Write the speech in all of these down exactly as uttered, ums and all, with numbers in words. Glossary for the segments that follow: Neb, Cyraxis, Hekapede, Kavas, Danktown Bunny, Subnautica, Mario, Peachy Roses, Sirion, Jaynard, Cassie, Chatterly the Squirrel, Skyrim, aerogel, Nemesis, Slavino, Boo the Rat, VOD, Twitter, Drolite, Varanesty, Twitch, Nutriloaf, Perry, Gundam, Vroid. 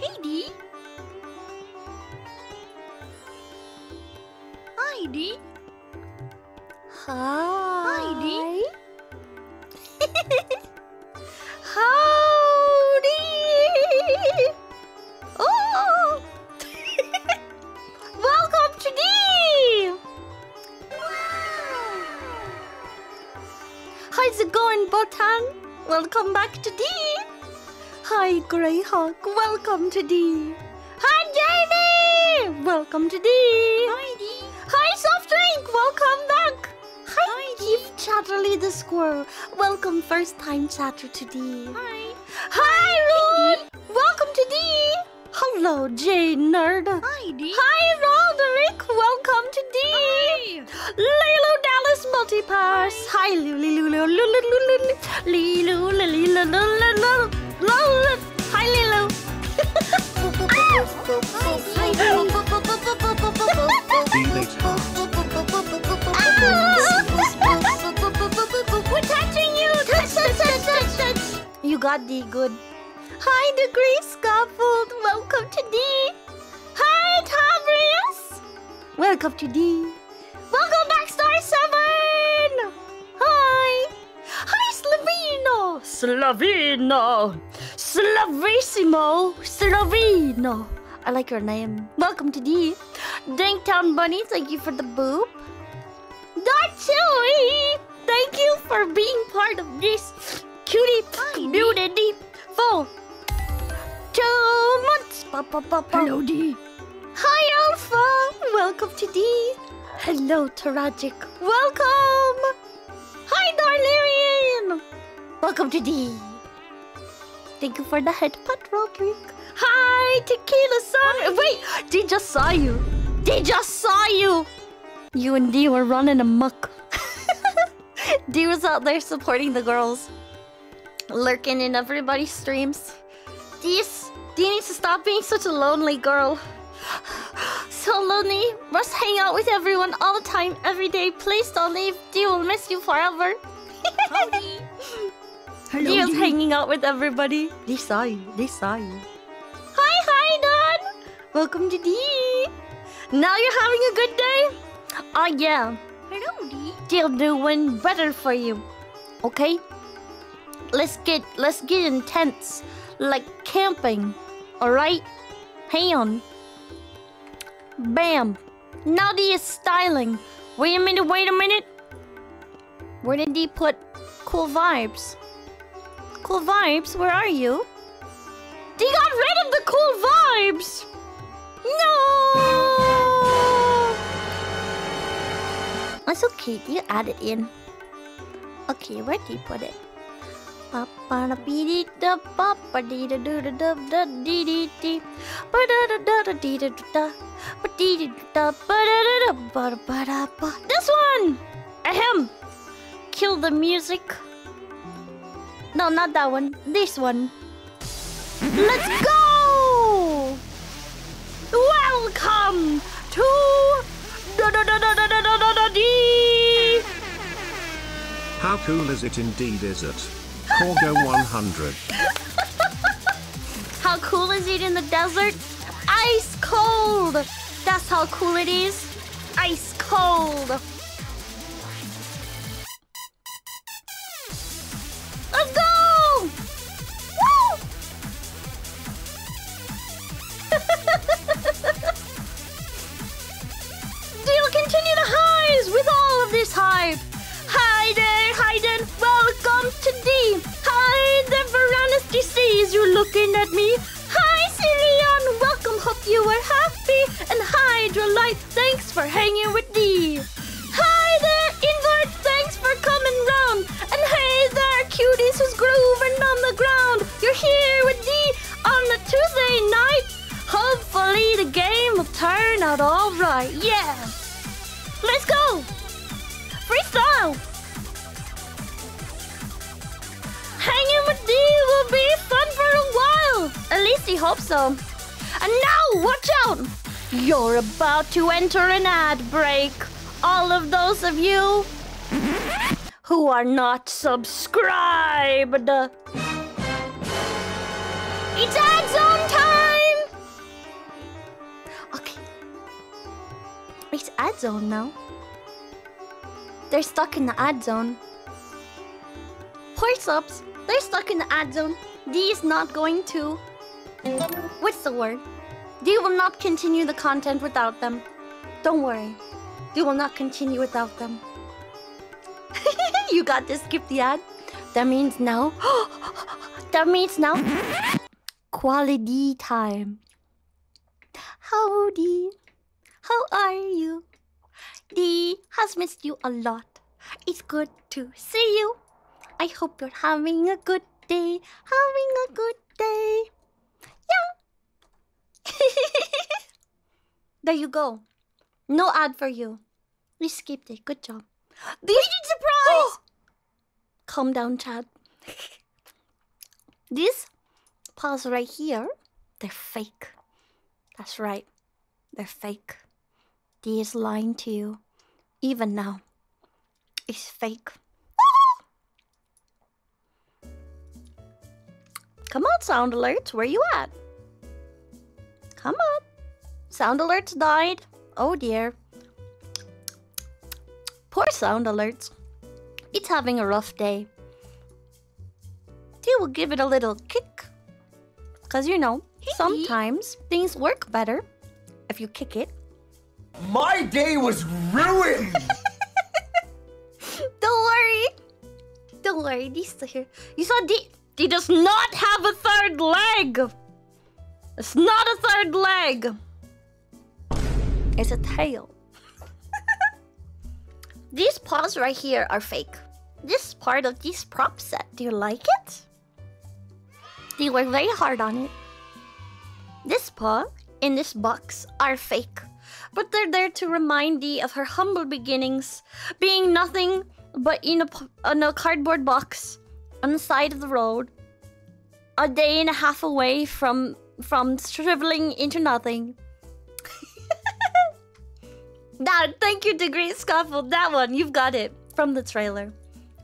Hey, Dee. Hi, Dee. Hi. Hi, Dee. Howdy. Oh. Welcome to Dee. Wow. How's it going, Botan? Welcome back to Dee. Hi, Greyhawk. Welcome to Dee. Hi, Jamie. Welcome to Dee. Hi, Dee. Hi, Soft Drink. Welcome back. Hi, Hi Dee. Chatterly the Squirrel. Welcome, first time chatter to Dee. Hi. Hi, Rob. Welcome to Dee. Hello, Jaynard. Hi, Dee. Hi, Roderick. Welcome to Dee. Lalo Dallas Multipass. Hi, Luli, Lulu, Lulu, Lulu, Lulu, Lulu, Lulu, Lulu. Lolo. Hi, Lilo. We're touching you. Touch, touch, touch, touch, touch. You got D good. Hi, Degree Scaffold. Welcome to D. Hi, Tabrius. Welcome to D. Welcome back, Star seven. Hi. Hi, Slavino. Slavino. Slavissimo. Slavino. I like your name. Welcome to D. Danktown Bunny, thank you for the boob. Dork Chewy, thank you for being part of this cutie community for two months. Ba, ba, ba, ba. Hello, D. Hi, Alpha. Welcome to D. Hello, Taragic. Welcome. Hi, Darlerian. Welcome to D. Thank you for the headbutt, Roderick. Hi, Tequila Sun. Wait, they just saw you. They just saw you. You and Dee were running amok. Dee was out there supporting the girls, lurking in everybody's streams. Dee, Dee needs to stop being such a lonely girl. So lonely. Must hang out with everyone all the time, every day. Please don't leave. Dee will miss you forever. Howdy. Hello, Dee was hanging out with everybody. They saw you. They saw you. Hi, hi, Don. Welcome to Dee. Now you're having a good day? Oh, yeah. Hello, Dee. They'll do one better for you. Okay? Let's get let's get intense. Like camping. Alright? Hang on. Bam. Now Dee is styling. Wait a minute, wait a minute. Where did Dee put cool vibes? Cool vibes, where are you? They got rid of the cool vibes! No! That's okay, you add it in. Okay, where do you put it? This one! Ahem! Kill the music. No, not that one. This one. Let's go! Welcome to D. How cool is it indeed, is it? Corgo one hundred. How cool is it in the desert? Ice cold! That's how cool it is. Ice cold. Let's go! Woo! We'll continue the highs with all of this hype. Hi there, hi there. Welcome to D. Hi there, Varanesty sees you looking at me. Hi, Sirion. Welcome. Hope you are happy. And hi, Drolite. Thanks for hanging with D. Hi there, Invert. Thanks for coming round. And hey there, cuties who's grooving on the ground. You're here with Dee on the Tuesday night. Hopefully the game will turn out all right. Yeah. Let's go. Freestyle. Hanging with Dee will be fun for a while. At least he hopes so. And now, watch out. You're about to enter an ad break. All of those of you who are not subscribed. It's ad zone time! Dark's ad zone now. They're stuck in the ad zone. Poor subs, they're stuck in the ad zone. D is not going to... What's the word? D will not continue the content without them. Don't worry. D will not continue without them. You got to skip the ad. That means now. That means now. Quality time. Howdy. How are you? Dee has missed you a lot. It's good to see you. I hope you're having a good day. Having a good day. Yeah. There you go. No ad for you. We skipped it. Good job. Great surprise! Calm down, Chad. This pause right here, they're fake. That's right. They're fake. D is lying to you. Even now. It's fake. Come on, sound alerts. Where you at? Come on. Sound alerts died. Oh dear. Poor sound alerts. It's having a rough day. D will give it a little kick. Because, you know, sometimes things work better if you kick it. My day was ruined! Don't worry. Don't worry, D's still here. You saw D. D does not have a third leg. It's not a third leg. It's a tail. These paws right here are fake. This part of this prop set, do you like it? They work very hard on it. This paw in this box are fake. But they're there to remind Dee of her humble beginnings, being nothing but in a, in a cardboard box on the side of the road, a day and a half away from, from shriveling into nothing. That, thank you, the Great Scaffold. That one, you've got it. From the trailer.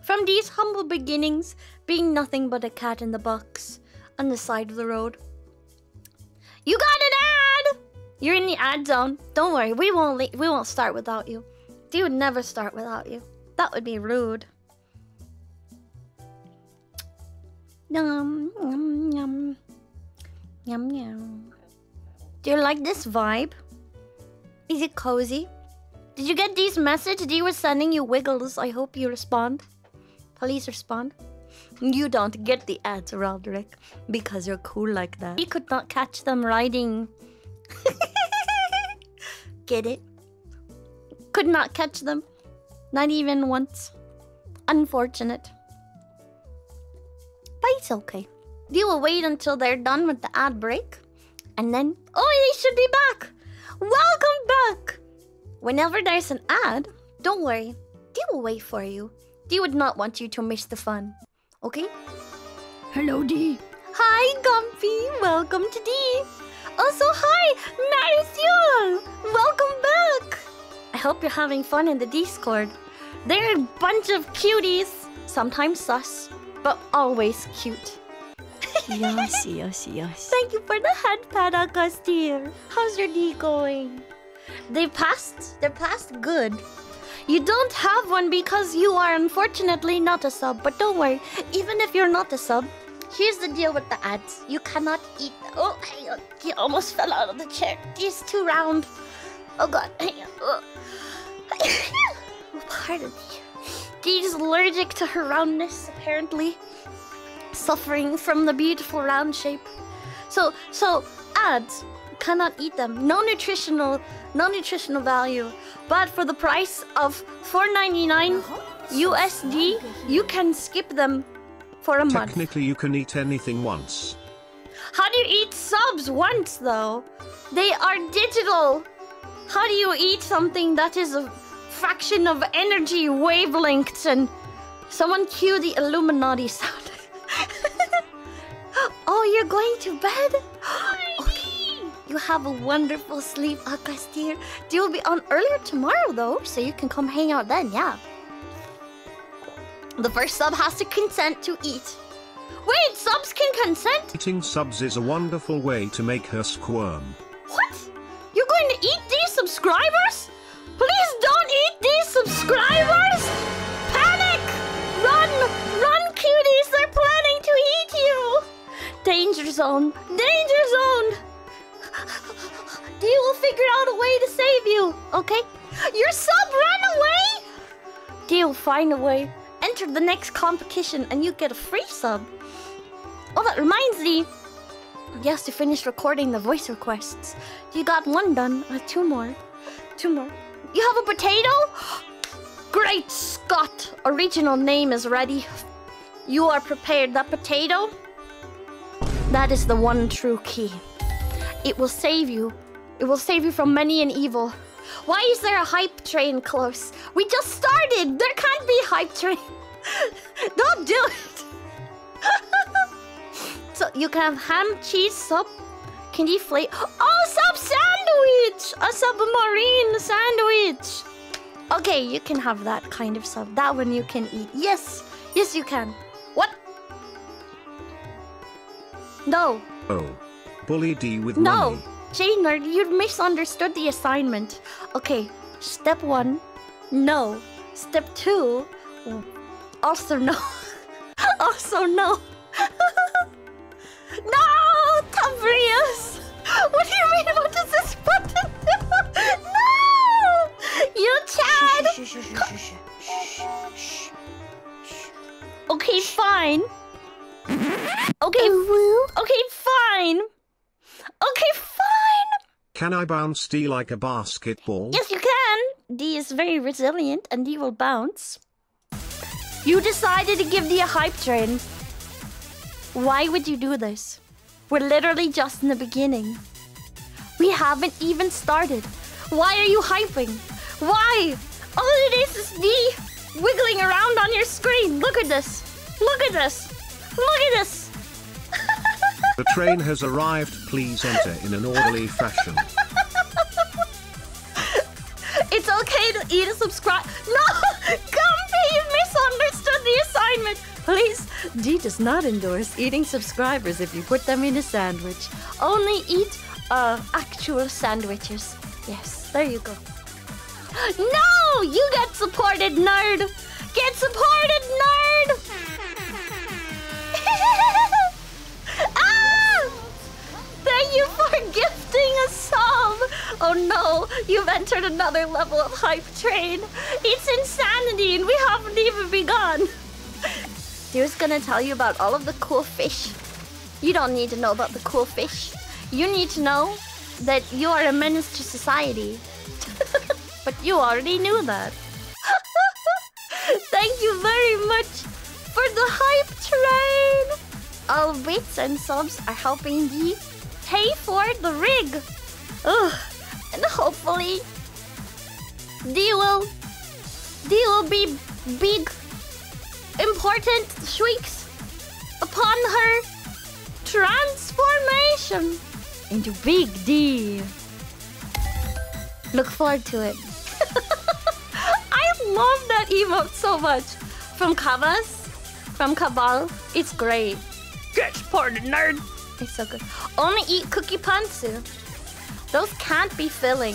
From Dee's humble beginnings, being nothing but a cat in the box on the side of the road. You got an ad! You're in the ad zone. Don't worry, we won't le we won't start without you. Dee would never start without you. That would be rude. Yum, yum, yum. Yum, yum. Do you like this vibe? Is it cozy? Did you get Dee's message? Dee was sending you wiggles. I hope you respond. Please respond. You don't get the ads, Roderick, because you're cool like that. He could not catch them riding. Get it? Could not catch them. Not even once. Unfortunate. But it's okay. They will wait until they're done with the ad break. And then... Oh, they should be back! Welcome back! Whenever there's an ad, don't worry. They will wait for you. They would not want you to miss the fun. Okay? Hello, D. Hi, Gumpy. Welcome to D. Also, hi, Mariciel. Welcome back. I hope you're having fun in the Discord. They're a bunch of cuties. Sometimes sus, but always cute. Yes, yes, yes. Thank you for the head pat, Akas dear. How's your D going? They passed. They passed good. You don't have one because you are unfortunately not a sub. But don't worry, even if you're not a sub, here's the deal with the ads. You cannot eat them. Oh, hang on. He almost fell out of the chair. He's too round. Oh, God. Hang on. Oh. Oh, pardon me. He's allergic to her roundness, apparently. Suffering from the beautiful round shape. So, so ads... cannot eat them. No nutritional, no nutritional value. But for the price of four ninety-nine U S D, you can skip them for a month. Technically, you can eat anything once. How do you eat subs once, though? They are digital. How do you eat something that is a fraction of energy wavelengths? And someone cue the Illuminati sound. Oh, you're going to bed? Okay. You have a wonderful sleep, Akas dear. Dee will be on earlier tomorrow, though, so you can come hang out then, yeah. The first sub has to consent to eat. Wait, subs can consent? Eating subs is a wonderful way to make her squirm. What? You're going to eat these subscribers? subscribers? Panic! Run! Run, cuties! They're planning to eat you! Danger zone! Danger zone! They will figure out a way to save you, okay? Your sub ran away? They'll find a way. Enter the next competition and you get a free sub. Oh, that reminds me. Yes, to finish recording the voice requests. You got one done. Uh, two more. Two more. You have a potato? Great Scott! Original name is ready. You are prepared. That potato? That is the one true key. It will save you. It will save you from many an evil. Why is there a hype train close? We just started! There can't be hype train! Don't do it! So you can have ham, cheese, sub, candy flake. Oh, sub sandwich! A submarine sandwich! Okay, you can have that kind of sub. That one you can eat. Yes! Yes, you can. What? No. Oh. Bully D with no. Money. Jaynard, you misunderstood the assignment. Okay, step one, no. Step two, also no. Also no. No, Tabrius! What do you mean? What does this button do? No! You Chad! Okay, fine. Okay, okay, fine. Okay, fine! Can I bounce D like a basketball? Yes, you can! D is very resilient and D will bounce. You decided to give D a hype train. Why would you do this? We're literally just in the beginning. We haven't even started. Why are you hyping? Why? All it is is D wiggling around on your screen. Look at this. Look at this. Look at this. The train has arrived. Please enter in an orderly fashion. It's okay to eat a subscribe. No! Gumpy, you misunderstood the assignment. Please, D does not endorse eating subscribers if you put them in a sandwich. Only eat uh, actual sandwiches. Yes, there you go. No! You get supported, nerd! Get supported, nerd! Thank you for gifting a sub! Oh no, you've entered another level of hype train. It's insanity and we haven't even begun. Dear's gonna tell you about all of the cool fish. You don't need to know about the cool fish. You need to know that you are a menace to society. But you already knew that. Thank you very much for the hype train! All bits and subs are helping thee pay for the rig. Ugh. And hopefully they will they will be big important shrieks upon her transformation into Big D. Look forward to it. I love that emote so much. From Kavas, from Kabal, it's great. Get supported, nerd! It's so good. Only eat cookie pansu. Those can't be filling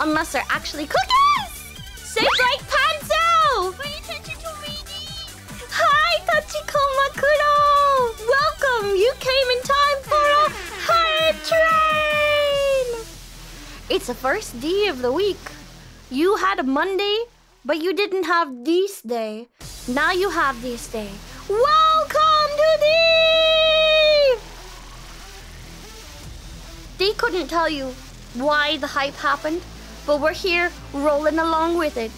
unless they're actually cookies! Say like pansu! Pay attention to reading! Hi, Tachikoma Kuro! Welcome! You came in time for a hype train! It's the first D of the week. You had a Monday, but you didn't have this day. Now you have this day. Welcome to D! They couldn't tell you why the hype happened, but we're here rolling along with it.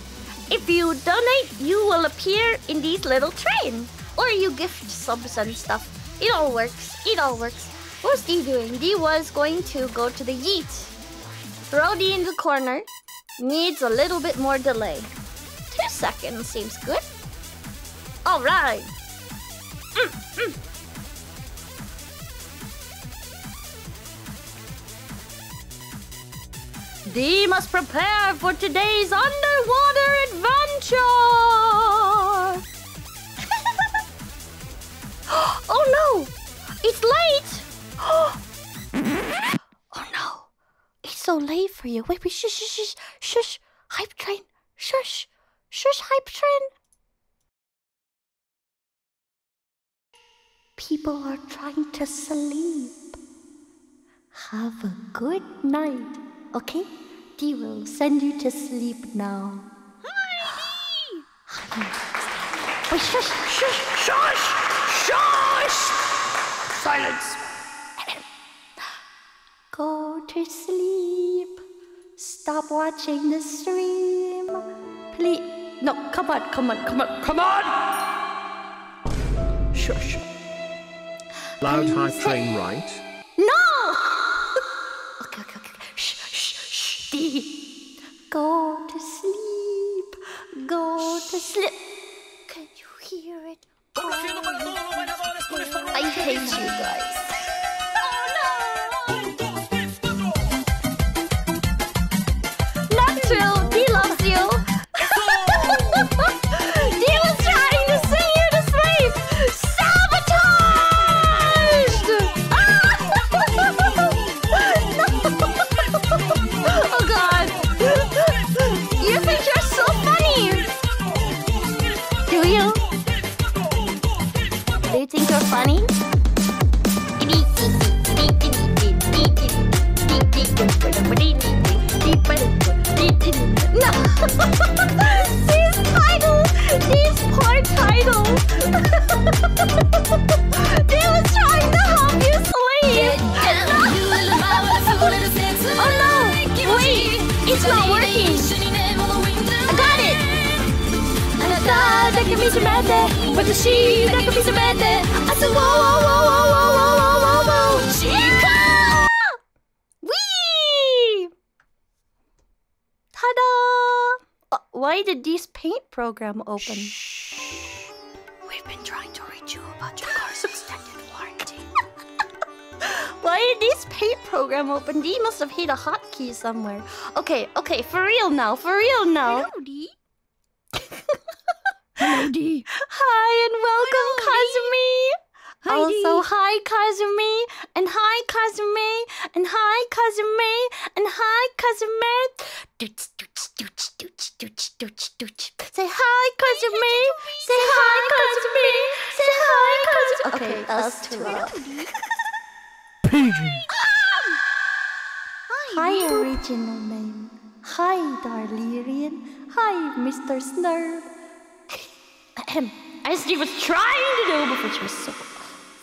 If you donate, you will appear in these little trains. Or you gift subs and stuff. It all works. It all works. What was Dee doing? Dee was going to go to the yeet. Throw Dee in the corner. Needs a little bit more delay. Two seconds seems good. All right. Mm, mm. Dee must prepare for today's underwater adventure! Oh no! It's late! Oh no! It's so late for you. Wait, wait, shush, shush, shush, shush. Hype train, shush, Shush, hype train. People are trying to sleep. Have a good night, okay? They will send you to sleep now. Wait, shush, shush, shush, shush! Silence. Go to sleep. Stop watching the stream. Please. No, come on, come on, come on, come on! Shush. Loud high train, right? No! Okay, okay, okay. Shh, shh, shh. Dee. Go to sleep. Go to sleep. Can you hear it? Oh, I hate you guys. Program open. Shh. We've been trying to reach you about your car's extended warranty. Why did this paint program open? Dee must have hit a hotkey somewhere. Okay, okay, for real now, for real now. Hello, Dee. Hello, Dee. Hi and welcome, hello, Kazumi. Hi, also, Dee. Hi, Kazumi. And hi, Kazumi. And hi, Kazumi. And hi, Kazumi. Doots, doots, doots, doots, doots, doots, doots. Say hi, Kazumi! Say hi, Kazumi! Say hi, Kazumi! Okay, us two up. Pigeon! Hi, original name. Hi, Darlerian. Hi, Mister Snurb. Ahem. As she was trying to do before she was so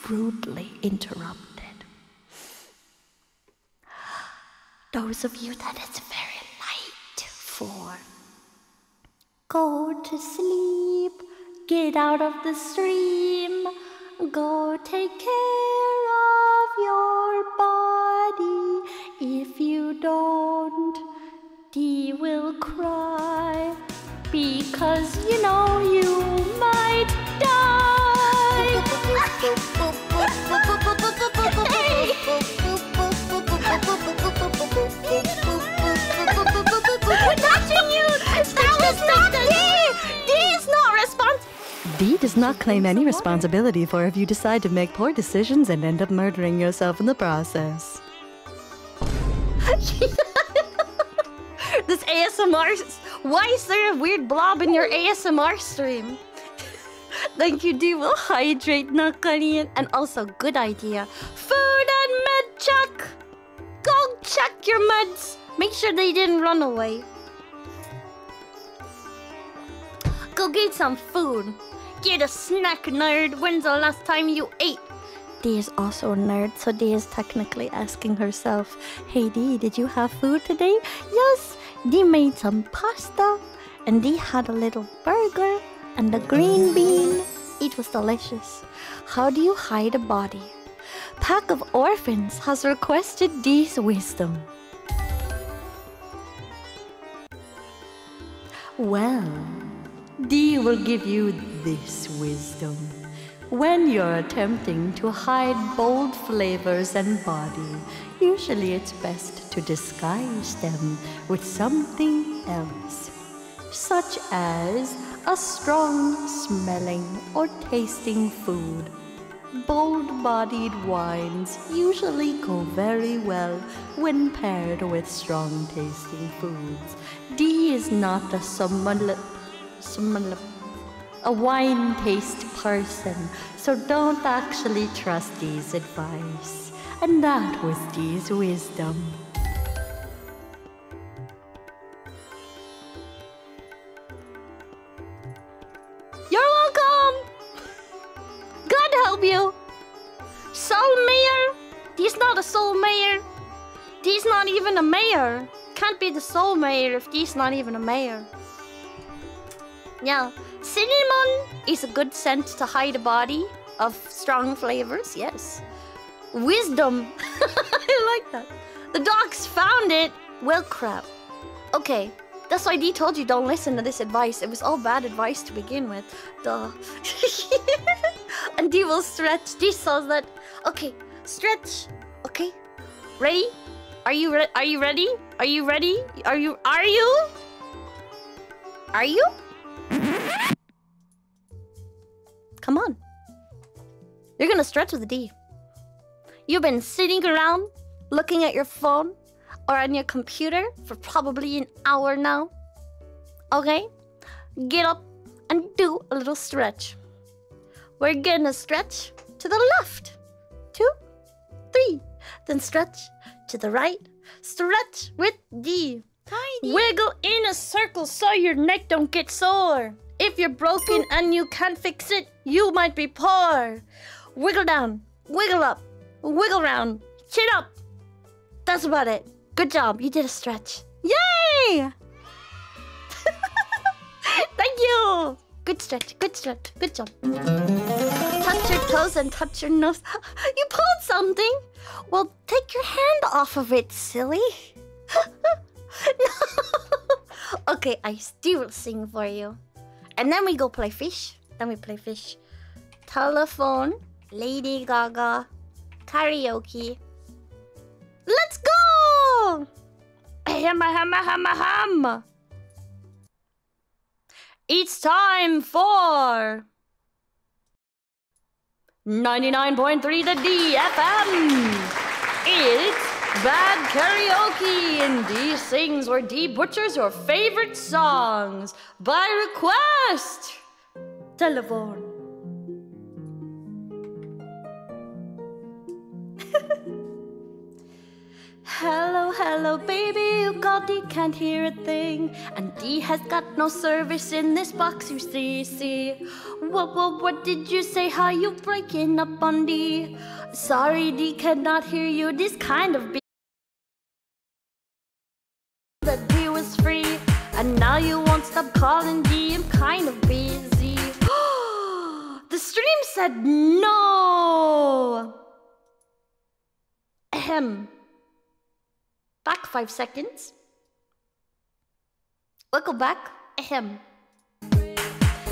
rudely interrupted. Those of you that it's very light for, go to sleep, get out of the stream, go take care of your body. If you don't, Dee will cry, because you know you might die. We're touching you! That was not Dee! Dee is not responsible! Dee does not claim any responsibility for if you decide to make poor decisions and end up murdering yourself in the process. This A S M R... Why is there a weird blob in your A S M R stream? Thank you, Dee. We'll hydrate Nakarian. And also, good idea. Food and med check! Go check your meds! Make sure they didn't run away. Go get some food. Get a snack, nerd. When's the last time you ate? Dee is also a nerd, so Dee is technically asking herself, hey Dee, did you have food today? Yes, Dee made some pasta, and Dee had a little burger, and a green bean. It was delicious. How do you hide a body? Pack of Orphans has requested Dee's wisdom. Well, Dee will give you this wisdom. When you're attempting to hide bold flavors and body, usually it's best to disguise them with something else, such as a strong smelling or tasting food. Bold-bodied wines usually go very well when paired with strong-tasting foods. Dee is not a sommelier. a wine taste person, so don't actually trust Dee's advice. And that was Dee's wisdom. You're welcome! God help you! Soul Mayor? Dee's not a soul mayor. Dee's not even a mayor. Can't be the soul mayor if Dee's not even a mayor. Now, cinnamon is a good scent to hide a body of strong flavors, yes. Wisdom. I like that. The dogs found it. Well, crap. Okay, that's why Dee told you don't listen to this advice. It was all bad advice to begin with. Duh. And Dee will stretch. Dee says that. Okay, stretch. Okay, ready? Are you re Are you ready? Are you ready? Are you? Are you? Are you? Come on. You're gonna stretch with a D. You've been sitting around, looking at your phone or on your computer for probably an hour now. Okay? Get up and do a little stretch. We're gonna stretch to the left. Two, three. Then stretch to the right. Stretch with D. Tiny. Wiggle in a circle so your neck don't get sore. If you're broken and you can't fix it, you might be poor. Wiggle down, wiggle up, wiggle round, chin up. That's about it. Good job, you did a stretch. Yay! Thank you! Good stretch, good stretch, good job. Touch your toes and touch your nose. You pulled something! Well, take your hand off of it, silly. No. Okay, I still sing for you. And then we go play fish. Then we play fish. Telephone, Lady Gaga, karaoke. Let's go! Hamma, hamma, hamma, hamma. It's time for ninety-nine point three the D F M. It's Bad Karaoke, and Dee sings where Dee butchers your favorite songs by request. Telephone. Hello, hello, baby, you called, Dee can't hear a thing. And Dee has got no service in this box, you see, see. What, what, what did you say? How you breaking up on Dee? Sorry, Dee cannot hear you, this kind of be that Dee was free, and now you won't stop calling Dee. I'm kind of busy. The stream said no. Ahem. Back five seconds. Wiggle back. Ahem.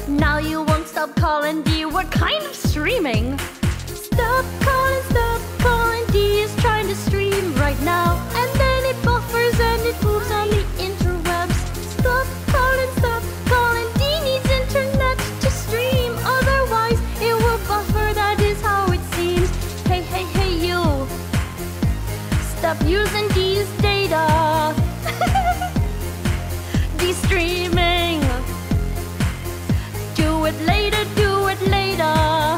Now you won't stop calling Dee. We're kind of streaming. Stop calling, stop calling. Dee is trying to stream right now, and then it buffers and it moves on the interwebs. Stop calling, stop calling. Dee needs internet to stream, otherwise it will buffer. That is how it seems. Hey, hey, hey, you. Stop using Dee's data. Dee streaming. Do it later, do it later.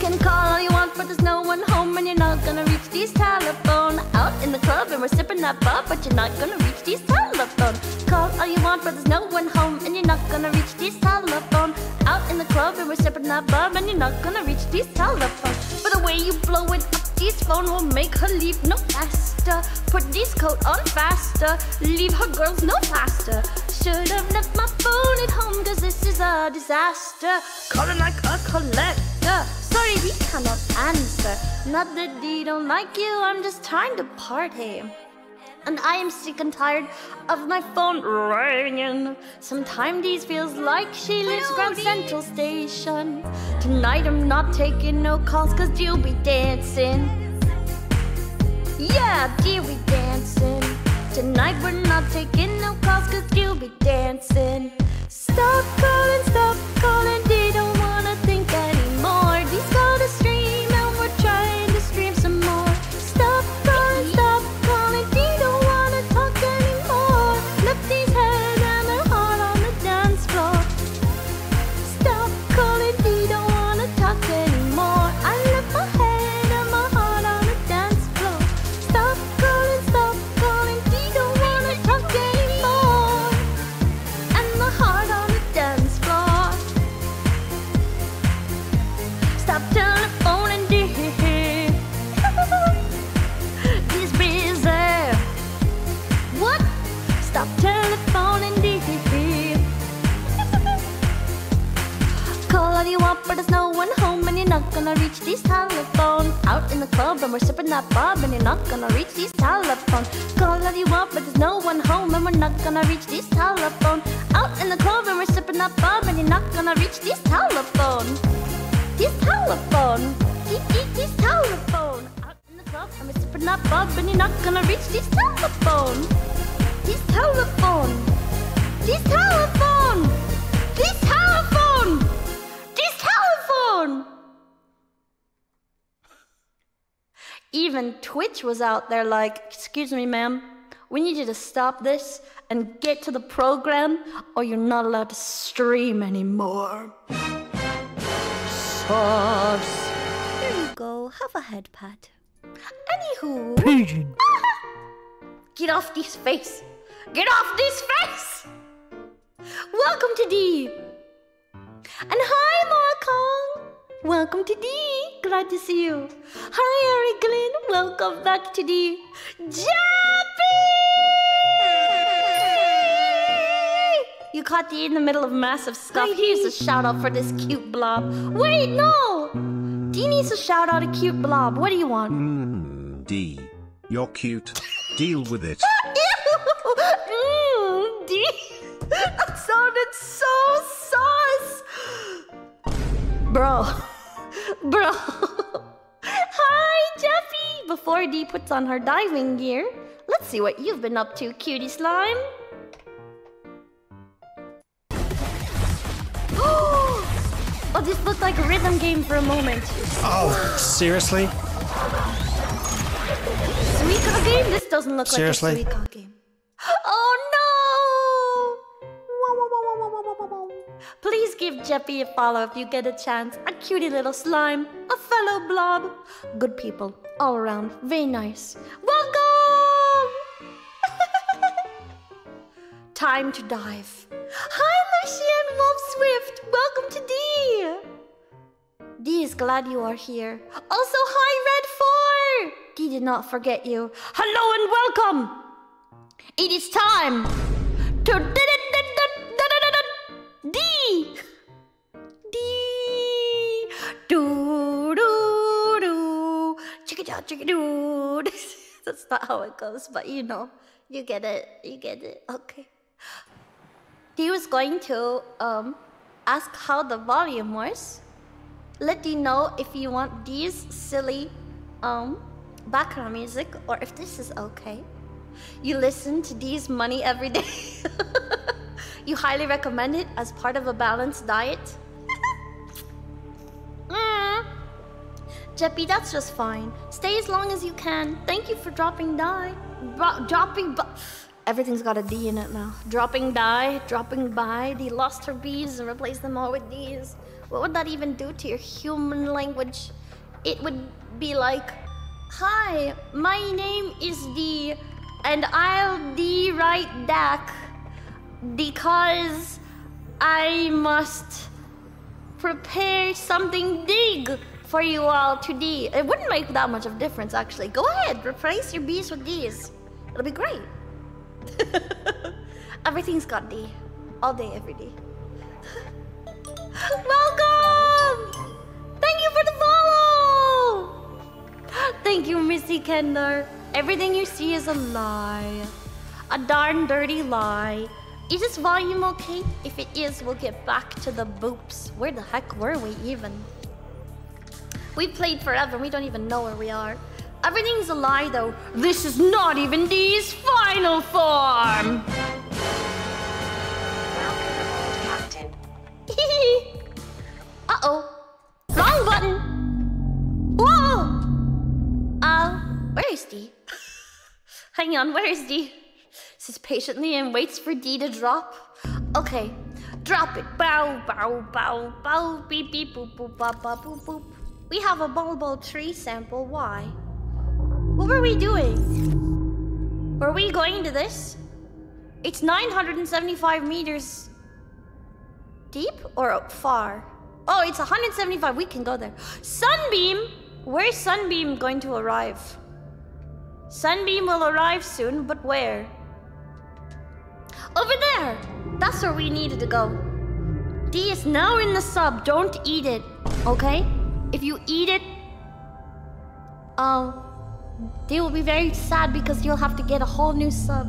Can call all you want, but there's no one home, and you're not gonna reach Dee's telephone. Out in the club and we're sipping that bar, but you're not gonna reach Dee's telephone. Call all you want, but there's no one home, and you're not gonna reach Dee's telephone. Out in the club and we're sipping that bar, and you're not gonna reach Dee's telephone. But the way you blow it up, Dee's phone will make her leave no faster. Put Dee's coat on faster, leave her girls no faster. Should've left my phone at home, cause this is a disaster. Calling like a collector. Sorry, Dee cannot answer. Not that Dee don't like you, I'm just trying to party. And I am sick and tired of my phone ringing. Sometimes Dee feels like she lives Grand Central Station. Tonight I'm not taking no calls, cause Dee'll be dancing. Yeah, Dee be dancing. Tonight we're not taking no calls, cause Dee'll be dancing. Stop calling, stop calling, Dee don't wanna think anymore. Dee's gotta stream and we're trying to stream some more. Stop calling, stop calling, Dee don't wanna talk anymore. Left Dee's head and all you want, but there's no one home, and you're not gonna reach these telephones. Out in the club and we're sipping that bob, and you're not gonna reach these telephones. Call all you want, but there's no one home, and we're not gonna reach these telephones. Out in the club and we're sipping that bob, and you're not gonna reach these telephones. These telephones, these, these, these telephones. Out in the club and we're sipping that bob, and you're not gonna reach these telephones. These telephones, these telephones, these telephones. Even Twitch was out there like, excuse me ma'am, we need you to stop this and get to the program or you're not allowed to stream anymore. Sauce. Here you go, have a head pat. Anywho. Pigeon. Get off this face. Get off this face. Welcome to D. And hi, Ma Kong! Welcome to D! Glad to see you! Hi, Ari Glynn! Welcome back to D! Jeffy! You caught D in the middle of massive stuff. Here's a shout out for this cute blob. Wait, no! D needs to shout out a cute blob. What do you want? Mmm, D. You're cute. Deal with it. Mmm, D. That sounded so sauce! Bro. Bro. Hi, Jeffy! Before Dee puts on her diving gear, let's see what you've been up to, cutie slime. Oh, this looked like a rhythm game for a moment. Oh, seriously? Suika game? This doesn't look seriously? like a Suika game. Oh, no! Please give Jeffy a follow if you get a chance. A cutie little slime, a fellow blob. Good people, all around, very nice. Welcome! Time to dive. Hi, Lucian Wolf Swift, welcome to D. D is glad you are here. Also, hi, Red four! D did not forget you. Hello and welcome! It is time to D! D! Doo doo doo! Chicka chow chicka doo! That's not how it goes, but you know. You get it. You get it. Okay. He was going to um, ask how the volume was. Let you know if you want these silly um, background music or if this is okay. You listen to these money every day. You highly recommend it as part of a balanced diet? mm. Jeppy, that's just fine. Stay as long as you can. Thank you for dropping by. Dro dropping by. Everything's got a D in it now. Dropping by, dropping by. They lost her B's and replaced them all with D's. What would that even do to your human language? It would be like, hi, my name is D, and I'll D right back. Because I must prepare something big for you all today. It wouldn't make that much of a difference, actually. Go ahead, replace your B's with D's. It'll be great. Everything's got D. All day, every day. Welcome! Thank you for the follow! Thank you, Missy Kendler. Everything you see is a lie. A darn dirty lie. Is this volume okay? If it is, we'll get back to the boops. Where the heck were we even? We played forever and we don't even know where we are. Everything's a lie though. This is not even D's final form! Welcome aboard, Captain. Uh-oh. Wrong button! Whoa! Uh, where is D? Hang on, where is D? Sits patiently and waits for D to drop. Okay, drop it. Bow, bow, bow, bow, beep, beep, boop, boop, boop, boop, boop, boop. We have a bulbul tree sample. Why? What were we doing? Were we going to this? It's nine hundred seventy-five meters deep or far? Oh, it's one hundred seventy-five. We can go there. Sunbeam? Where's Sunbeam going to arrive? Sunbeam will arrive soon, but where? Over there! That's where we needed to go. D is now in the sub. Don't eat it, okay? If you eat it, um, they will be very sad because you'll have to get a whole new sub.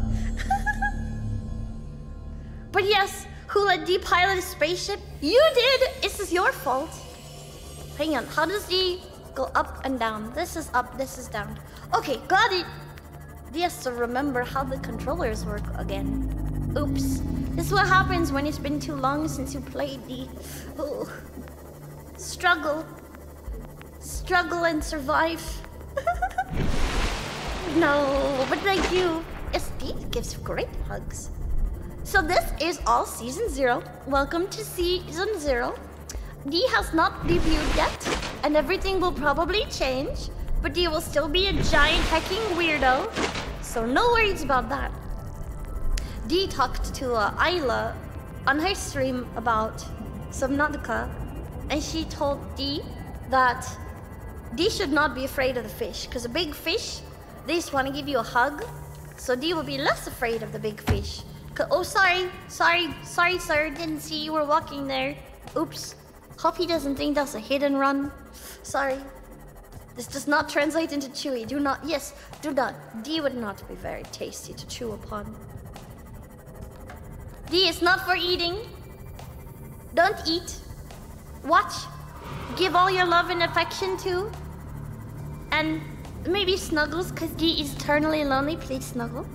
But yes, who let D pilot a spaceship? You did! This is your fault. Hang on, how does D go up and down? This is up, this is down. Okay, got it! D has to remember how the controllers work again. Oops. This is what happens when it's been too long since you played D. Ooh. Struggle. Struggle and survive. No, but thank you. Yes, D gives great hugs. So this is all season zero. Welcome to season zero. D has not debuted yet, and everything will probably change, but D will still be a giant hecking weirdo, so no worries about that. D talked to uh, Ayla on her stream about Subnautica, and she told D that D should not be afraid of the fish, because a big fish, they just want to give you a hug, so D will be less afraid of the big fish. Oh, sorry, sorry, sorry, sir, didn't see you were walking there. Oops. Hope he doesn't think that's a hit and run. Sorry. This does not translate into chewy. Do not, yes, do not. D would not be very tasty to chew upon. D is not for eating. Don't eat. Watch. Give all your love and affection to. And maybe snuggles, because D is eternally lonely. Please snuggle.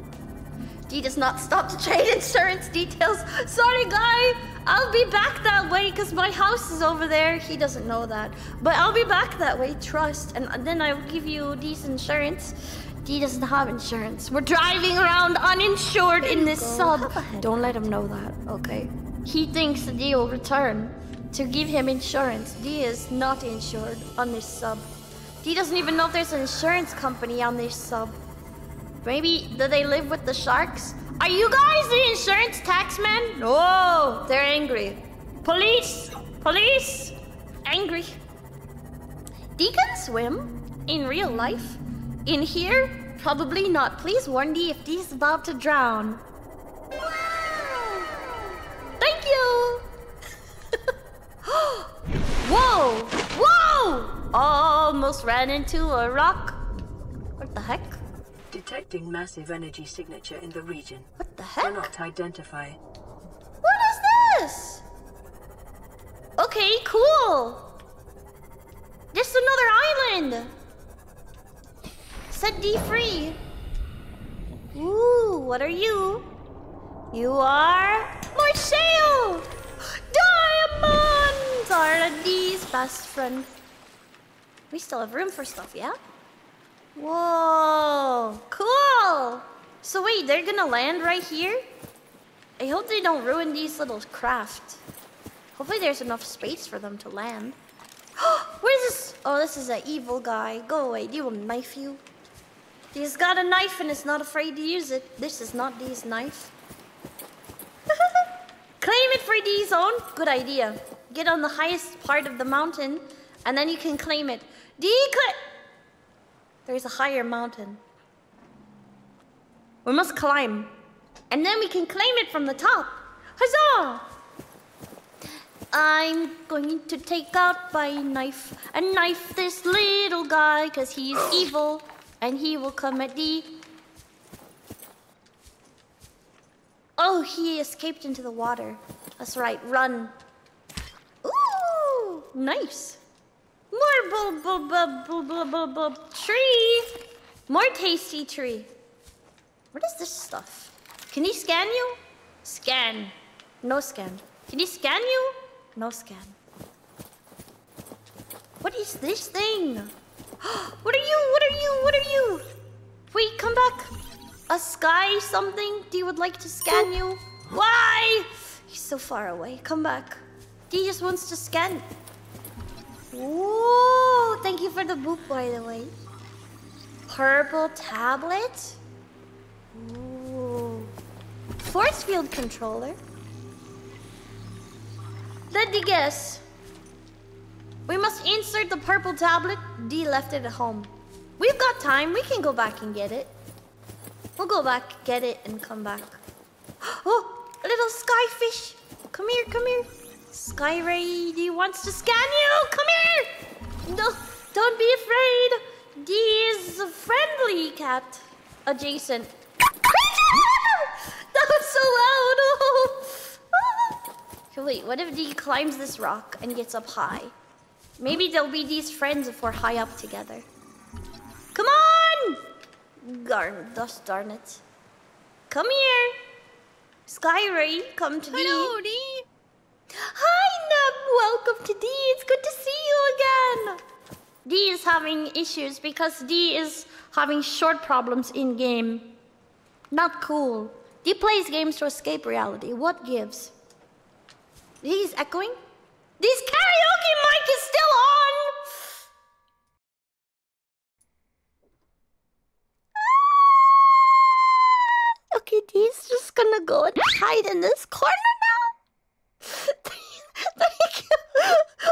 D does not stop to trade insurance details. Sorry, guy. I'll be back that way because my house is over there. He doesn't know that. But I'll be back that way, trust. And then I'll give you D's insurance. D doesn't have insurance. We're driving around uninsured in this sub. Don't let him know that, okay? He thinks that D will return to give him insurance. D is not insured on this sub. D doesn't even know if there's an insurance company on this sub. Maybe, do they live with the sharks? Are you guys the insurance taxmen? No, they're angry. Police, police, angry. D can swim in real life. In here, probably not. Please warn D if D's about to drown. Wow. Thank you. Whoa, whoa! Almost ran into a rock. What the heck? Detecting massive energy signature in the region. What the heck? Cannot identify. What is this? Okay, cool. This is another island. Set D free. Ooh, what are you? You are Marcel. Diamonds are D's best friend. We still have room for stuff, yeah? Whoa, cool! So wait, they're gonna land right here? I hope they don't ruin these little craft. Hopefully there's enough space for them to land. Where's this? Oh, this is an evil guy. Go away, D will knife you. D's got a knife and is not afraid to use it. This is not D's knife. Claim it for D's own? Good idea. Get on the highest part of the mountain and then you can claim it. D could. There's a higher mountain. We must climb. And then we can claim it from the top. Huzzah! I'm going to take out my knife and knife this little guy because he's evil and he will come at D. Oh, he escaped into the water. That's right, run. Ooh, nice. More bub bub bub bub bub bub bub tree. More tasty tree. What is this stuff? Can he scan you? Scan. No scan. Can he scan you? No scan. What is this thing? What are you? What are you? What are you? Wait, come back. A sky something? D would like to scan you. Why? He's so far away. Come back. D just wants to scan. Ooh, thank you for the boop, by the way. Purple tablet. Ooh. Force field controller. Let D guess. We must insert the purple tablet. D left it at home. We've got time. We can go back and get it. We'll go back, get it, and come back. Oh, a little sky fish. Come here, come here. Skyray, he wants to scan you! Come here! No, don't be afraid! He is a friendly cat. Adjacent. That was so loud! Oh. Oh. Wait, what if he climbs this rock and gets up high? Maybe they'll be these friends if we're high up together. Come on! Garn, dust darn it. Come here! Skyray, come to Hello, Dee. Hello, Dee! Hi, Neb! Welcome to Dee! It's good to see you again! Dee is having issues because Dee is having short problems in-game. Not cool. Dee plays games to escape reality. What gives? Dee's echoing? Dee's karaoke mic is still on! Okay, Dee's just gonna go and hide in this corner now. Thank you.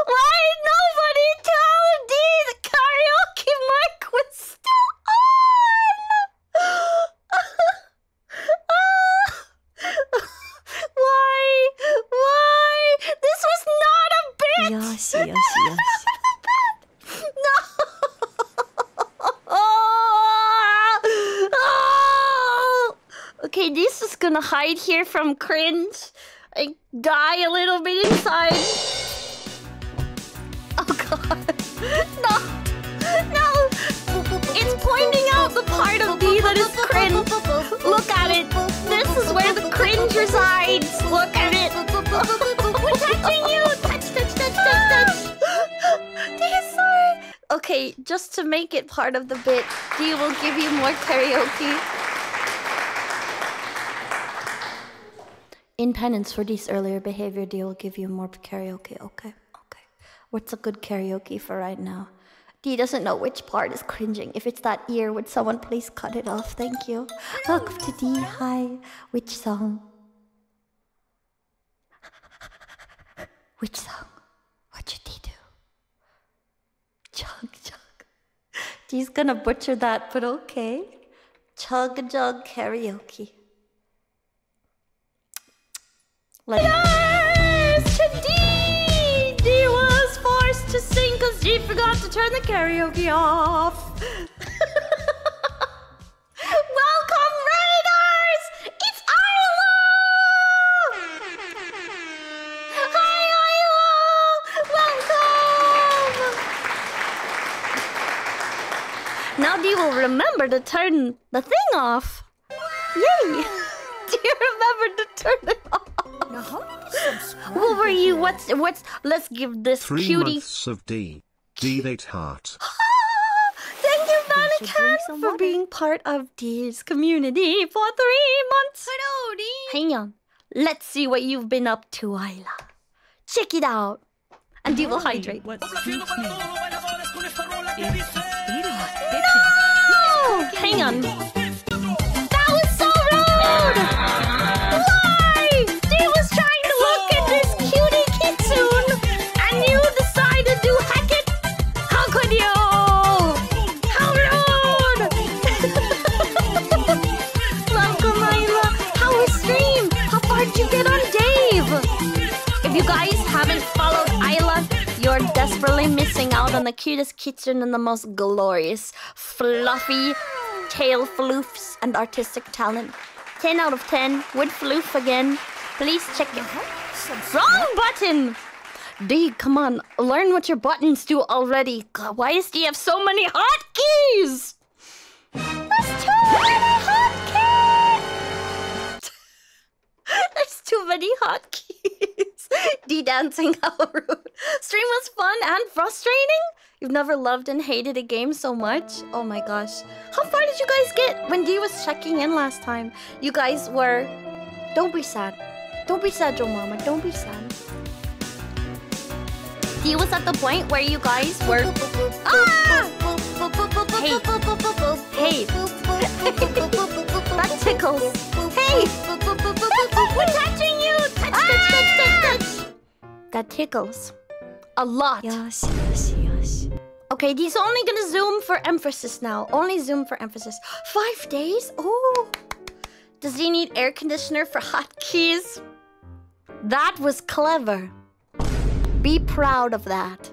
Why nobody tell Dee the karaoke mic was still on? uh, why? Why? This was not a bit. Yes, yes, yes. Okay, this is gonna hide here from cringe. I die a little bit inside. Oh god. No! No! It's pointing out the part of me that is cringe. Look at it. This is where the cringe resides. Look at it. We're touching you! Touch, touch, touch, touch, touch! Yes, sorry. Okay, just to make it part of the bit, Dee will give you more karaoke. In penance for Dee's earlier behavior, Dee will give you more karaoke. Okay, okay. What's a good karaoke for right now? Dee doesn't know which part is cringing. If it's that ear, would someone please cut it off? Thank you. Welcome to Dee. Hi. Which song? Which song? What should Dee do? Chug chug. Dee's gonna butcher that, but okay. Chug chug karaoke. Let yes! Dee! Dee was forced to sing because Dee forgot to turn the karaoke off. Welcome, Raiders! It's Ayla! Hi, Ayla! Welcome! Now Dee will remember to turn the thing off. Yay! Dee remembered to turn it off. What were you? What's what's? Let's give this Three cutie. Three months of D. D date heart. Thank you, Vanacan, for being part of Dee's community for three months. Hello, Dee. Hang on. Let's see what you've been up to, Ayla. Check it out. And Dee will hydrate. No! Hang on. That was so rude. You're desperately missing out on the cutest kitten and the most glorious, fluffy tail floofs and artistic talent. ten out of ten, would floof again. Please check it. Wrong button! Dee, come on, learn what your buttons do already. God, why does Dee have so many hotkeys? There's too many hotkeys! There's too many hotkeys. Dee dancing, how rude. Stream was fun and frustrating? You've never loved and hated a game so much? Oh my gosh. How far did you guys get when Dee was checking in last time? You guys were... Don't be sad. Don't be sad, Joe Mama. Don't be sad. Dee was at the point where you guys were... Ah! Hey. Hey. That tickles. Hey! We're touching you! Touch, touch, touch, touch! That tickles. A lot. Yes, yes, yes. Okay, Dee's only gonna zoom for emphasis now. Only zoom for emphasis. Five days? Oh. Does Dee need air conditioner for hotkeys? That was clever. Be proud of that.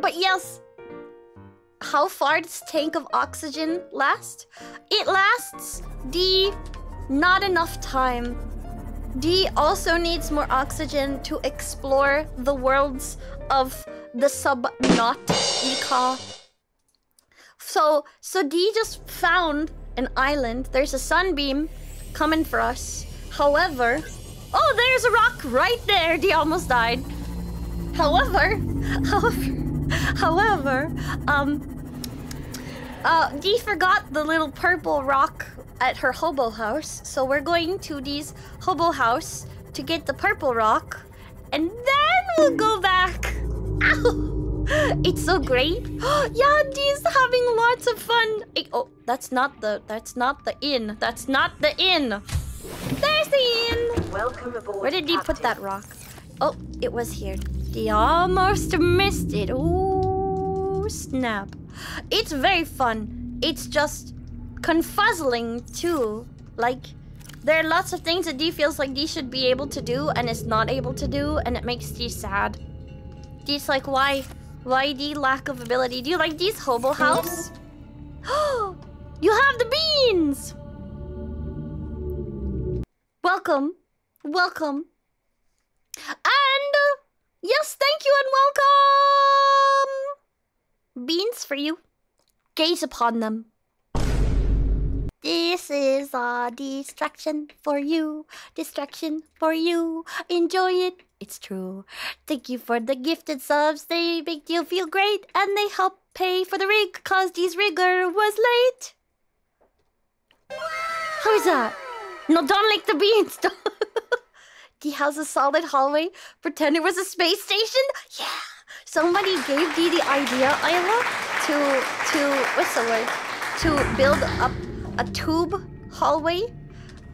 But yes, how far does tank of oxygen last? It lasts D, not enough time. D also needs more oxygen to explore the worlds of the sub-not eco. So, so D just found an island. There's a sunbeam coming for us. However, oh, there's a rock right there. D almost died. However, however, however, um, uh, Dee forgot the little purple rock at her hobo house, so we're going to Dee's hobo house to get the purple rock, and then we'll go back. Ow! It's so great. Yeah, Dee's having lots of fun. It, oh, that's not the that's not the inn. That's not the inn. There's the inn. Welcome aboard. Where did Dee put that rock? Oh, it was here. He almost missed it. Ooh, snap. It's very fun. It's just confuzzling, too. Like, there are lots of things that D feels like D should be able to do and is not able to do, and it makes D sad. D's like, why? Why D lack of ability? Do you like D's hobo house? Oh, you have the beans! Welcome. Welcome. And... yes, thank you and welcome! Beans for you. Gaze upon them. This is a distraction for you. Distraction for you. Enjoy it. It's true. Thank you for the gifted subs. They make you feel great. And they help pay for the rig, 'cause Dee's rigger was late. How is that? No, don't lick the beans. Dee has a solid hallway. Pretend it was a space station? Yeah! Somebody gave Dee the idea, Ayla, to, to, what's the word? To build up a tube hallway.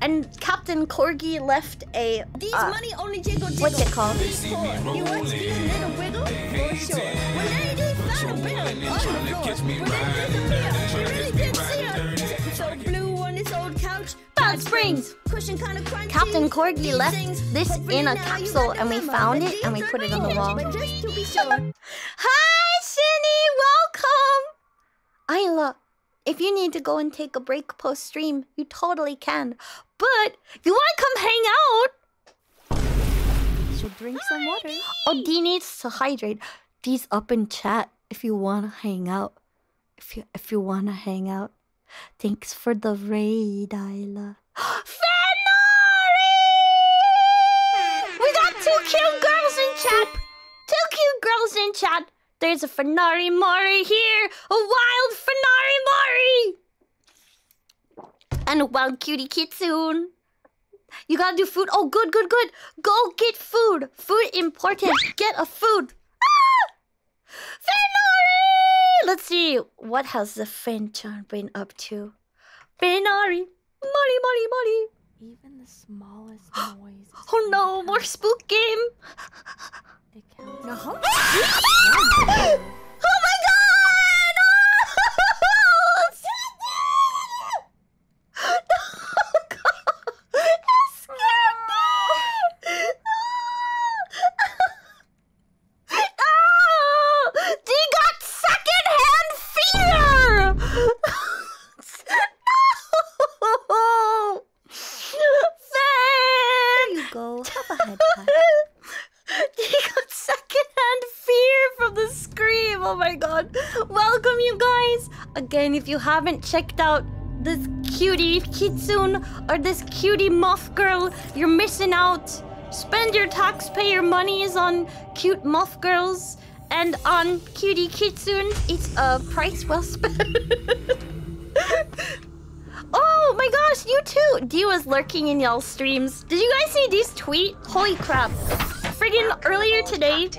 And Captain Corgi left a, These uh, money only jiggle jiggle. What's it called? You want to see a little wiggle? For sure. When they did find a bill on the floor. When they disappear, she really did see her. So blue on this old couch. Bad Springs! Captain Corgi left this in a capsule and we found it and we put it on the wall. Hi, Shinny! Welcome! Ayla, if you need to go and take a break post-stream, you totally can. But, if you want to come hang out... she'll drink some water. Oh, Dee needs to hydrate. Dee's up in chat if you want to hang out. If you, if you want to hang out. Thanks for the raid, Ayla. Fenari! We got two cute girls in chat. Two cute girls in chat. There's a Fenari Mori here. A wild Fenari Mori. And a wild cutie kitsune. You gotta do food. Oh, good, good, good. Go get food. Food important. Get a food. Ah! Fenari! Let's see. What has the Fenchan been up to? Fenari. Mori, Mori, Mori. Even the smallest noise. Oh no, more spook game. It counts. No. Oh my god! Oh god! It scared me! Oh! They got second-hand fear! Oh, there you go. Have a head pat. You got secondhand fear from the scream. Oh my god. Welcome, you guys. Again, if you haven't checked out this cutie kitsune or this cutie muff girl, you're missing out. Spend your taxpayer monies on cute muff girls and on cutie kitsune. It's a price well spent. Oh my gosh, you too! Dee was lurking in y'all's streams. Did you guys see Dee's tweet? Holy crap. Friggin' earlier today...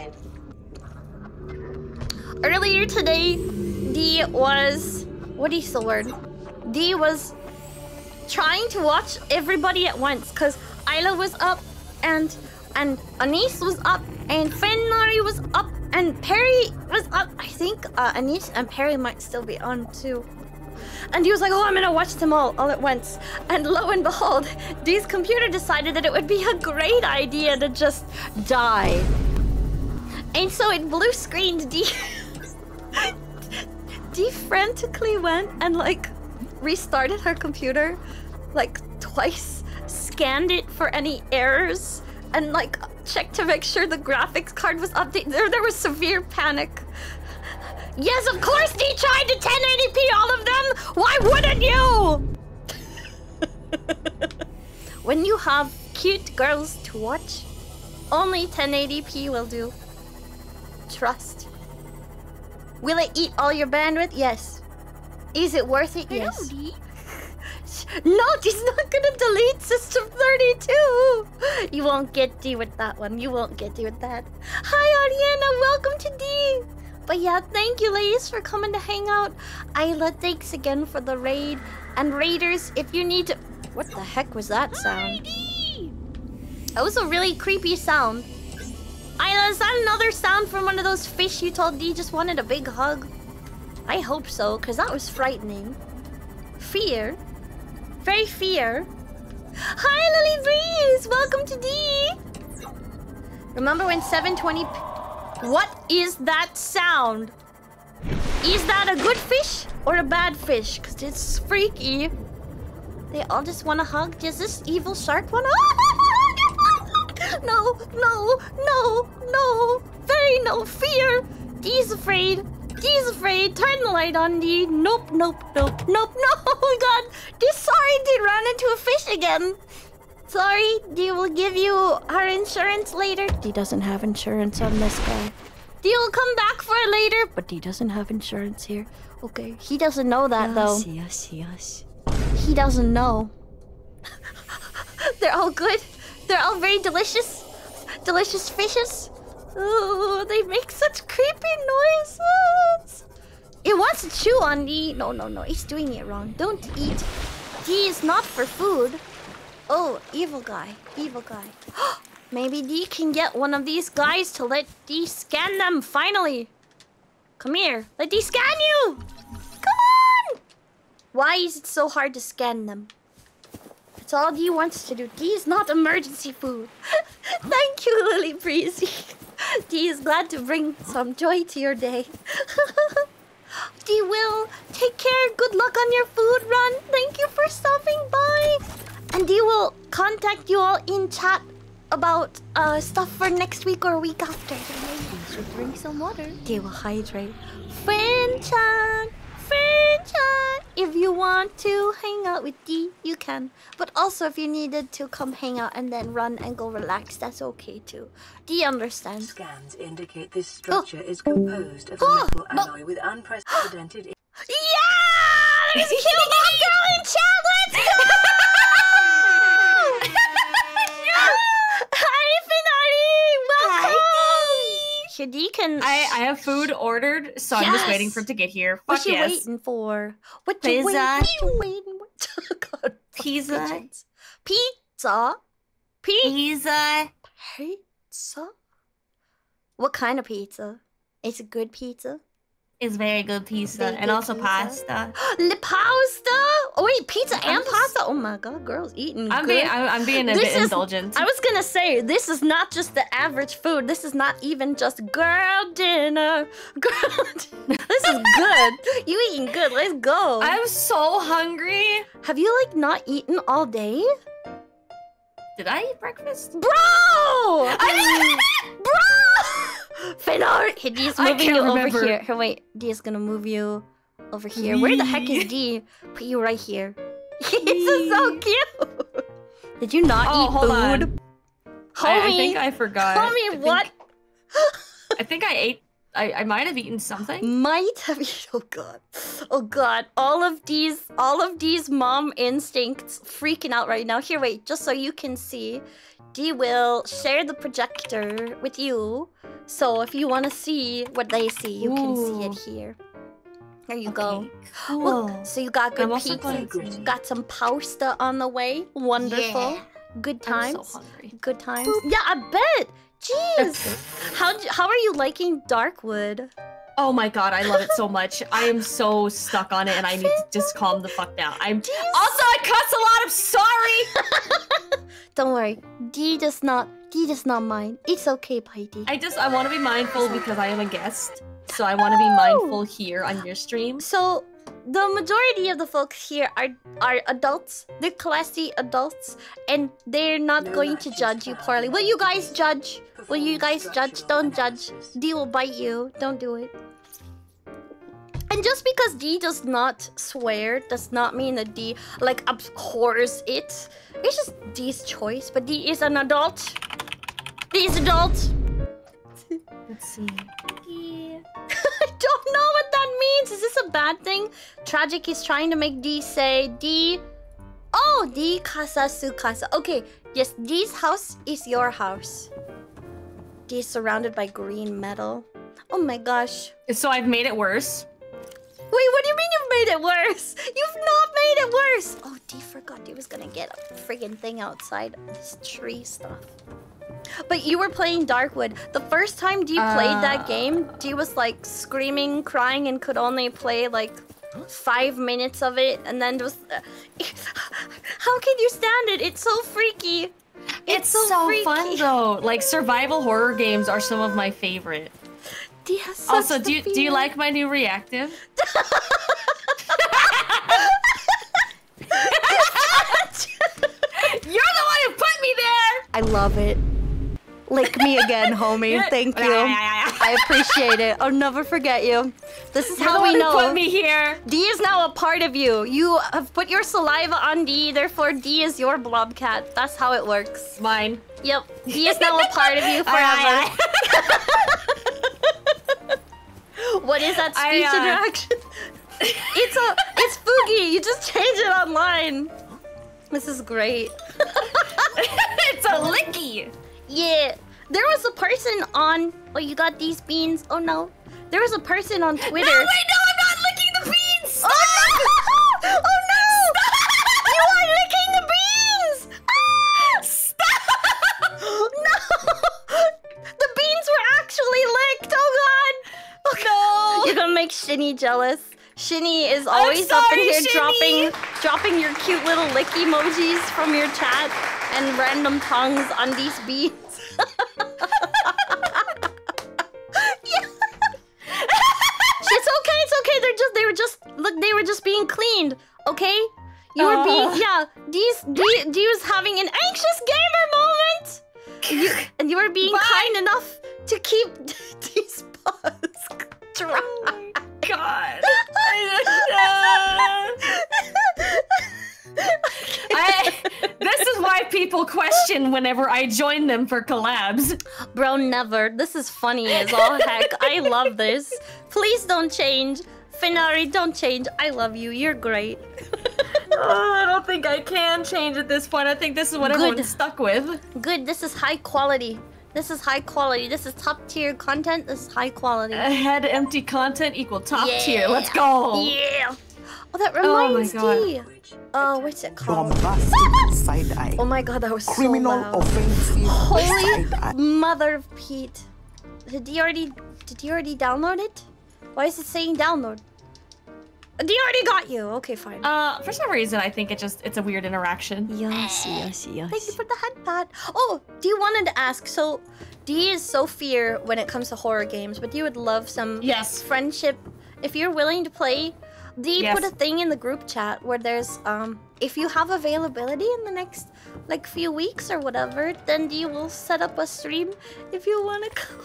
Earlier today, Dee was... what is the word? Dee was trying to watch everybody at once, because Isla was up, and and Anise was up, and Fenari was up, and Perry was up. I think uh, Anise and Perry might still be on too. And he was like, oh, I'm gonna watch them all, all at once. And lo and behold, Dee's computer decided that it would be a great idea to just die. And so it blue screened Dee. Dee frantically went and like restarted her computer like twice, scanned it for any errors, and like checked to make sure the graphics card was updated. There, there was severe panic. Yes, of course Dee tried to ten eighty p all of them! Why wouldn't you? When you have cute girls to watch, only ten eighty p will do. Trust. Will it eat all your bandwidth? Yes. Is it worth it? Hello, yes. Dee. No, Dee's not gonna delete System thirty-two! You won't get Dee with that one. You won't get Dee with that. Hi, Ariana! Welcome to Dee! But yeah, thank you, ladies, for coming to hang out. Ayla, thanks again for the raid. And raiders, if you need to... What the heck was that sound? Heidi! That was a really creepy sound. Ayla, is that another sound from one of those fish you told Dee just wanted a big hug? I hope so, because that was frightening. Fear. Very fear. Hi, Lily Breeze! Welcome to Dee! Remember when seven twenty p... What is that sound? Is that a good fish or a bad fish? Because it's freaky. They all just want to hug. Does this evil shark want to? No, no, no, no. Very no fear. Dee's afraid. Dee's afraid. Turn the light on, Dee. Nope, nope, nope, nope, no. Oh, God. Dee, sorry, Dee ran into a fish again. Sorry, Dee will give you her insurance later. Dee doesn't have insurance on this guy. Dee will come back for it later, but Dee doesn't have insurance here. Okay, he doesn't know that, yes, though. Yes, yes, yes. He doesn't know. They're all good. They're all very delicious. Delicious fishes. Ooh, they make such creepy noises. It wants to chew on Dee. No, no, no, he's doing it wrong. Don't eat. Dee is not for food. Oh, evil guy, evil guy. Maybe Dee can get one of these guys to let Dee scan them, finally. Come here, let Dee scan you! Come on! Why is it so hard to scan them? It's all Dee wants to do. Dee is not emergency food. Thank you, Lily Breezy. Dee is glad to bring some joy to your day. Dee will, take care, good luck on your food run. Thank you for stopping by. And Dee will contact you all in chat about uh, stuff for next week or week after. You should drink some water. Dee will hydrate. Friend-chan, friend-chan. If you want to hang out with Dee, you can. But also if you needed to come hang out and then run and go relax, that's okay too. Dee understands. Scans indicate this structure oh. is composed of oh. a metal oh. alloy with unprecedented... Yeah! There's a cute little girl in chat! Let's go! Dee can... I, I have food ordered, so yes. I'm just waiting for it to get here. Fuck you yes. waiting for? What you waiting for? God, pizza. Pizza. Pizza. Pizza. What kind of pizza? It's a good pizza. It's very good pizza, very and good also pizza. Pasta. The pasta? Oh wait, pizza I'm and just... pasta? Oh my God, girls eating I'm good. Being, I'm, I'm being a this bit is, indulgent. I was gonna say, this is not just the average food. This is not even just girl dinner. Girl dinner. This is good. You eating good, let's go. I'm so hungry. Have you like not eaten all day? Did I eat breakfast? Bro! I didn't... Bro! Fenari! Dee's moving you remember. over here. Here, wait. Dee is gonna move you over here. Where the heck is Dee? Put you right here. This is so cute! Did you not oh, eat hold food? On. Homie! I, I think I forgot. Homie, I what? Think, I think I ate... I, I might have eaten something. Might have eaten... Oh God. Oh God. All of Dee's... All of Dee's mom instincts freaking out right now. Here, wait. Just so you can see. Dee will share the projector with you. So if you want to see what they see, you Ooh. Can see it here. There you okay. go. Cool. Look, so you got good pizza. Good. Got some pasta on the way. Wonderful. Yeah. Good times. I'm so hungry. Good times. Yeah, I bet. Jeez. How how are you liking Darkwood? Oh my god, I love it so much. I am so stuck on it and I need to just calm the fuck down. I'm D's... Also, I cuss a lot, I'm sorry! Don't worry, D does not, D does not mind. It's okay, Paiti. I just, I want to be mindful because I am a guest. So I want to oh! be mindful here on your stream. So, the majority of the folks here are, are adults. They're classy adults. And they're not no, going to judge you poorly. Will you guys judge? Will you guys judge? Don't judge. D will bite you. Don't do it. And just because D does not swear does not mean that D, like, abhors it. It's just D's choice, but D is an adult. D is adult. Let's see. Yeah. I don't know what that means. Is this a bad thing? Tragic is trying to make D say, D... Oh, D casa su casa. Okay, yes, D's house is your house. D is surrounded by green metal. Oh my gosh. So I've made it worse. Wait, what do you mean you've made it worse? You've not made it worse! Oh, D forgot D was gonna get a friggin' thing outside of this tree stuff. But you were playing Darkwood. The first time D uh... played that game, D was like screaming, crying, and could only play like five minutes of it. And then just... Uh, how can you stand it? It's so freaky. It's, it's so, so freaky. fun though. Like, survival horror games are some of my favorite. Also, do you, do you like my new reactive? You're the one who put me there! I love it. Lick me again, homie. Thank you. I appreciate it. I'll never forget you. This is You're how the one we know. Who put me here. D is now a part of you. You have put your saliva on D, therefore D is your blob cat. That's how it works. Mine. Yep. D is now a part of you forever. Aye, aye. What is that speech I, uh... interaction? It's a, it's Foogie. You just change it online. This is great. It's a licky. Yeah. There was a person on... Oh, you got these beans. Oh, no. There was a person on Twitter... No, wait, no, I'm not licking the beans! Stop! Oh, no! Oh, no! Stop! You are licking the beans! Ah! Stop! No! The beans were actually licked. Oh, God! No. You're gonna make Shinny jealous. Shinny is always sorry, up in here Shinny. dropping dropping your cute little lick emojis from your chat and random tongues on these beats. Yeah. It's okay, it's okay. They're just they were just look they were just being cleaned, okay? You oh. were being yeah, these D, D was having an anxious gamer moment! You, and you were being Bye. kind enough to keep these Dry. Oh my god. I, this is why people question whenever I join them for collabs. Bro, never. This is funny as all heck. I love this. Please don't change. Fenari, don't change. I love you. You're great. Oh, I don't think I can change at this point. I think this is what Good. everyone's stuck with. Good. This is high quality. This is high quality. This is top tier content. This is high quality. Uh, head empty content equal top yeah. tier. Let's go. Yeah. Oh, that reminds me. Oh, my God. Oh, what's it called? Bombastic side eye. Oh my God, that was Criminal so loud. offensive. Holy mother of Pete. Did you already? Did you already download it? Why is it saying download? They already got you. Okay, fine. Uh, for some reason, I think it just—it's a weird interaction. Yes, yes, yes. Thank you for the head pat. Oh, D wanted to ask. So, D is so fear when it comes to horror games, but D would love some yes friendship. If you're willing to play, D yes. put a thing in the group chat where there's um, if you have availability in the next like few weeks or whatever, then D will set up a stream if you wanna come.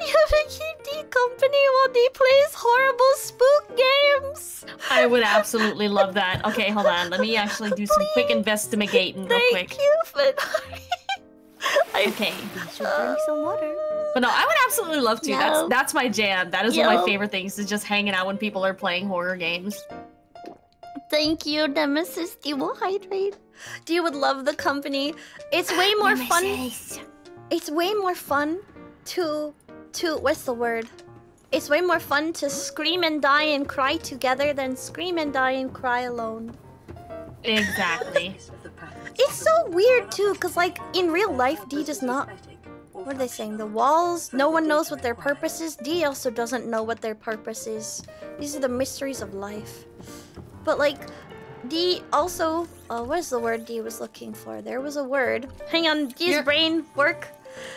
You have to keep D company while D plays horrible spook games. I would absolutely love that. Okay, hold on. Let me actually do Please. some quick investigating real quick. Thank you, Fenari. Okay. I should drink some water. But no, I would absolutely love to. No. That's that's my jam. That is Yo. one of my favorite things, is just hanging out when people are playing horror games. Thank you, Nemesis. D will hydrate. D would love the company. It's way more Nemesis. fun. It's way more fun. To, to, what's the word? It's way more fun to scream and die and cry together than scream and die and cry alone. Exactly. It's so weird too, cause like in real life, D does not What are they saying? The walls? No one knows what their purpose is? D also doesn't know what their purpose is. These are the mysteries of life. But like, D also... Oh, what is the word D was looking for? There was a word. Hang on, D's You're... brain work.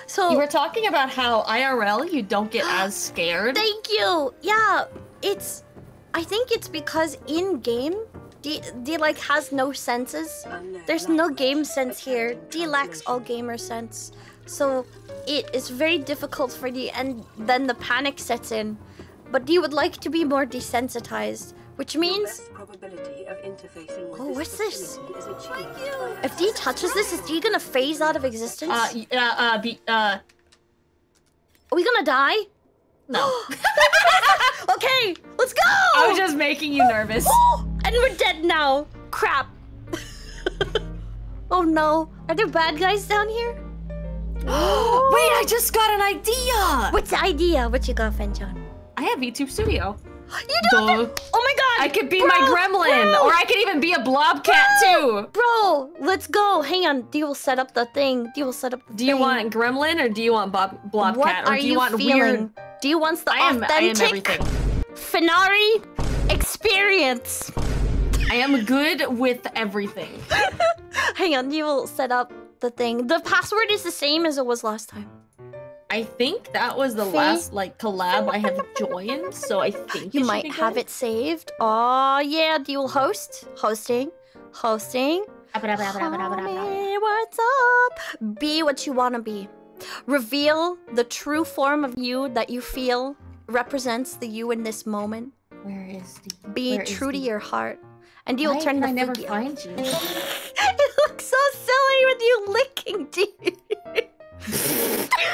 So... You were talking about how I R L, you don't get as scared. Thank you! Yeah, it's... I think it's because in-game, D, D like has no senses. There's no game sense here. D lacks all gamer sense. So it is very difficult for D, and then the panic sets in. But D would like to be more desensitized, which means... Oh, what's this? If D touches this, is D gonna phase out of existence? Uh, uh, uh, be, uh... Are we gonna die? No. Okay, let's go! I was just making you nervous. And we're dead now. Crap. Oh no. Are there bad guys down here? Wait, I just got an idea! What's the idea? What you got, Fenchon? I have YouTube Studio. You do have to... Oh my god! I could be bro, my gremlin! Bro. Or I could even be a blob cat bro. too! Bro, let's go! Hang on, D will set up the thing. D will set up the Do thing. You want gremlin or do you want bob, blob what cat? Or are do you, you want feeling? Weird... D wants the I authentic... Am, I am Fenari experience! I am good with everything. Hang on, D will set up the thing. The password is the same as it was last time. I think that was the Fee. last like collab I have joined, so I think you might have it saved. Oh yeah, do you host? Hosting, hosting. Homie, what's up? Be what you wanna be. Reveal the true form of you that you feel represents the you in this moment. Where is the? Be Where true to the... your heart. And D will turn the I never figure. Find you. It looks so silly with you licking D.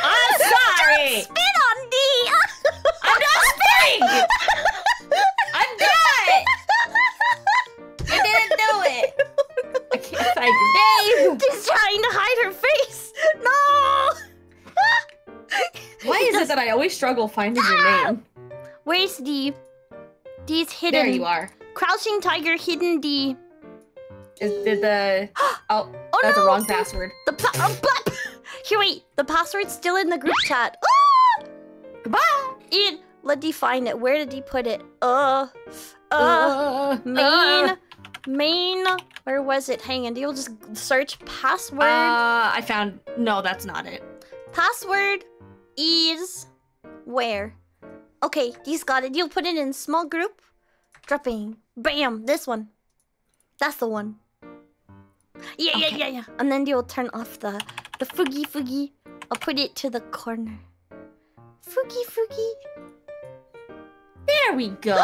I'm sorry! Don't spit on D! I'm not spitting! I'm not! I didn't do it! I can't find your name! She's trying to hide her face! No! Why is it that I always struggle finding ah! your name? Where's D? D's hidden. There you are. Crouching Tiger, hidden D. Is did the... Oh, oh that's no. the wrong password. The pla oh, blah. Here, wait. The password's still in the group chat. Ah! Goodbye. It. Let D find it. Where did D put it? Uh. Uh. uh main. Uh. Main. Where was it? Hang on. D will just search password. Uh, I found. No, that's not it. Password is where? Okay, D's got it. You'll put it in small group. Dropping. Bam. This one. That's the one. Yeah, okay. yeah, yeah, yeah. And then D will turn off the. The Foogie Foogie. I'll put it to the corner. Foogie Foogie. There we go.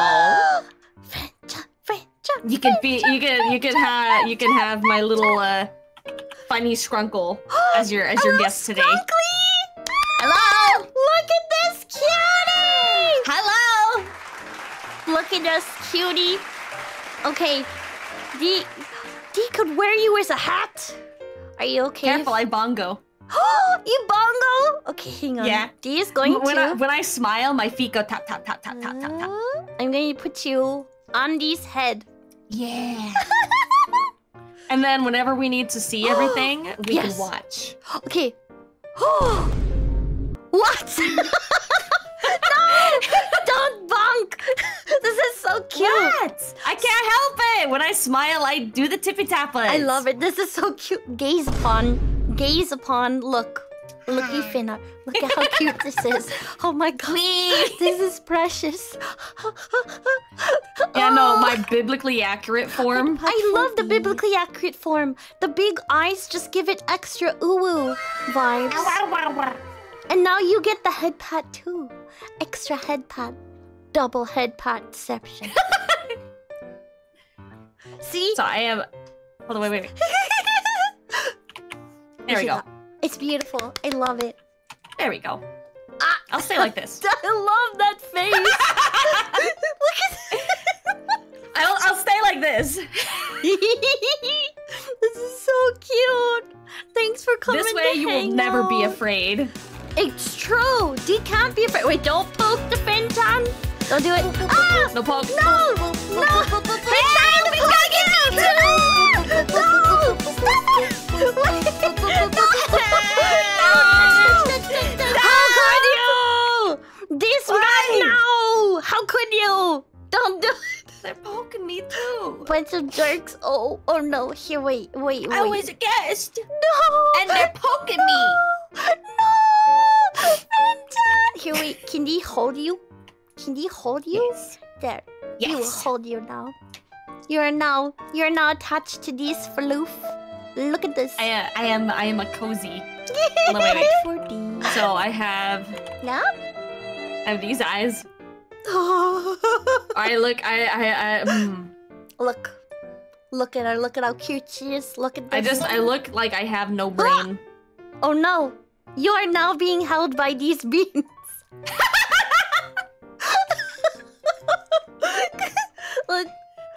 Frencha, Frencha, you can be you can you can have you can have my little uh funny Scrunkle as your as your Hello, guest today. Scrunkly! Hello! Look at this cutie! Hello! Look at us, cutie. Okay. D D could wear you as a hat. Are you okay? Careful, I bongo. Oh, you bongo? Okay, hang on. Yeah. D is going when to... I, when I smile, my feet go tap, tap, tap, tap, tap, tap, tap. I'm going to put you on D's head. Yeah. And then whenever we need to see everything, we yes. can watch. Okay. What? No! Don't bonk! This is so cute! What? I can't help it! When I smile, I do the tippy tappers. I love it. This is so cute. Gaze upon. Gaze upon. Look. Looky Finna. Look at how cute this is. Oh my god. Please. This is precious. Yeah, no, my biblically accurate form. I love the biblically accurate form. The big eyes just give it extra uwu vibes. And now you get the head pat too. Extra head pat. Double head pat deception. See? So I am... Hold on, wait, wait, wait. There we go. That. It's beautiful. I love it. There we go. Ah. I'll stay like this. I love that face. Look at this. I'll, I'll stay like this. This is so cute. Thanks for coming This way to you hang will never out. Be afraid. It's true! D can't be afraid. Wait, don't poke the Fenton! Don't do it. Ah! No poke! No! No! Fenton, we gotta get out! No! Stop it! Wait! No! No! How could you? Don't do it. They're poking me too. Bunch of jerks. Oh, oh no. Here, wait, wait, wait. I was a guest. No. And they're poking no. me. No. Vincent. Here, wait. Can he hold you? Can he hold you? Yes. There. Yes. He will hold you now. You are now. You are now attached to this floof. Look at this. I, uh, I am. I am a cozy. Wait, wait, wait. So I have. Yeah. I have these eyes. Alright, look, I, I, I, mm. Look. Look at her, look at how cute she is, look at this. I just, I look like I have no brain. Oh no, you are now being held by these beans. Look.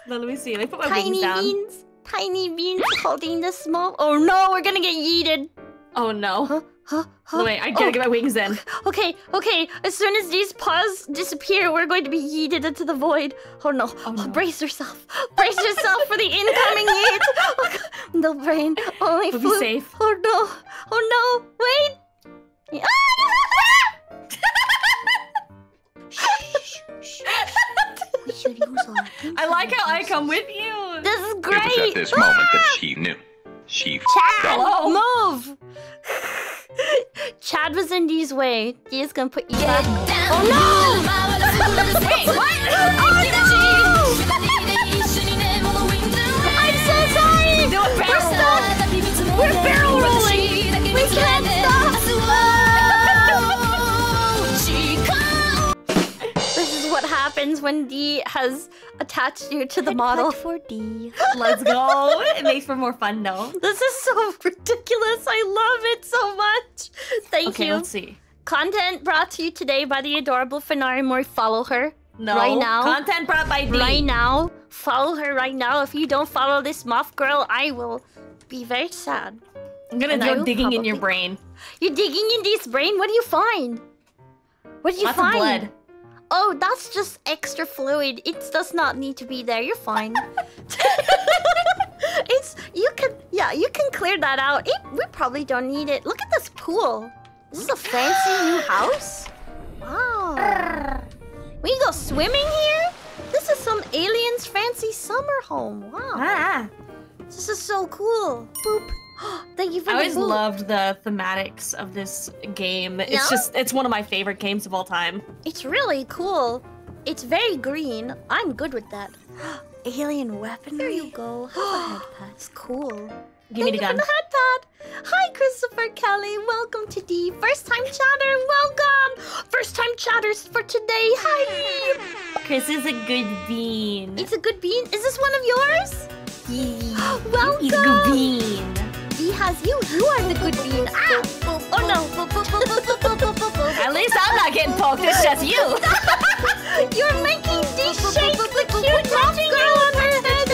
No, let me see, let me put my tiny beans down. Tiny beans, tiny beans holding the small... Oh no, we're gonna get yeeted. Oh no. Huh? Huh? Huh? Wait, I gotta oh. get my wings in. Okay, okay. As soon as these paws disappear, we're going to be yeeted into the void. Oh no. Oh, no. Brace yourself. Brace yourself for the incoming yeet. Oh, no brain. Only we'll be safe. Oh no. Oh no. Wait. I like how I come with you. This is great. It was at this moment that she knew. She Chad, move! Chad was in Dee's way. Dee's gonna put you back. Oh no! Wait, what? Oh no! I'm so sorry! No, we're we're stuck! We're barrel rolling! We can't stop! This is what happens when Dee has attached you to the model. four D. Let's go. It makes for more fun, though. This is so ridiculous. I love it so much. Thank okay, you. Okay, let's see. Content brought to you today by the adorable Fenari Mori. Follow her no. right now. Content brought by me. Right now. Follow her right now. If you don't follow this moth girl, I will be very sad. I'm going to go digging in your brain. You're digging in this brain? What do you find? What do you Lots find? Of blood. Oh, that's just extra fluid. It does not need to be there. You're fine. It's... You can... Yeah, you can clear that out. It, we probably don't need it. Look at this pool. This is a fancy new house. Wow. We can go swimming here? This is some alien's fancy summer home. Wow. Ah. This is so cool. Boop. Thank you for I the always boop. loved the thematics of this game. It's yeah? just, it's one of my favorite games of all time. It's really cool. It's very green. I'm good with that. Alien weaponry. There you go. Have a head pad. It's cool. Give Thank me the gun. For the head pad. Hi, Christopher Kelly. Welcome to D. First time chatter. Welcome. First time chatters for today. Hi. Chris is a good bean. It's a good bean. Is this one of yours? Yeah. Welcome. It's a good bean. He has you. You are the good bean. Ah! Oh no! At least I'm not getting poked. It's just you. You're making this shake the cute moth girl on her head.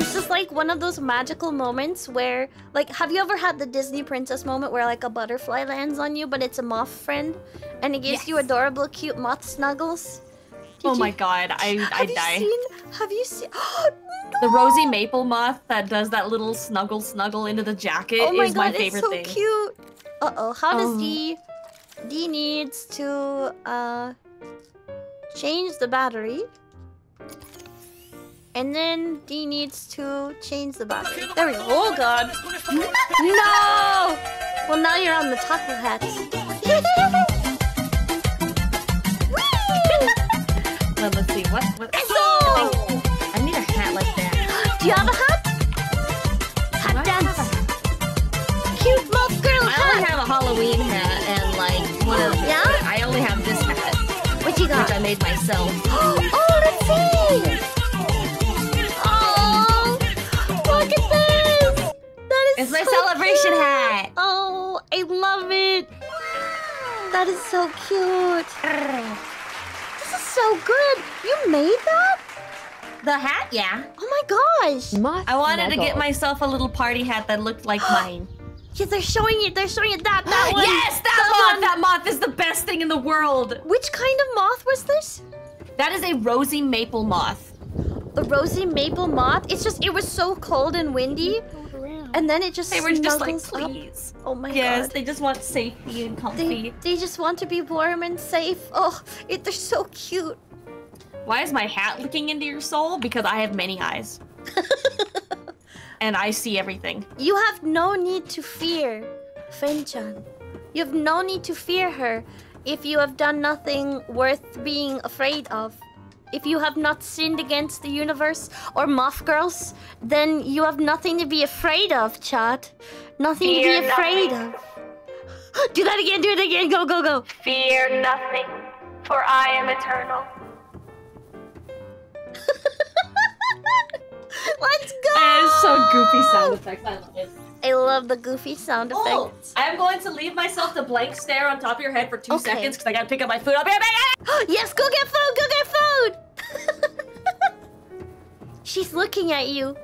It's just like one of those magical moments where, like, have you ever had the Disney princess moment where like a butterfly lands on you, but it's a moth friend, and it gives yes. you adorable, cute moth snuggles? Did oh you... my god, I I die. Seen, have you seen? Oh, no. The rosy maple moth that does that little snuggle snuggle into the jacket oh my is god, my favorite thing. It's so thing. cute. Uh oh, how does um. D? D needs to uh change the battery, and then D needs to change the battery. There we go. Oh god. No. Well, now you're on the taco hats. Well, let's see, what? what oh! I need a hat like that. Do you have a hat? Hat do dance. Have a... Cute moth girl I hat. I only have a Halloween hat and like one of yeah? I only have this hat. What you got? Which I made myself. Oh, let's see. Oh, look at this. That is It's so my celebration cute. hat. Oh, I love it. That is so cute. This is so good. You made that? The hat? Yeah. Oh my gosh. Moth I wanted snuggle. to get myself a little party hat that looked like mine. Yeah, they're showing it. They're showing it that, that one. Yes, that, that moth. One. That moth is the best thing in the world. Which kind of moth was this? That is a rosy maple moth. A rosy maple moth? It's just, it was so cold and windy. And then it just They were just like, please. Up. Oh my yes, god. Yes, they just want safety and comfy. They, they just want to be warm and safe. Oh, it, they're so cute. Why is my hat looking into your soul? Because I have many eyes. And I see everything. You have no need to fear Fenchan. You have no need to fear her if you have done nothing worth being afraid of. If you have not sinned against the universe or moth girls, then you have nothing to be afraid of, Chad. Nothing fear to be afraid nothing. of. Do that again, do it again, go, go, go. Fear nothing, for I am eternal. Let's go! That is so goofy sound effects, I love it. I love the goofy sound effects. Oh, I'm going to leave myself the blank stare on top of your head for two okay. seconds because I gotta pick up my food. I'll be right back! Yes, go get food, go get food! She's looking at you.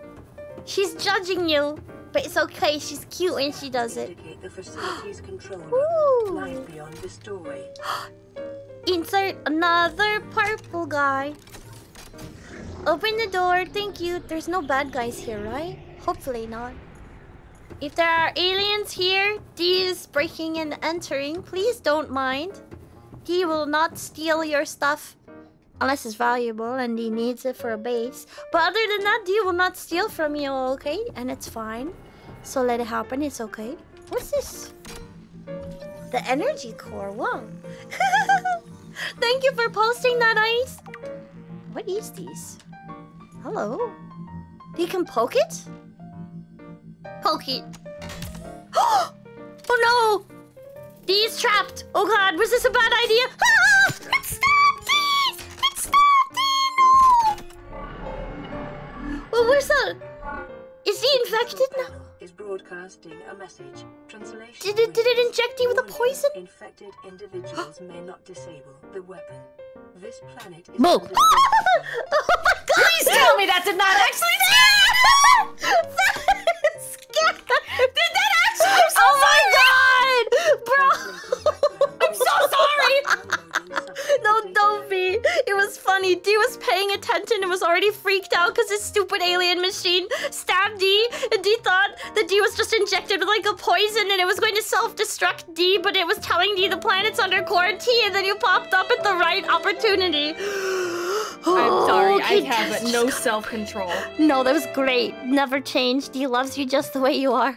She's judging you. But it's okay, she's cute when she does it. The facility's control room beyond this doorway. Insert another purple guy. Open the door, thank you. There's no bad guys here, right? Hopefully not. If there are aliens here, D is breaking and entering. Please don't mind. D will not steal your stuff. Unless it's valuable and he needs it for a base. But other than that, D will not steal from you, okay? And it's fine. So let it happen, it's okay. What's this? The energy core, wow. Thank you for posting that, Ice. What is these? Hello? You can poke it? Poke it. Oh no! Dee's trapped! Oh god, was this a bad idea? Ah! It stopped Dee! It stopped Dee! No! Well, where's the... Is Dee infected now? Is broadcasting a message. Translation... Did it, did it inject Dee with a poison? Infected individuals may not disable the weapon. This planet is... Boo! Oh my god! Please tell me that did not actually... That is scary! Did that actually... So oh my god! Bro! I'm so sorry! No, don't be. It was funny. Dee was paying attention and was already freaked out because this stupid alien machine stabbed Dee. And Dee thought that Dee was just injected with like a poison and it was going to self-destruct Dee, but it was telling Dee the planet's under quarantine and then you popped up at the right opportunity. I'm sorry, okay, I have just... no self-control. No, that was great. Never change. Dee loves you just the way you are.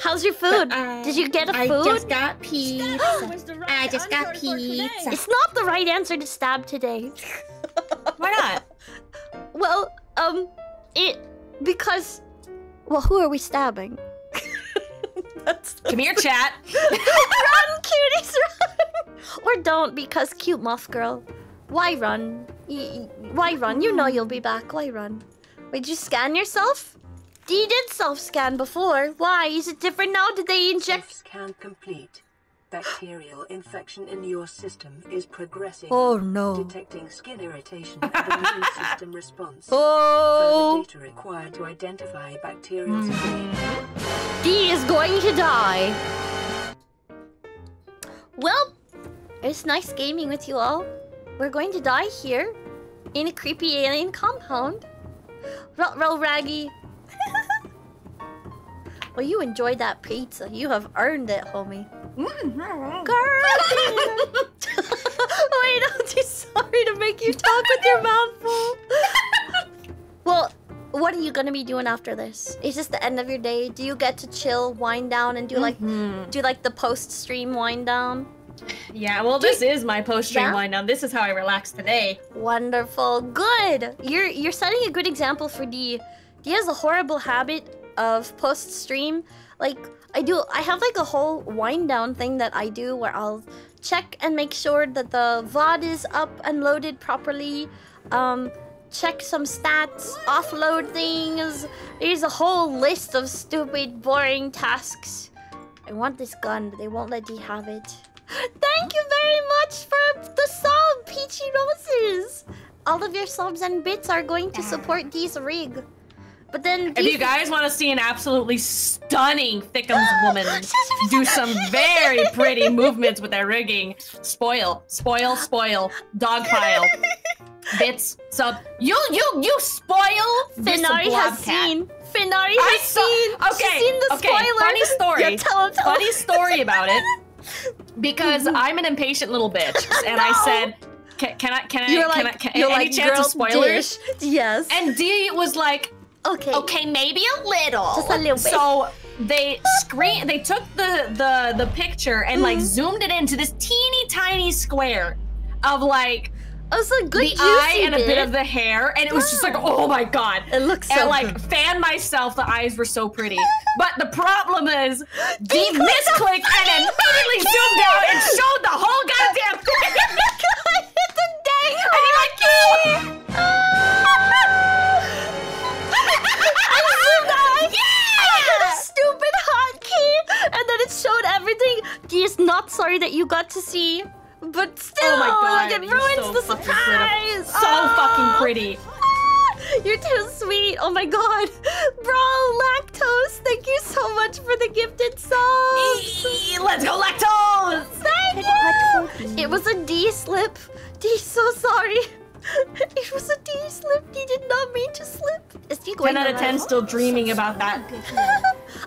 How's your food? But, uh, did you get a food? I just got pizza. Right I just got pizza. It's not the right answer to stab today. Why not? Well, um, it... Because... Well, who are we stabbing? That's Come here, chat. Run, cuties, run! Or don't, because cute moth girl. Why run? Y why run? You know you'll be back. Why run? Wait, did you scan yourself? Dee did self-scan before. Why? Is it different now? Did they inject... Self-scan complete. Bacterial infection in your system is progressing. Oh no. Detecting skin irritation and immune system response. Oh! Further data required to identify bacterial strains. Dee is going to die. Well, it's nice gaming with you all. We're going to die here in a creepy alien compound. Ruh-roh, Raggy. Well, you enjoyed that pizza. You have earned it, homie. Mm-hmm. Girl! Wait, I'm too sorry to make you talk with your mouth full. Well, what are you gonna be doing after this? Is this the end of your day? Do you get to chill, wind down, and do like mm-hmm. do like the post-stream wind down? Yeah, well, do this you... is my post-stream yeah? wind down. This is how I relax today. Wonderful, good. You're you're setting a good example for Dee. Dee has a horrible habit of post-stream, like. I do, I have like a whole wind down thing that I do where I'll check and make sure that the V O D is up and loaded properly, um, check some stats, offload things. There's a whole list of stupid, boring tasks. I want this gun, but they won't let Dee have it. Thank you very much for the sub, Peachy Roses! All of your subs and bits are going to support Dee's rig. But then if you guys want to see an absolutely stunning Thickums woman do some very pretty movements with their rigging, spoil, spoil, spoil, dogpile, bits, sub, you, you, you spoil this Fenari has cat. seen. Fenari has saw, seen. Okay, She's seen the okay. Spoiler. Funny story. Yeah, tell him, tell funny him. story about it. Because I'm an impatient little bitch, and no. I said, Can, can I? Can I? Like, can I can, any like, chance of spoilers? Dish. Yes. And D was like, okay, okay, maybe a little, just a little bit. So they screen. They took the the the picture and mm. like zoomed it into this teeny tiny square of like. It was a good the eye and bit. a bit of the hair, and it was just like, oh my god! It looks so. And like, good. fan myself, the eyes were so pretty. But the problem is, the misclick and then immediately zoomed out and showed the whole goddamn thing. God, it's a dang hockey! And you're like, oh! Yeah! Stupid hotkey! And then it showed everything. He is not sorry that you got to see. But still, oh my God, like it ruins so the surprise! So oh. fucking pretty. Ah, you're too sweet. Oh my God. Bro, Lactose, thank you so much for the gifted subs. Eee, let's go, Lactose! Thank you! It was a D slip. D, so sorry. It was a D slip. He did not mean to slip. Is he going ten out of ten still dreaming about that.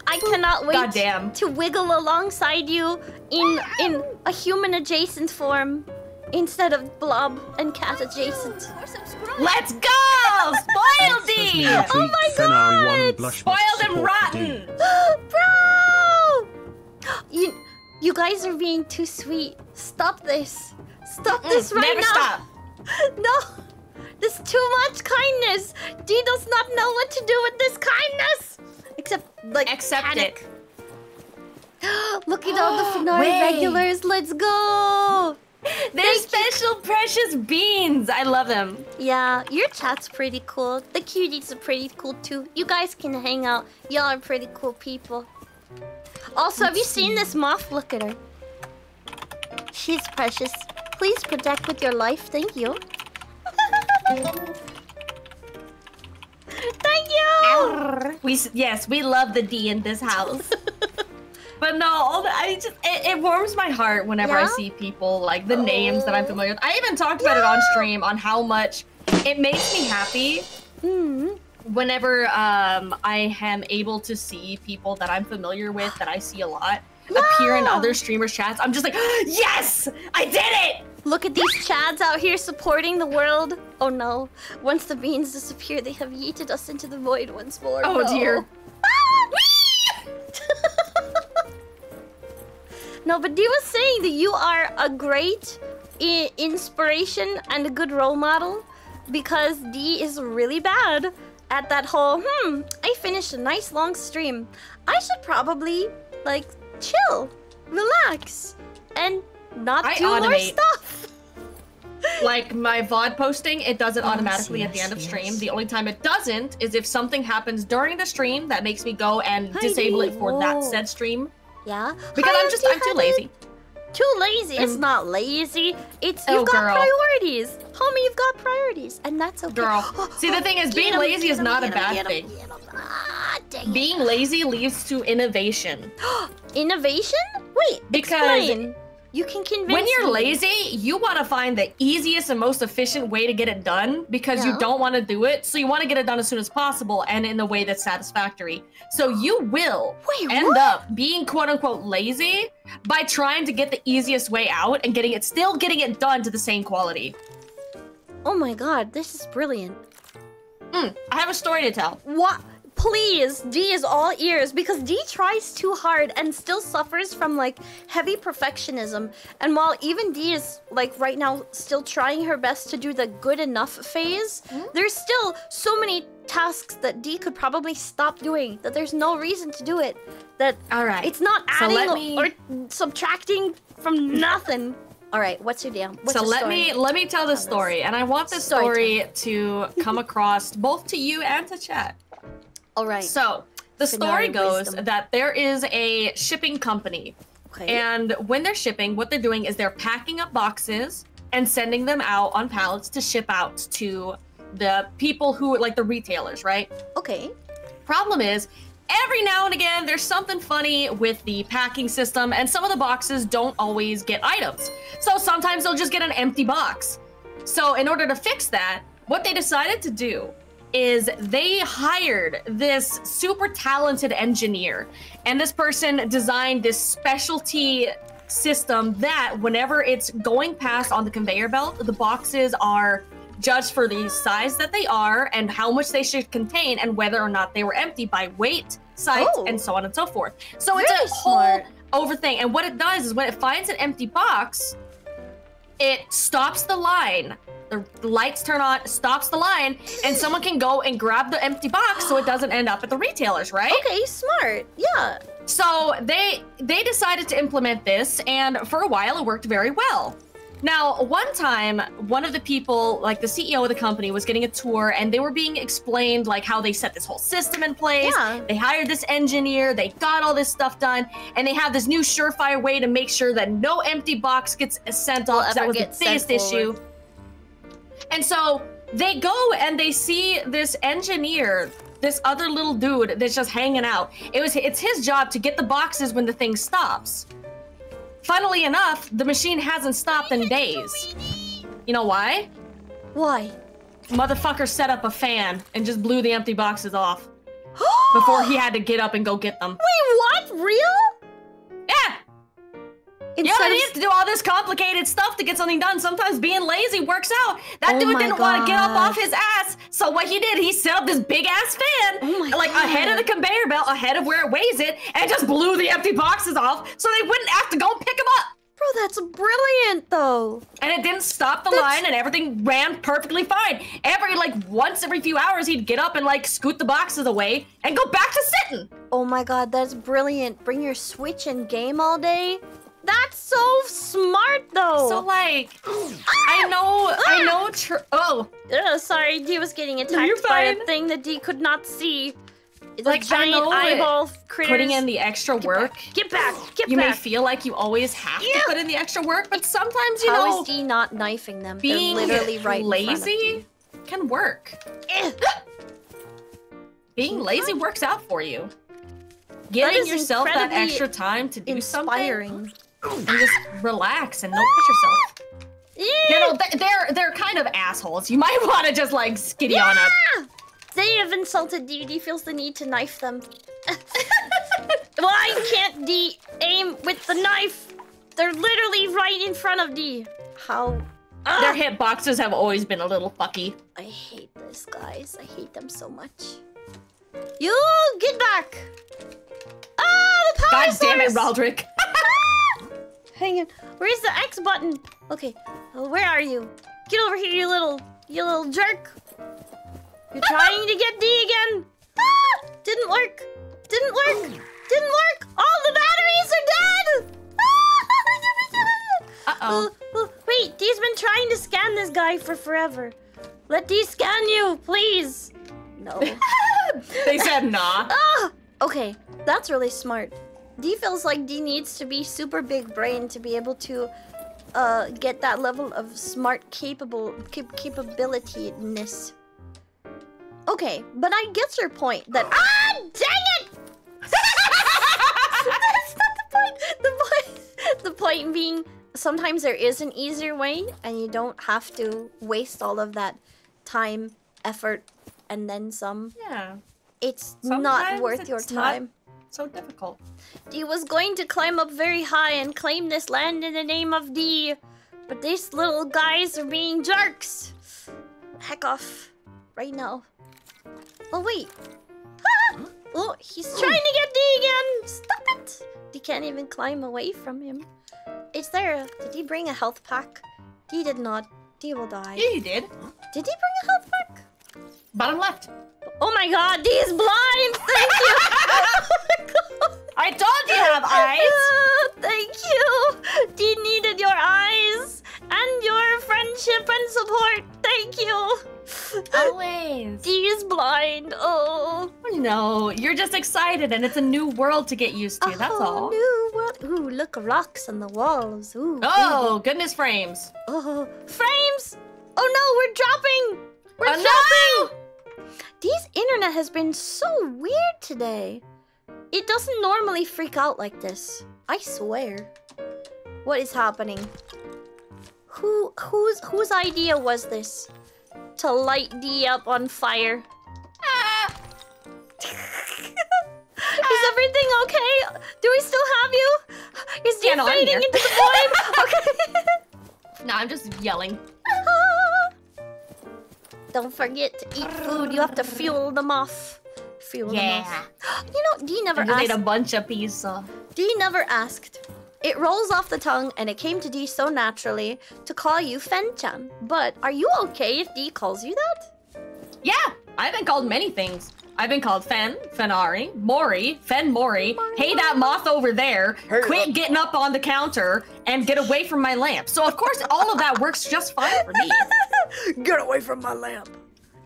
I cannot wait Goddamn. to wiggle alongside you in in a human adjacent form instead of blob and cat adjacent. Let's go! Spoiled D! Oh my God! Spoiled and rotten! Bro! You you guys are being too sweet. Stop this. Stop this right now. Never stop. No! There's too much kindness! D does not know what to do with this kindness! Except, like, Accept panic. it. Look at all the Fenari Wait. regulars, let's go! They're Thank special you. precious beans! I love them. Yeah, your chat's pretty cool. The cuties are pretty cool too. You guys can hang out. Y'all are pretty cool people. Also, Let's have you see. seen this moth? Look at her. She's precious. Please protect with your life, thank you. Thank you! We, yes, we love the D in this house. But no, all the, I just, it, it warms my heart whenever yeah? I see people, like the oh. names that I'm familiar with. I even talked about yeah. it on stream, on how much it makes me happy mm. whenever um, I am able to see people that I'm familiar with, that I see a lot. No. appear in other streamers' chats. I'm just like, yes! I did it! Look at these chads out here supporting the world. Oh no. Once the beans disappear, they have yeeted us into the void once more. Oh no. dear. Ah! No, but Dee was saying that you are a great I inspiration and a good role model because Dee is really bad at that whole, hmm, I finished a nice long stream. I should probably, like, chill, relax, and not I do automate. more stuff. Like my V O D posting, it does it oh, automatically yes, at the end yes, of stream. Yes. The only time it doesn't is if something happens during the stream that makes me go and Heidi. disable it for Whoa. that said stream. Yeah, because Hi, I'm just I'm too lazy. Too lazy? It's not lazy. It's you've oh, got girl. priorities, homie. You've got priorities, and that's okay. Girl, see the thing is, get being him, lazy is him, not a him, bad thing. Him, ah, being lazy leads to innovation. Innovation? Wait, because explain. You can convince. When you're me. lazy, you want to find the easiest and most efficient way to get it done because yeah. you don't want to do it. So you want to get it done as soon as possible and in a way that's satisfactory. So you will Wait, end what? up being quote unquote lazy by trying to get the easiest way out and getting it still getting it done to the same quality. Oh my God, this is brilliant. Mm, I have a story to tell. What? Please, D is all ears because D tries too hard and still suffers from like heavy perfectionism. And while even D is like right now still trying her best to do the good enough phase, mm-hmm. there's still so many tasks that D could probably stop doing that there's no reason to do it. That all right. it's not adding so me... or subtracting from nothing. All right, what's your deal? What's so your let story? me let me tell the story, and I want the story to come across both to you and to chat. All right. So the story goes that there is a shipping company, okay. and when they're shipping, what they're doing is they're packing up boxes and sending them out on pallets to ship out to the people who like the retailers, right? Okay. Problem is, every now and again, there's something funny with the packing system, and some of the boxes don't always get items. So sometimes they'll just get an empty box. So in order to fix that, what they decided to do is they hired this super talented engineer, and this person designed this specialty system that whenever it's going past on the conveyor belt, the boxes are judged for the size that they are and how much they should contain and whether or not they were empty by weight, size, oh. and so on and so forth. So Very it's a smart. whole over thing. And what it does is when it finds an empty box, it stops the line. The lights turn on, stops the line, and someone can go and grab the empty box so it doesn't end up at the retailers, right? Okay, smart, yeah. So they they decided to implement this, and for a while it worked very well. Now, one time, one of the people, like the C E O of the company, was getting a tour, and they were being explained like how they set this whole system in place. Yeah. They hired this engineer, they got all this stuff done, and they have this new surefire way to make sure that no empty box gets sent off. That was the biggest issue. And so they go and they see this engineer, this other little dude that's just hanging out. It was it's his job to get the boxes when the thing stops. Funnily enough, the machine hasn't stopped in days. You know why? Why? Motherfucker set up a fan and just blew the empty boxes off before he had to get up and go get them. Wait, what? Real? Yeah. Instead yeah, but he has to do all this complicated stuff to get something done. Sometimes being lazy works out. That oh dude didn't want to get up off his ass. So what he did, he set up this big ass fan, oh like God. ahead of the conveyor belt, ahead of where it weighs it, and just blew the empty boxes off so they wouldn't have to go pick them up. Bro, that's brilliant though. And it didn't stop the that's... line, and everything ran perfectly fine. Every like once every few hours, he'd get up and like scoot the boxes away and go back to sitting. Oh my God, that's brilliant. Bring your Switch and game all day. That's so smart, though. So like, I know, ah! I know. Tr oh, Ugh, sorry, Dee was getting attacked by a thing that Dee could not see. It's like a giant eyeball critters. Putting in the extra work. Get back, get back. Get you back. may feel like you always have yeah. to put in the extra work, but sometimes you How know. How is Dee not knifing them? Being They're literally right lazy can work. being lazy works out for you. Giving that yourself that extra time to do inspiring. something. And just relax and don't push yourself. Yeah. You know, they're they're kind of assholes. You might want to just like skiddy yeah. on up. They have insulted Dee. Dee feels the need to knife them. Why can't Dee aim with the knife? They're literally right in front of Dee. How? Ah. Their hitboxes have always been a little fucky. I hate this, guys. I hate them so much. You get back. Ah, the power source. God damn it, Roderick. Hang on. Where's the X button? Okay. Well, where are you? Get over here, you little, you little jerk. You're trying to get Dee again. Ah! Didn't work. Didn't work. Didn't work. All the batteries are dead. Ah! Uh-oh. Uh, uh, wait, Dee's been trying to scan this guy for forever. Let Dee scan you, please. No. They said nah. Ah! Okay, that's really smart. Dee feels like Dee needs to be super big brain to be able to uh, get that level of smart capable cap capability-ness. Okay, but I get your point that- Ah, dang it! That's not the point. The point, the point being, sometimes there is an easier way and you don't have to waste all of that time, effort, and then some. Yeah. It's sometimes not worth it's your time. So difficult. Dee was going to climb up very high and claim this land in the name of Dee, but these little guys are being jerks. Heck off, right now. Oh wait. Oh, he's trying to get Dee again. Stop it! Dee can't even climb away from him. Is there? A, did Dee bring a health pack? Dee did not. Dee will die. Yeah, he did. Did Dee bring a health pack? Bottom left. Oh my God, Dee is blind! Thank you! Oh I told you have eyes! Oh, thank you! Dee needed your eyes! And your friendship and support! Thank you! Always! Dee is blind, oh! No, you're just excited and it's a new world to get used to, oh, that's all. New world. Ooh, look, rocks on the walls. Ooh, oh, ooh. Goodness, frames! Oh, frames! Oh no, we're dropping! We're oh, dropping! No! Dee's internet has been so weird today. It doesn't normally freak out like this. I swear. What is happening? Who, whose, whose idea was this? To light Dee up on fire. Ah. Is everything okay? Do we still have you? He's yeah, no, fading into the void. Okay. No, I'm just yelling. Don't forget to eat food. You have to fuel them off. Fuel yeah. them off. You know, Dee never I asked. I ate a bunch of pizza. Dee never asked. It rolls off the tongue, and it came to Dee so naturally to call you Fen-chan. But are you okay if Dee calls you that? Yeah, I've been called many things. I've been called Fen, Fenari, Mori, Fen Mori, hey that moth over there, Hurry quit up. getting up on the counter, and get away from my lamp. So of course all of that works just fine for me. Get away from my lamp.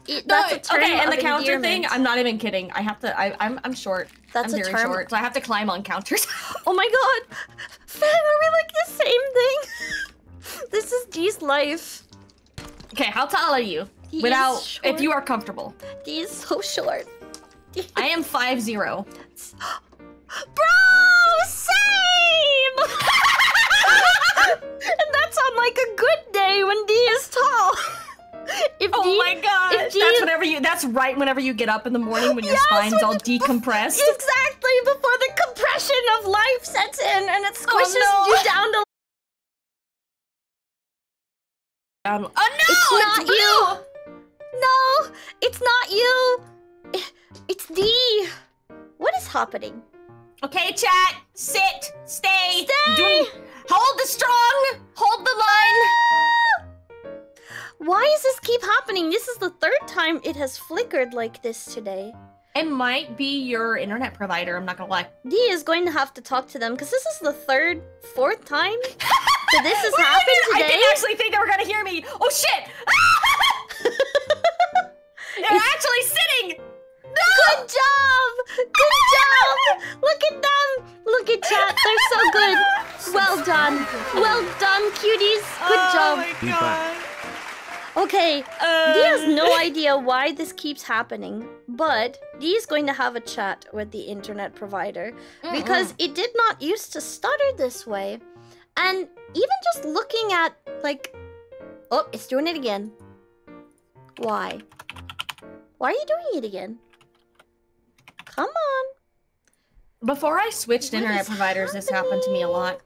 It, that's no, a okay, and the counter thing, I'm not even kidding. I have to, I, I'm I'm short. That's I'm a very term. short, so I have to climb on counters. Oh my god. Fen, are we like the same thing? This is Dee's life. Okay, how tall are you? He Without, if you are comfortable. He is so short. I am five zero. Bro, same! And that's on like a good day when Dee is tall. If oh Dee, my god! If Dee, that's whenever you. That's right. Whenever you get up in the morning when your yes, spine's when all the, decompressed. Exactly before the compression of life sets in and it squishes oh no. you down to. Down. Oh no! It's, it's not blue. you. No, it's not you. It's Dee. What is happening? Okay, chat. Sit. Stay. Stay. Do, hold the strong. Hold the line. Why does this keep happening? This is the third time it has flickered like this today. It might be your internet provider. I'm not gonna lie. Dee is going to have to talk to them because this is the third, fourth time that this has happened today. I didn't actually think they were gonna hear me. Oh shit! They're it's... actually sitting. No! Good job! Good job! Look at them! Look at chat. They're so good. Well done. Well done, cuties. Good oh job. My God. Okay. Uh... Dee has no idea why this keeps happening, but Dee is going to have a chat with the internet provider because mm-mm. it did not used to stutter this way, and even just looking at like, oh, it's doing it again. Why? Why are you doing it again? Come on. Before I switched what internet providers, happening? this happened to me a lot.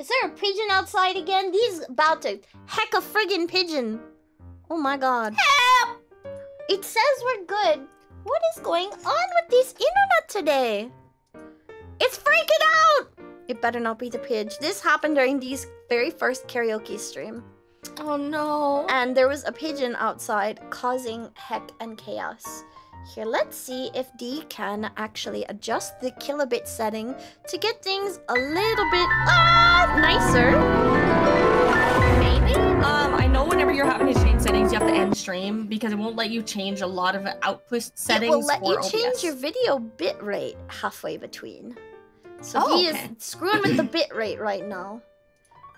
Is there a pigeon outside again? He's about to heck a friggin' pigeon. Oh my god. Help! It says we're good. What is going on with this internet today? It's freaking out! It better not be the pigeon. This happened during Dee's very first karaoke stream. Oh no. And there was a pigeon outside causing heck and chaos. Here, let's see if Dee can actually adjust the kilobit setting to get things a little bit uh, nicer. Maybe? Um, I know whenever you're having to change settings, you have to end stream because it won't let you change a lot of output settings. It will let you change your video bitrate halfway between. So oh, Dee okay. is screwing with the bitrate right now.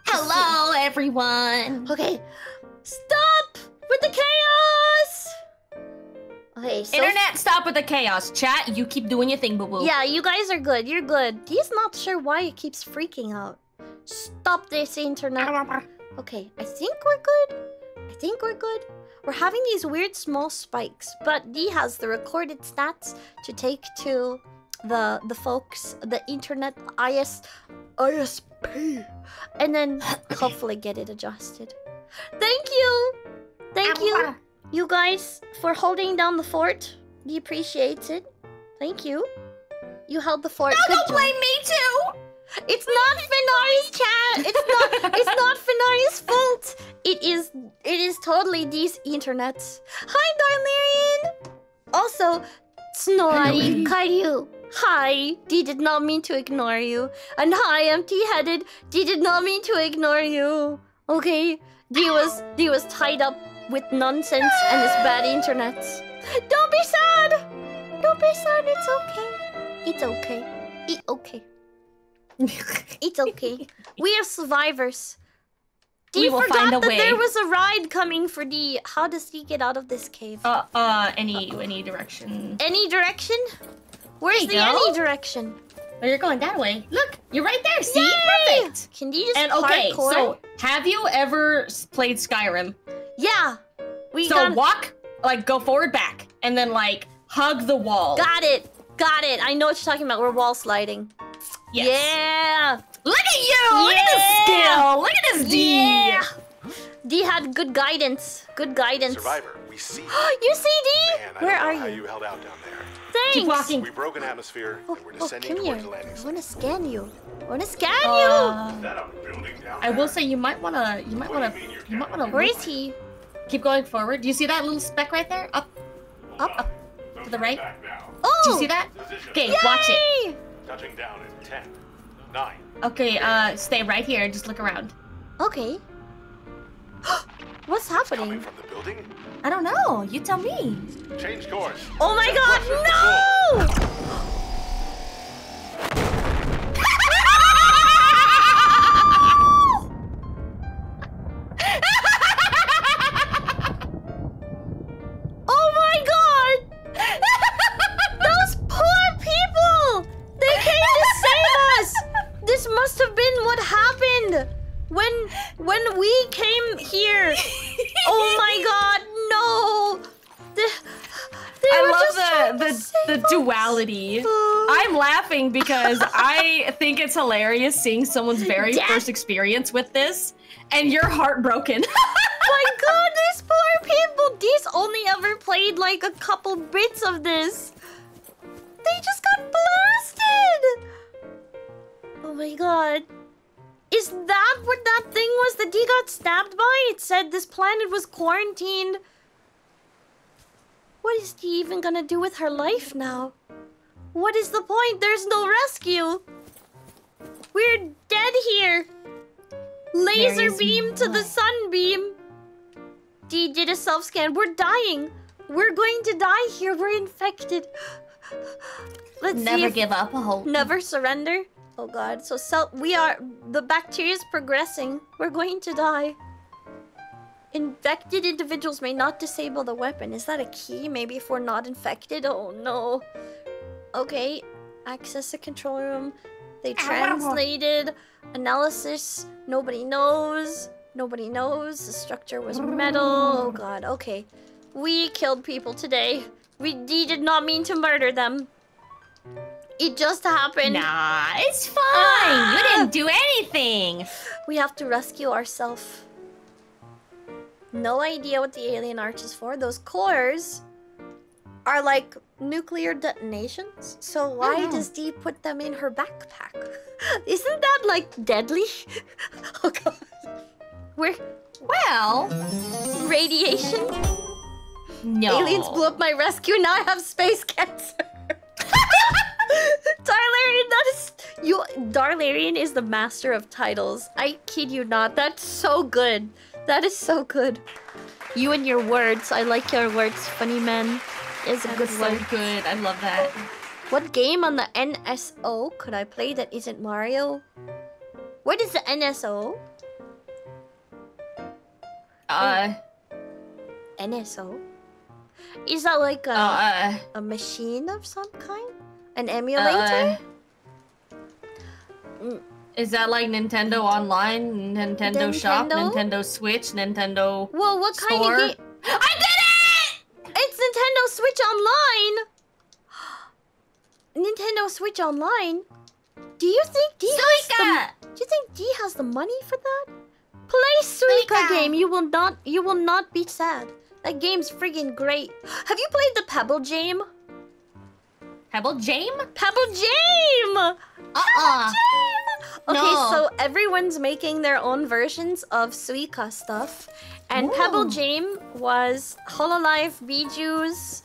Hello, everyone. Okay. Stop with the chaos! Okay, so internet, stop with the chaos. Chat, you keep doing your thing, boo-boo. Yeah, you guys are good. You're good. He's not sure why it keeps freaking out. Stop this internet. Okay, I think we're good. I think we're good. We're having these weird small spikes, but Dee has the recorded stats to take to the the folks, the internet I S, I S P, and then hopefully get it adjusted. Thank you. Thank you. You guys, for holding down the fort, we appreciate it. Thank you. You held the fort. No, don't blame me too! It's not Fenari's chat! It's not it's not Fenari's fault! It is it is totally these internets. Hi, Darlerian! Also, Snorri Karyu. Hi, Dee did not mean to ignore you. And hi, empty-headed. Dee did not mean to ignore you. Okay. Dee was Dee was tied up with nonsense and this bad internet. Don't be sad! Don't be sad, it's okay. It's okay. It's okay. It's okay. We are survivors. Dee forgot find a that way. there was a ride coming for Dee. How does Dee get out of this cave? Uh, uh, any, uh, any direction. Any direction? Where's the go. any direction? Oh, you're going that way. Look, you're right there. See? Yay! Perfect. Can Dee just and okay, hardcore? So have you ever played Skyrim? Yeah, we so gotta... walk, like go forward, back, and then like hug the wall. Got it, got it. I know what you're talking about. We're wall sliding. Yes. Yeah. Look at you! Yeah. Look at this skill! Look at this D! Yeah. D had good guidance. Good guidance. Survivor, we see. You see D? Man, where are you? How you held out down there. Thanks. Keep walking. We broke an atmosphere. Oh, and we're descending oh, come here. The landing. I want to scan you. I want to scan uh, you. That building down I will say you might want to. You might want to. You, you might want to. Where is he? Keep going forward. Do you see that little speck right there? Up, up, up Don't to the right. Oh! Do you see that? Okay, watch it. Touching down in ten, nine. Okay, uh, stay right here and just look around. Okay. What's happening? From the building? I don't know. You tell me. Change course. Oh my God! No! Oh my God! Those poor people! They came to save us. This must have been what happened. When when we came here, oh my God, no! They, they I love just the the, the duality. I'm laughing because I think it's hilarious seeing someone's very Dad. first experience with this, and you're heartbroken. My God, these poor people! These only ever played like a couple bits of this. They just got blasted. Oh my God. Is that what that thing was that he got stabbed by? It said this planet was quarantined. What is he even gonna do with her life now? What is the point? There's no rescue. We're dead here. Laser beam to the sunbeam. D did a self-scan. We're dying. We're going to die here. We're infected. Let's never give up a hope. Never surrender. Oh God, so self, we are, the bacteria is progressing. We're going to die. Infected individuals may not disable the weapon. Is that a key? Maybe if we're not infected? Oh no. Okay, access the control room. They translated, analysis, nobody knows. Nobody knows, the structure was metal. Oh God, okay. We killed people today. We D did not mean to murder them. It just happened. Nah, it's fine. Ah! You didn't do anything. We have to rescue ourselves. No idea what the alien arch is for. Those cores are like nuclear detonations. So why mm-hmm. does Dee put them in her backpack? Isn't that like deadly? Oh God. We're... Well... Radiation? No. Aliens blew up my rescue. Now I have space cancer. Darlerian, that is you. Darlerian is the master of titles. I kid you not. That's so good. That is so good. You and your words. I like your words. Funny man is a good one. So good. I love that. What game on the N S O could I play that isn't Mario? What is the N S O? Uh. N S O. Is that like a uh, a machine of some kind? An emulator? Uh, is that like Nintendo Online, Nintendo, Nintendo Shop, Nintendo Switch, Nintendo Well, what kind Store? Of game? I did it! It's Nintendo Switch Online! Nintendo Switch Online? Do you think D has the, do you think D has the money for that? Play Suika game. You will not you will not be sad. That game's friggin' great. Have you played the Pebble Jam? Pebble Jam? Pebble Jam! Uh-uh. Okay, no. So everyone's making their own versions of Suika stuff. And ooh. Pebble Jam was Hololive Biju's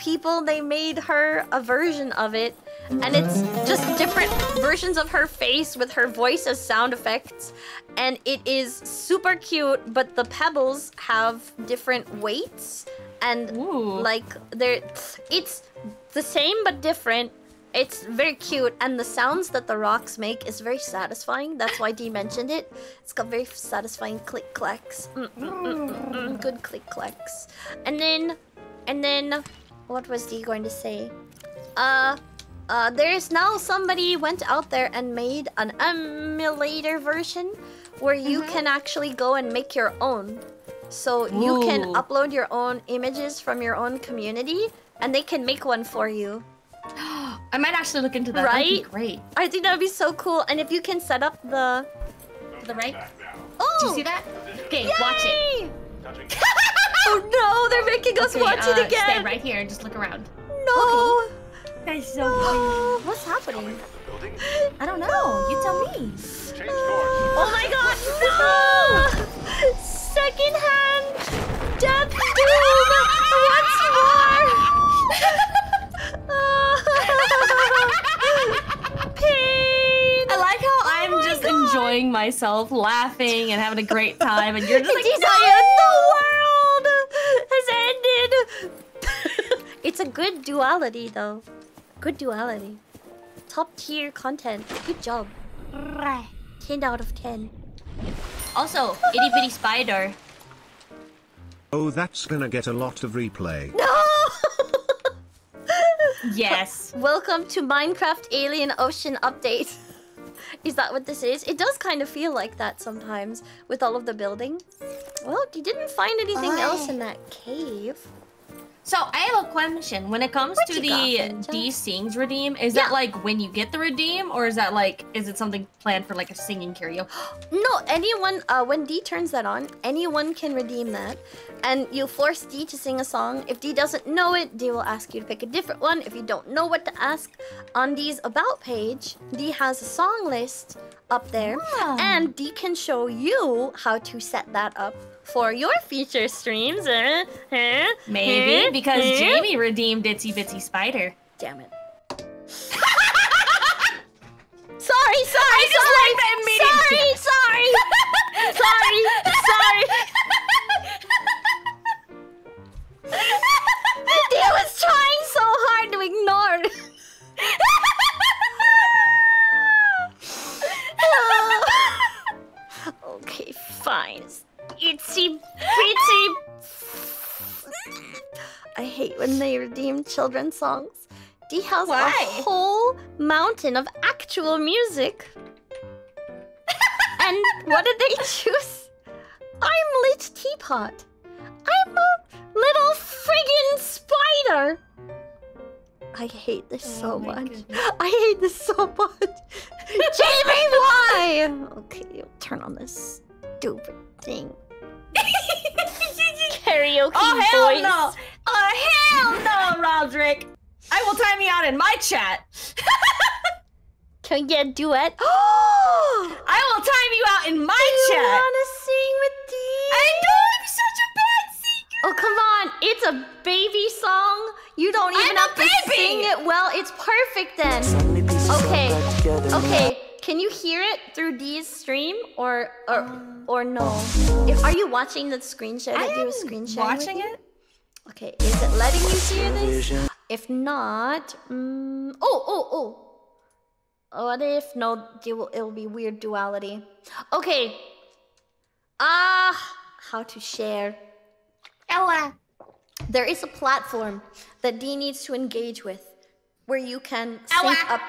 people. They made her a version of it. And it's just different versions of her face with her voice as sound effects. And it is super cute, but the pebbles have different weights. And ooh. Like, they're, it's... the same but different. It's very cute, and the sounds that the rocks make is very satisfying. That's why Dee mentioned it. It's got very satisfying click clacks. Mm, mm, mm, mm, mm. Good click clacks. And then, and then, what was Dee going to say? Uh, uh, there is now somebody went out there and made an emulator version where you mm-hmm. can actually go and make your own. So ooh. You can upload your own images from your own community. And they can make one for you. I might actually look into that. Right? That'd be great. I think that'd be so cool. And if you can set up the the right. Oh! Do you see that? Okay, yay! Watch it. Oh no! They're making us okay, watch uh, it again. Stay right here and just look around. No. Okay. That's so no. Weird. What's happening? I don't know. No. You tell me. Change course. Oh my God! No! Secondhand death doom. Once more. uh, pain. I like how I'm oh just God. enjoying myself, laughing and having a great time, and you're just like, no, the world has ended. It's a good duality, though. Good duality. Top tier content. Good job. ten out of ten. Also, itty bitty spider. Oh, that's gonna get a lot of replay. No! Yes. Welcome to Minecraft Alien Ocean update. Is that what this is? It does kind of feel like that sometimes with all of the building. Well, you didn't find anything oh. else in that cave. So, I have a question. When it comes to the these sings redeem, is yeah. that like when you get the redeem? Or is that like, is it something planned for like a singing karaoke? No, anyone, uh, when D turns that on, anyone can redeem that. And you'll force D to sing a song. If D doesn't know it, D will ask you to pick a different one. If you don't know what to ask, on D's About page, D has a song list up there. Yeah. And D can show you how to set that up for your future streams. Uh, uh, Maybe, uh, because uh, Jamie redeemed Itsy Bitsy Spider. Damn it. Sorry, sorry, sorry. Like sorry, sorry. Sorry, sorry. He was trying so hard to ignore. Oh. Okay, fine. Itsy bitsy. I hate when they redeem children's songs. D has Why? a whole mountain of actual music. And what did they choose? I'm Lit Teapot. I'm a little friggin' spider. I hate this oh so much. Goodness. I hate this so much. Jamie, why? Okay, you'll turn on this stupid thing. Karaoke oh, hell voice. No. Oh, hell no, Roderick. I will time you out in my chat. Can you do it? I will time you out in my do chat. Do you want to sing with D? I don't. I'm such a bad singer. Oh, come on. It's a baby song. You don't even I'm have to baby. sing it well. It's perfect then. Okay. Okay. Can you hear it through D's stream or or or no? If, are you watching the screen share? I am screen watching it. Okay, is it letting you hear this? If not, um, oh oh oh. What if no? It will, it will be weird duality. Okay. Ah, uh, how to share? Ella. There is a platform that D needs to engage with, where you can sync Ella. up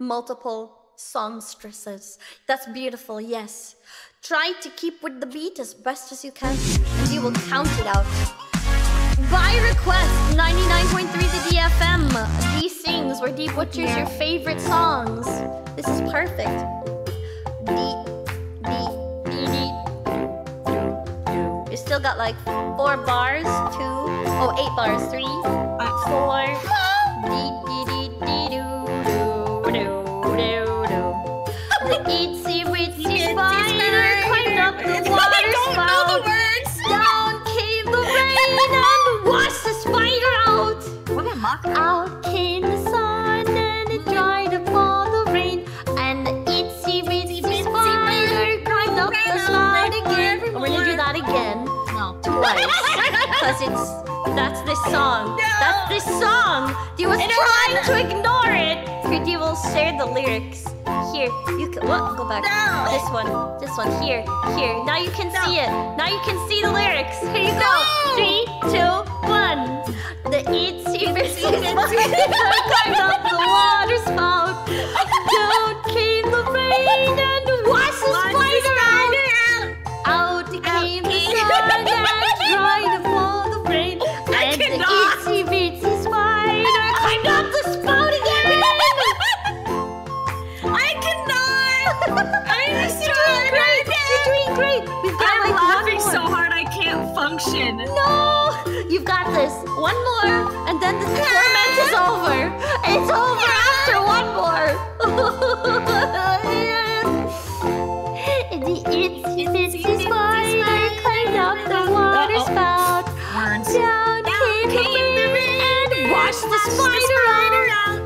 multiple songstresses. That's beautiful, yes. Try to keep with the beat as best as you can, and you will count it out. By request, ninety-nine point three to D F M. D sings where D butchers your favorite songs. This is perfect. D, D, D, D. You still got like four bars, two, oh, eight bars, three, four. D, D, D, D, do, do, do, do. Itsy witsy spider climbed up the water spout. Down came the rain and washed the spider out. Out came the sun and it dried up all the rain. And the itsy witsy spider climbed up the spout again. I'm gonna do that again. No. Twice. Because it's that's this song. No. That's this song. He was and trying to ignore it. Pretty will share the lyrics. Here, you can. What? Go back. No. This one. This one. Here. Here. Now you can no. see it. Now you can see the lyrics. Here you no. go. Three, two, one. The itsy bitsy spider climbed up the water spout. Down came the rain and washed the spider out. Out came the sun and dried up all the rain. And the itsy bitsy spider climbed up the spout again. great. We've got I'm like laughing one more. so hard I can't function. No, you've got this. One more, and then the torment is over. It's over after one more. it's it's, it's, it's fire coming up the water spout. Down came the rain and washed the spider out.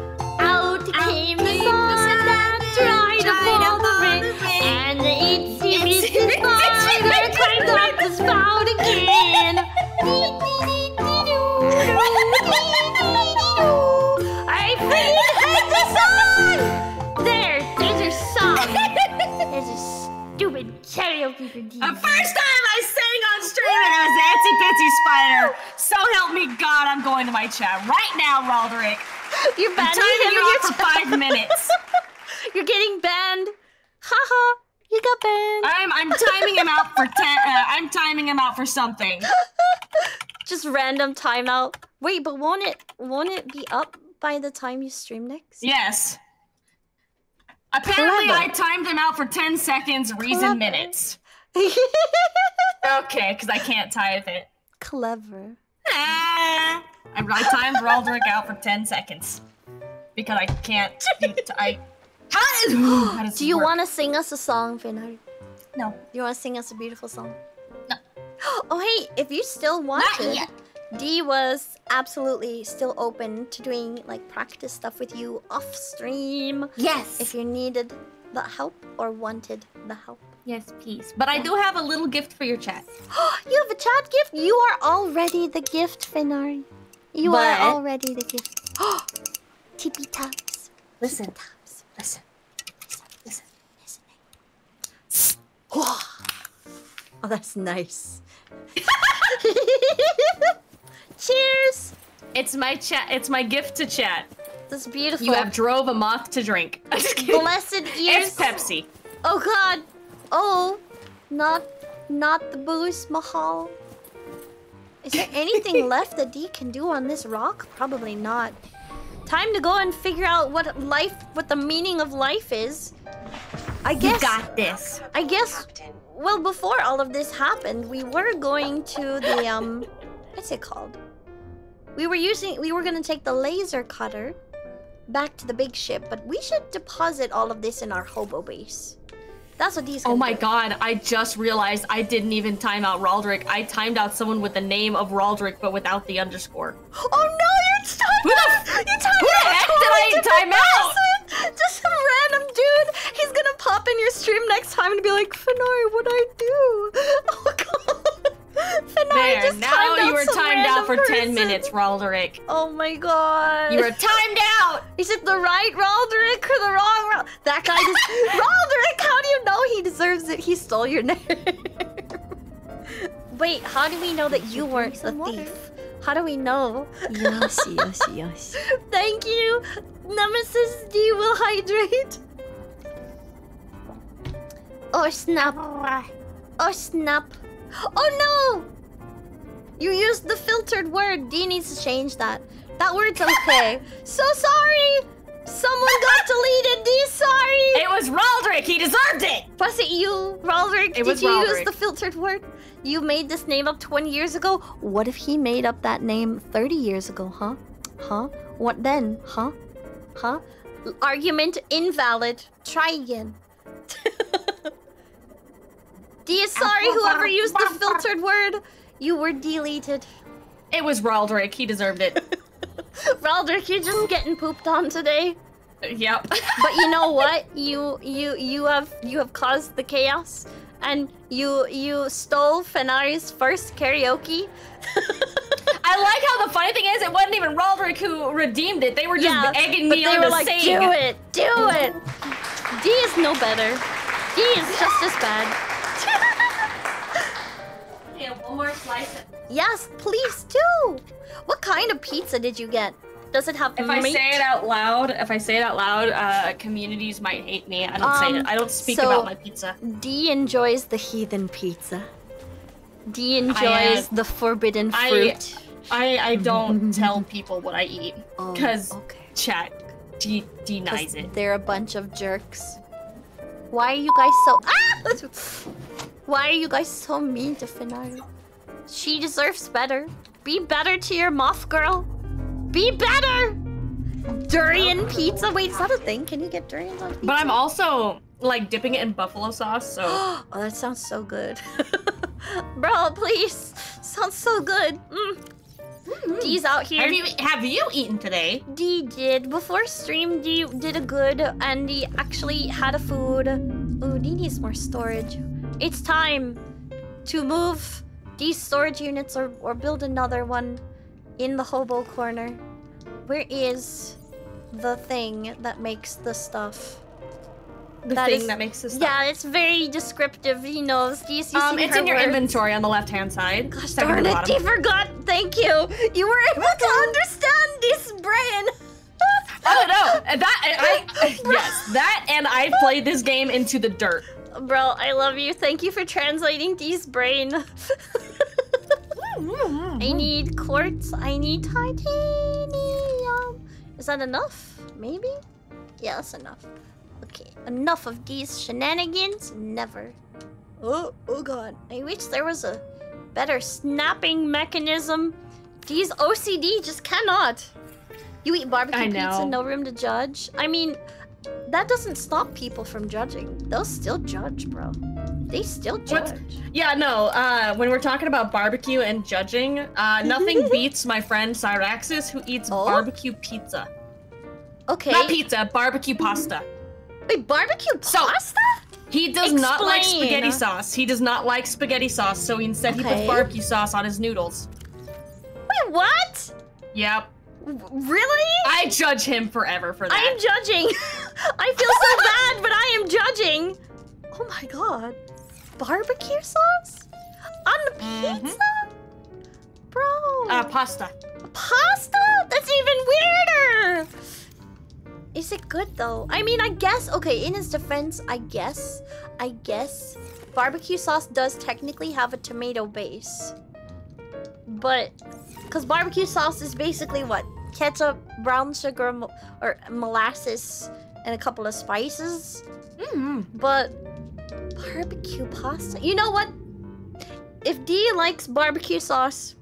Out came the sun that dried up all the rain. And it's it's the spider climbed up the spout again. I freaking hate this song! There, there's your song. There's your stupid karaoke for D. The first time I sang on stream and it was Itsy Bitsy Spider. So help me God, I'm going to my chat right now, Roderick. You're banning him you off for five minutes. You're getting banned. Haha, ha, you got banned. I'm I'm timing him out for ten. Uh, I'm timing him out for something. Just random timeout. Wait, but won't it won't it be up by the time you stream next? Yes. Apparently, Clever. I timed him out for ten seconds. Reason Clever. minutes. Okay, because I can't type it. Clever. Ah. I'm I timed Roderick out for ten seconds because I can't. I. How does, how does Do you want to sing us a song, Fenari? No. You want to sing us a beautiful song? No. Oh hey, if you still want it, Dee was absolutely still open to doing like practice stuff with you off stream. Yes. If you needed the help or wanted the help. Yes, please. But I do have a little gift for your chat. You have a chat gift? You are already the gift, Fenari. You but... are already the gift. Tippy taps. Listen. Tippy taps. Listen, listen, listen, listening. Oh, that's nice. Cheers! It's my chat. It's my gift to chat. This is beautiful. You have drove a moth to drink. Blessed ears. It's Pepsi. Oh God. Oh, not, not the booze, Mahal. Is there anything left that D can do on this rock? Probably not. Time to go and figure out what life, what the meaning of life is. I guess. You got this. I guess. Well, before all of this happened, we were going to the um, what's it called? We were using. We were gonna take the laser cutter back to the big ship, but we should deposit all of this in our hobo base. That's what these. Oh my do. God! I just realized I didn't even time out Roderick. I timed out someone with the name of Roderick, but without the underscore. Oh no! Who the, who the heck did I time out? Just some random dude. He's gonna pop in your stream next time and be like, Fenari, what'd I do? Oh God. Fenari there, just now you were timed out for person. ten minutes, Roderick. Oh my God. You were timed out. Is it the right Roderick or the wrong Roderick? That guy just, Roderick, how do you know he deserves it? He stole your name. Wait, how do we know that you weren't the thief? How do we know? Yes, yes, yes. Thank you, Nemesis D will hydrate. Oh snap! Oh snap! Oh no! You used the filtered word. D needs to change that. That word's okay. So sorry. Someone got deleted. D, sorry. It was Roderick. He deserved it. Was it you, Roderick? It was Did you Roderick. use the filtered word? You made this name up twenty years ago? What if he made up that name thirty years ago, huh? Huh? What then? Huh? Huh? Argument invalid. Try again. D, sorry, whoever used the filtered word. You were deleted. It was Roderick. He deserved it. Roderick, you're just getting pooped on today. Yep. But you know what? You you you have you have caused the chaos. And you you stole Fenari's first karaoke. I like how the funny thing is, it wasn't even Roderick who redeemed it. They were just yeah, egging me on to like, sing. Do it, do it. D is no better. D is just as bad. Hey, one more slice. Yes, please do. What kind of pizza did you get? Does it have? If meat? I say it out loud, if I say it out loud, uh, communities might hate me. I don't um, say it. I don't speak so about my pizza. D enjoys the heathen pizza. D enjoys I, uh, the forbidden fruit. I I, I don't tell people what I eat because oh, okay. chat D denies it. They're a bunch of jerks. Why are you guys so? Ah! Why are you guys so mean to Fenari? She deserves better. Be better to your moth girl. Be better! Durian pizza? Wait, is that a thing? Can you get durians on pizza? But I'm also, like, dipping it in buffalo sauce, so... Oh, that sounds so good. Bro, please. Sounds so good. Mm. Mm-hmm. D's out here. Have you, have you eaten today? D did. Before stream, D did a good, and D actually had a food. Ooh, D needs more storage. It's time to move these storage units or, or build another one in the hobo corner. Where is the thing that makes the stuff? The that thing is, that makes the stuff? Yeah, it's very descriptive. He knows. Do you, you um, it's in your words? Inventory on the left-hand side. Gosh darn it, he forgot. Thank you. You were able Welcome. to understand this brain. Oh, no. That, I, I, yes, that and I played this game into the dirt. Bro, I love you. Thank you for translating Dee's brain. I need quartz. I need titanium. Is that enough? Maybe? Yeah, that's enough. Okay, enough of these shenanigans. Never. Oh, oh god. I wish there was a better snapping mechanism. These O C D just cannot. You eat barbecue pizza, no room to judge. I mean, that doesn't stop people from judging. They'll still judge, bro. They still judge. What? Yeah, no. Uh, when we're talking about barbecue and judging, uh, nothing beats my friend Cyraxis, who eats oh? barbecue pizza. Okay. Not pizza, barbecue pasta. Wait, barbecue pasta? So, he does Explain. not like spaghetti sauce. He does not like spaghetti sauce, so instead okay. he puts barbecue sauce on his noodles. Wait, what? Yep. Really? I judge him forever for that. I am judging. I feel so bad, but I am judging. Oh my god. Barbecue sauce? On the mm-hmm. pizza? Bro. Uh, pasta. Pasta? That's even weirder. Is it good, though? I mean, I guess... Okay, in his defense, I guess. I guess. Barbecue sauce does technically have a tomato base. But... Because barbecue sauce is basically what? Ketchup, brown sugar, mo or molasses, and a couple of spices. Mm-hmm. But... Barbecue pasta... You know what? If Dee likes barbecue sauce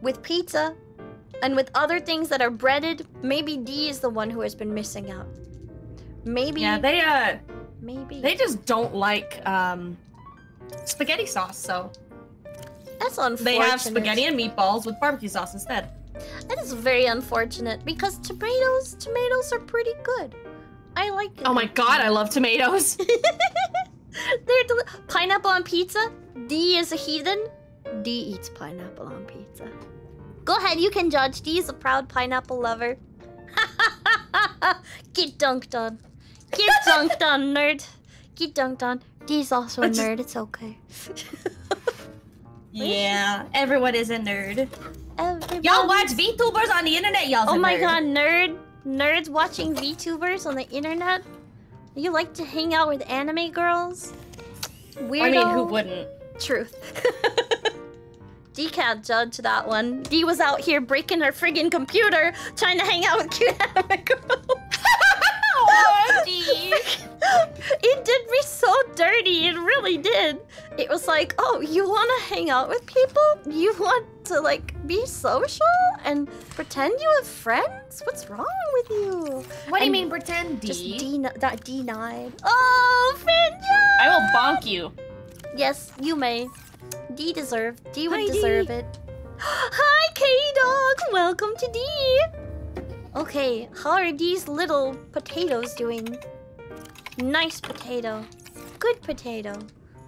with pizza... And with other things that are breaded, maybe D is the one who has been missing out. Maybe. Yeah, they uh. Maybe. They just don't like um, spaghetti sauce, so. That's unfortunate. They have spaghetti and meatballs with barbecue sauce instead. That is very unfortunate because tomatoes, tomatoes are pretty good. I like. Them. Oh my god, I love tomatoes. They're deli- pineapple on pizza. D is a heathen. D eats pineapple on pizza. Go ahead, you can judge. Dee's a proud pineapple lover. Get dunked on. Get dunked on, nerd. Get dunked on. Dee's also a nerd, it's okay. Yeah, everyone is a nerd. Y'all watch VTubers on the internet, y'all. Oh my nerd. god, nerd. Nerds watching VTubers on the internet? You like to hang out with anime girls? Weirdo. I mean, who wouldn't? Truth. D can't judge that one. D was out here breaking her friggin' computer, trying to hang out with cute anime girls. Oh, D. It did me so dirty. It really did. It was like, oh, you want to hang out with people? You want to, like, be social and pretend you have friends? What's wrong with you? What and do you mean pretend, D? Just D that denied. Oh, Finja! I will bonk you. Yes, you may. D deserve. D would Hi, deserve D. it. Hi, K-Dog! Welcome to D! Okay, how are these little potatoes doing? Nice potato. Good potato.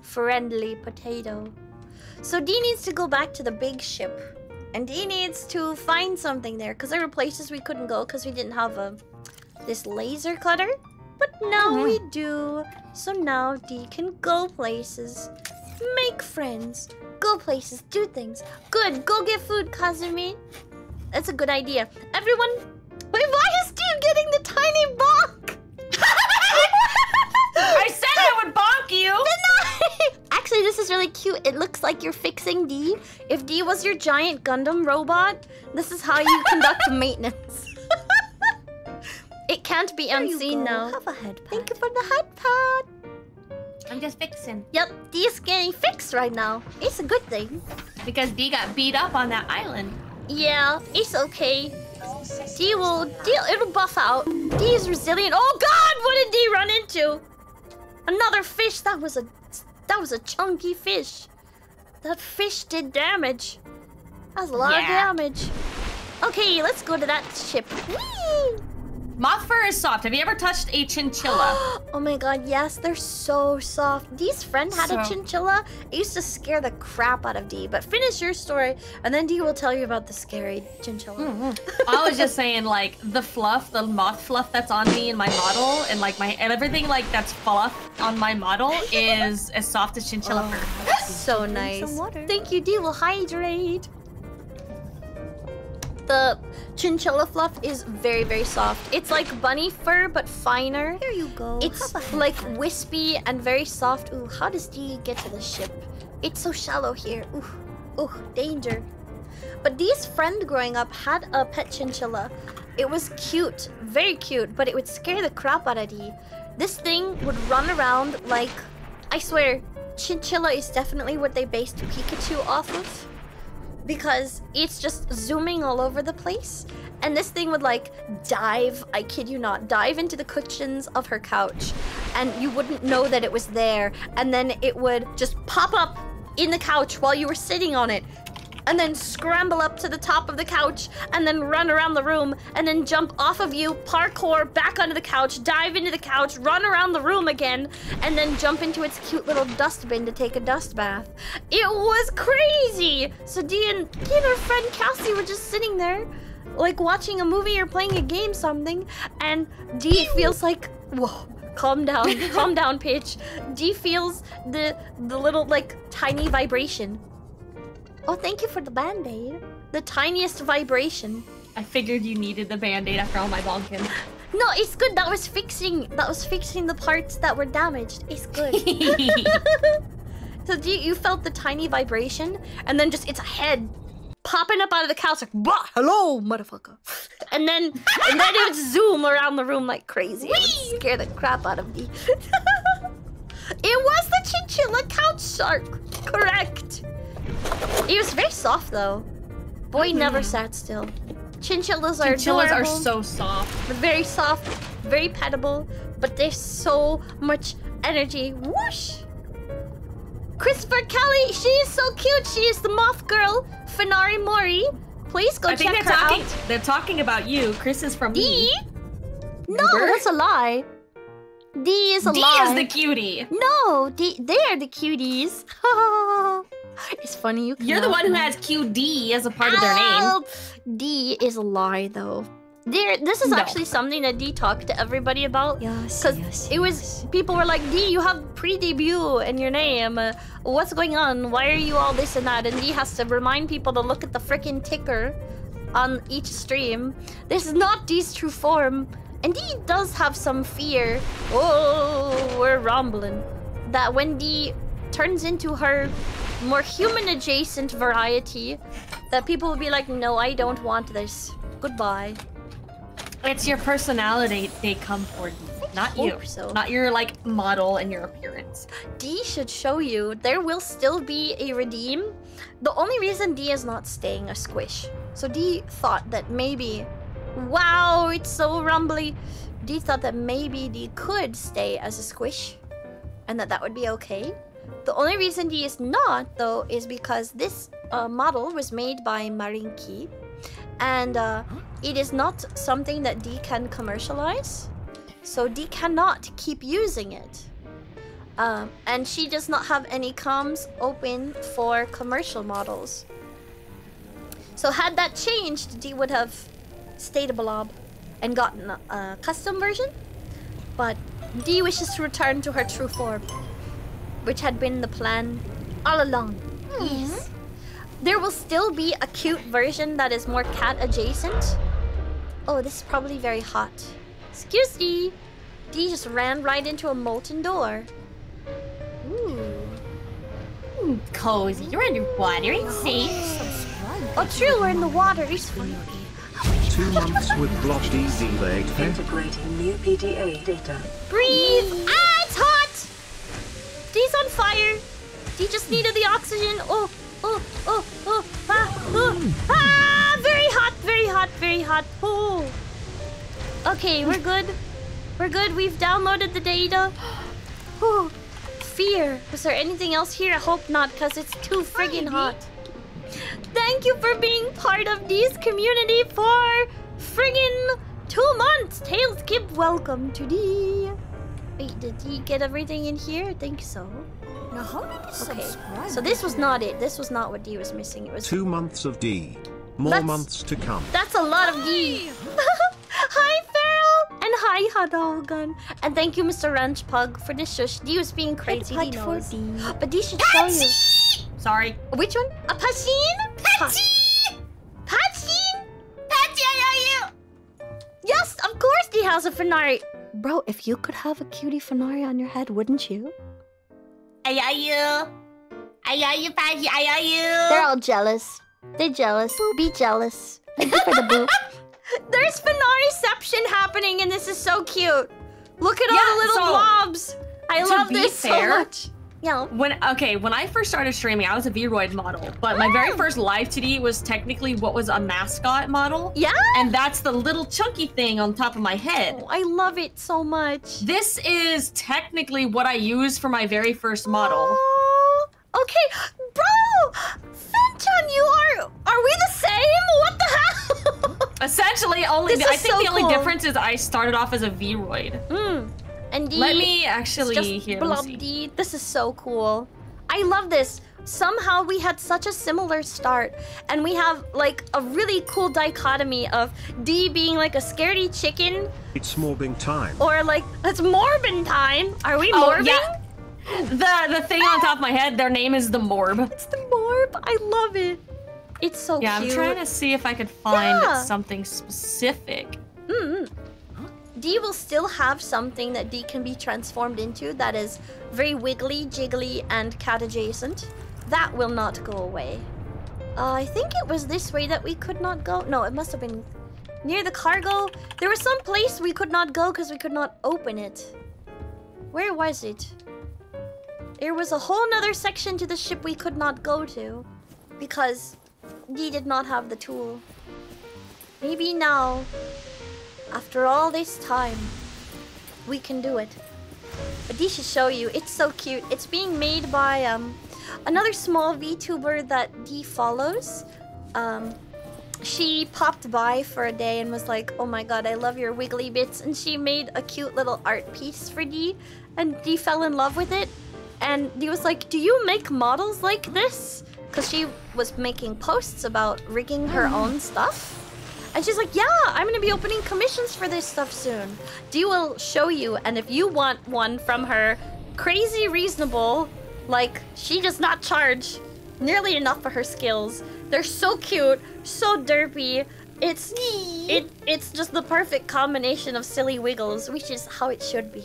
Friendly potato. So D needs to go back to the big ship. And D needs to find something there. Because there were places we couldn't go because we didn't have a this laser cutter. But now mm-hmm. we do. So now D can go places. Make friends. Go places. Do things. Good. Go get food, Kazumi. That's a good idea. Everyone... Wait, why is Steve getting the tiny bonk? I said I would bonk you! Didn't I? Actually, this is really cute. It looks like you're fixing D. If D was your giant Gundam robot, this is how you conduct maintenance. It can't be there unseen you now. Have a head pat. Thank you for the head pat. I'm just fixing. Yep, D's getting fixed right now. It's a good thing. Because D got beat up on that island. Yeah, it's okay. D will deal. It'll buff out. D is resilient. Oh God! What did D run into? Another fish. That was a that was a chunky fish. That fish did damage. That was a lot yeah. of damage. Okay, let's go to that ship. Whee! Moth fur is soft. Have you ever touched a chinchilla? Oh my God, yes, they're so soft. Dee's friend had so. a chinchilla. It used to scare the crap out of Dee. But finish your story, and then Dee will tell you about the scary chinchilla. Mm-hmm. I was just saying, like, the fluff, the moth fluff that's on me and my model, and like my and everything like that's fluff on my model is as soft as chinchilla fur. Oh, so nice. Thank you, Dee will hydrate. The chinchilla fluff is very, very soft. It's like bunny fur, but finer. Here you go. It's like wispy and very soft. Ooh, how does Dee get to the ship? It's so shallow here. Ooh, ooh, danger. But Dee's friend growing up had a pet chinchilla. It was cute, very cute, but it would scare the crap out of Dee. This thing would run around like... I swear, chinchilla is definitely what they based Pikachu off of. Because it's just zooming all over the place. And this thing would like dive, I kid you not, dive into the cushions of her couch. And you wouldn't know that it was there. And then it would just pop up in the couch while you were sitting on it. And then scramble up to the top of the couch. And then run around the room. And then jump off of you, parkour, back onto the couch, dive into the couch, run around the room again. And then jump into its cute little dustbin to take a dust bath. It was crazy! So Dee and, Dee and her friend Cassie were just sitting there, like watching a movie or playing a game something. And Dee feels like, whoa. Calm down, calm down, Pitch. Dee feels the, the little, like, tiny vibration. Oh, thank you for the band-aid. The tiniest vibration. I figured you needed the band-aid after all my bonkin. No, it's good. That was fixing. That was fixing the parts that were damaged. It's good. So you, you felt the tiny vibration, and then just its a head popping up out of the couch like, bah, hello, motherfucker. And then, and then it would zoom around the room like crazy. It would scare the crap out of me. It was the chinchilla couch shark. Correct. It was very soft though. Boy mm-hmm. never sat still. Chinchillas are Chinchillas adorable, are so soft. Very soft, very pettable, but there's so much energy. Whoosh! Christopher Kelly, she is so cute. She is the moth girl, Fenari Mori. Please go I check think her talking, out. They're talking about you. Chris is from Dee? Me. No, Remember? that's a lie. Dee is a Dee lie. Dee is the cutie. No, Dee, they are the cuties. It's funny you can You're the one who has Q D as a part Help. of their name. D is a lie though. There this is no. actually something that D talked to everybody about. Yes. Because yes, it was yes. people were like, D, you have pre-debut in your name. Uh, what's going on? Why are you all this and that? And D has to remind people to look at the frickin' ticker on each stream. This is not D's true form. And D does have some fear. Oh, we're rumbling. That when D turns into her more human-adjacent variety, that people will be like, no, I don't want this. Goodbye. It's your personality they come for you, not you. So. Not your, like, model and your appearance. Dee should show you. There will still be a redeem. The only reason Dee is not staying a squish. So Dee thought that maybe... Wow, it's so rumbly. Dee thought that maybe Dee could stay as a squish. And that that would be okay. The only reason Dee is not, though, is because this uh, model was made by Marinki. And uh, it is not something that Dee can commercialize. So Dee cannot keep using it. Um, and she does not have any comms open for commercial models. So had that changed, Dee would have stayed a blob and gotten a, a custom version. But Dee wishes to return to her true form, which had been the plan all along. Mm-hmm. Yes. There will still be a cute version that is more cat adjacent. Oh, this is probably very hot. Excuse Dee. Dee just ran right into a molten door. Ooh. Mm, cozy. You're underwater. It's safe. Oh, true. We're in the water. It's funny. Two months with blocked easy leg. Integrating new P D A data. Breathe. Ah, it's hot. He's on fire. He just needed the oxygen. Oh, oh, oh, oh. Ah, oh. Ah, very hot, very hot, very hot. Oh. Okay, we're good. We're good. We've downloaded the data. Oh, fear. Was there anything else here? I hope not, because it's too friggin' hot. Thank you for being part of this community for friggin' two months. Tails Kip, welcome to the... Wait, did he get everything in here? I think so. Now, how did this okay. subscribe? So this was not it. This was not what D was missing. It was two months of D. More that's, months to come. That's a lot of D. Hi, Feral! And hi, Hadalgan. And thank you, Mister Ranch Pug, for this shush. D was being crazy. He knows. D. But D should tell you. Sorry. Which one? A Pachin? Pachin! Pachin! Pachin, I love you! Yes, of course, D has a Fenari. Bro, if you could have a cutie Fenari on your head, wouldn't you? I love you. I love you, Pachin. I love you. They're all jealous. They're jealous. Be jealous. Thank you for the boo. There's Fenariception happening, and this is so cute. Look at all yeah, the little so, blobs. I love this fair, so much. Yeah. When okay, when I first started streaming, I was a Vroid model, but my very first live two D was technically what was a mascot model. Yeah. And that's the little chunky thing on top of my head. Oh, I love it so much. This is technically what I used for my very first model. Oh, okay, bro. Fenchan, you are are we the same? What the hell? Essentially, only the, I think so the only cool. difference is I started off as a Vroid. Mm. And D, let me actually just here, blob D. This is so cool. I love this. Somehow we had such a similar start, and we have like a really cool dichotomy of D being like a scaredy chicken. It's morbing time. Or like it's morbing time. Are we oh, morbing? Yeah. The the thing on top of my head. Their name is the Morb. It's the Morb. I love it. It's so yeah, cute. Yeah, I'm trying to see if I could find yeah. something specific. Mm-hmm. D will still have something that D can be transformed into that is very wiggly, jiggly, and cat adjacent. That will not go away. Uh, I think it was this way that we could not go. No, it must have been near the cargo. There was some place we could not go because we could not open it. Where was it? There was a whole nother section to the ship we could not go to because D did not have the tool. Maybe now... After all this time, we can do it. But D should show you. It's so cute. It's being made by um, another small VTuber that D follows. Um, she popped by for a day and was like, oh my god, I love your wiggly bits. And she made a cute little art piece for D. And D fell in love with it. And D was like, do you make models like this? Because she was making posts about rigging her own stuff. And she's like, yeah, I'm going to be opening commissions for this stuff soon. D will show you. And if you want one from her, crazy reasonable, like she does not charge nearly enough for her skills. They're so cute, so derpy. It's it it's just the perfect combination of silly wiggles, which is how it should be.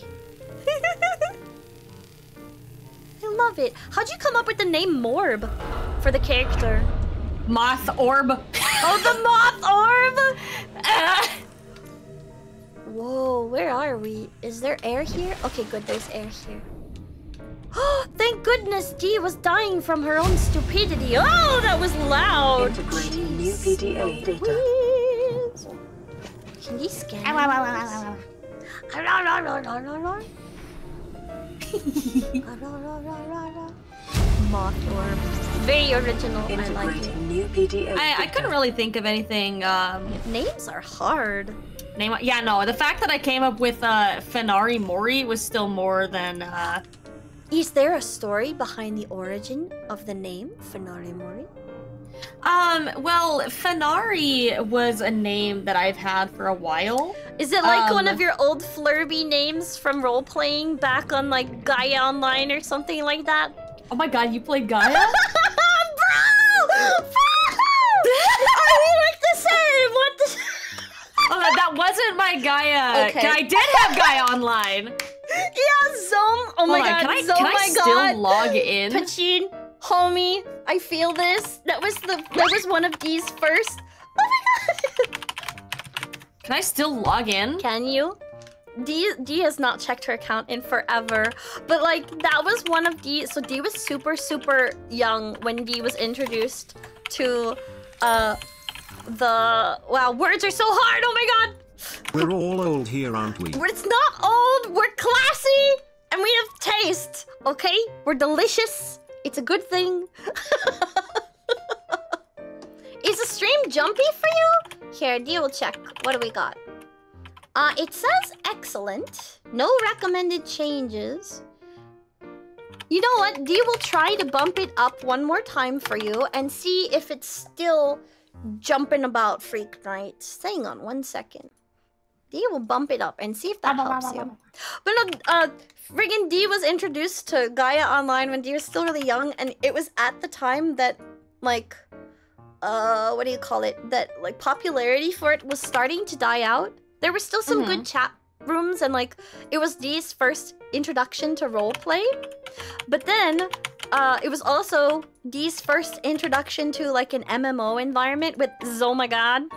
I love it. How'd you come up with the name Morb for the character? Moth orb. Oh, the moth orb! Uh. Whoa, where are we? Is there air here? Okay, good, there's air here. Oh, thank goodness D was dying from her own stupidity. Oh, that was loud! Integrating new P D A data. Can you scan this? Moth orb. Very original. I like it. New P D A I, I couldn't really think of anything. Um, Names are hard. Name? Yeah, no. The fact that I came up with uh, Fenari Mori was still more than. Uh... Is there a story behind the origin of the name Fenari Mori? Um. Well, Fenari was a name that I've had for a while. Is it like um, one of your old Flurby names from role playing back on like Gaia Online or something like that? Oh my god, you played Gaia? Bro! Bro! Are we like the same? What the... Oh, that wasn't my Gaia. Okay. I did have Gaia Online. Yeah, Zom. Oh my god, Zom, my god. Can I still log in? Pachin, homie, I feel this. That was the. That was one of these first. Oh my god. Can I still log in? Can you? D, D has not checked her account in forever. But like, that was one of D. So D was super, super young when D was introduced to uh, the... Wow, words are so hard, oh my god! We're all old here, aren't we? It's not old, we're classy! And we have taste, okay? We're delicious. It's a good thing. Is the stream jumpy for you? Here, D will check. What do we got? Uh, it says excellent. No recommended changes. You know what? D will try to bump it up one more time for you and see if it's still jumping about Freak Night. Hang on one second. D will bump it up and see if that blah, helps blah, blah, blah, blah. you. But no, uh, friggin' D was introduced to Gaia Online when D was still really young, and it was at the time that, like, uh, what do you call it? That, like, popularity for it was starting to die out. There were still some mm-hmm. good chat rooms, and, like, it was D's first introduction to roleplay. But then, uh, it was also D's first introduction to, like, an M M O environment with Zomagad.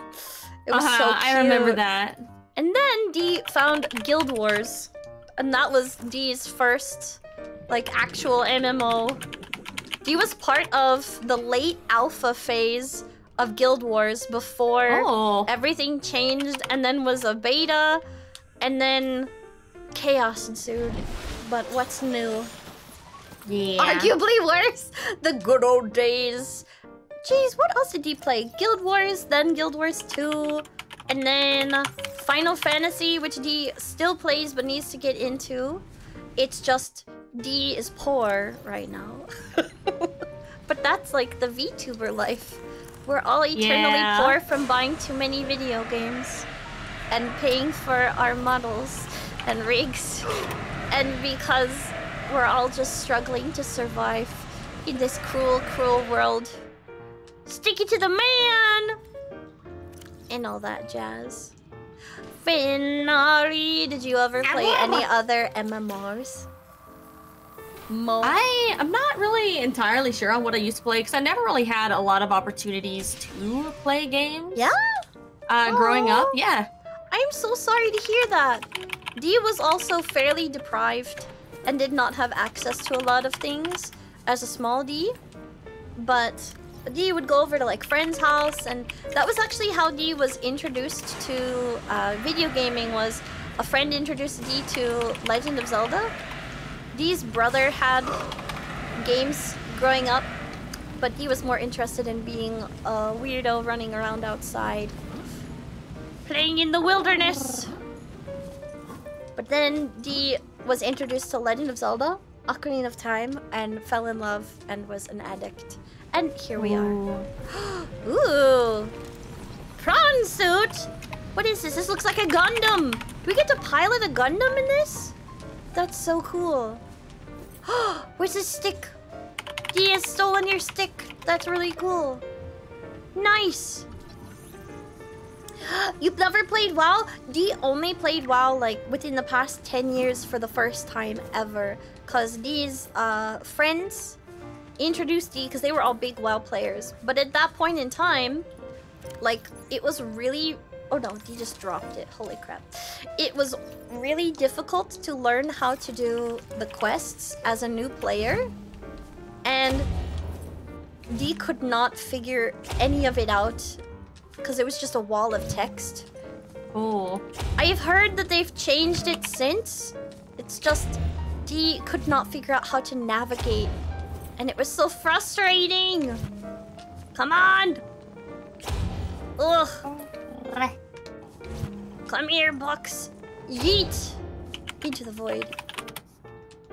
It was uh-huh, so cute. I remember that. And then D found Guild Wars, and that was D's first, like, actual M M O. D was part of the late alpha phase of Guild Wars before oh. everything changed, and then was a beta, and then chaos ensued. But what's new? Yeah. Arguably worse, the good old days. Jeez, what else did D play? Guild Wars, then Guild Wars two. And then Final Fantasy, which D still plays but needs to get into. It's just D is poor right now. But that's like the VTuber life. We're all eternally yeah. poor from buying too many video games and paying for our models and rigs. And because we're all just struggling to survive in this cruel, cruel world. Sticky to the man! And all that jazz. Fenari, did you ever play any other M M Rs? Mo I, I'm not really entirely sure on what I used to play, because I never really had a lot of opportunities to play games. Yeah? Uh, oh. Growing up, yeah. I'm so sorry to hear that. Dee was also fairly deprived and did not have access to a lot of things as a small Dee. But... D would go over to like friend's house, and that was actually how D was introduced to uh, video gaming. Was a friend introduced D to Legend of Zelda. D's brother had games growing up, but D was more interested in being a weirdo running around outside, playing in the wilderness. But then D was introduced to Legend of Zelda, Ocarina of Time, and fell in love and was an addict. And here we are. Ooh. Ooh. Prawn suit? What is this? This looks like a Gundam. Do we get to pilot a Gundam in this? That's so cool. Where's his stick? He has stolen your stick. That's really cool. Nice. You've never played WoW? D only played WoW like within the past ten years for the first time ever. Cause these uh, friends introduced D because they were all big WoW players. But at that point in time, like, it was really... Oh no, D just dropped it. Holy crap. It was really difficult to learn how to do the quests as a new player. And D could not figure any of it out because it was just a wall of text. Oh. I've heard that they've changed it since. It's just D could not figure out how to navigate. And it was so frustrating! Come on! Ugh! Come here, Bucks! Yeet! Into the void.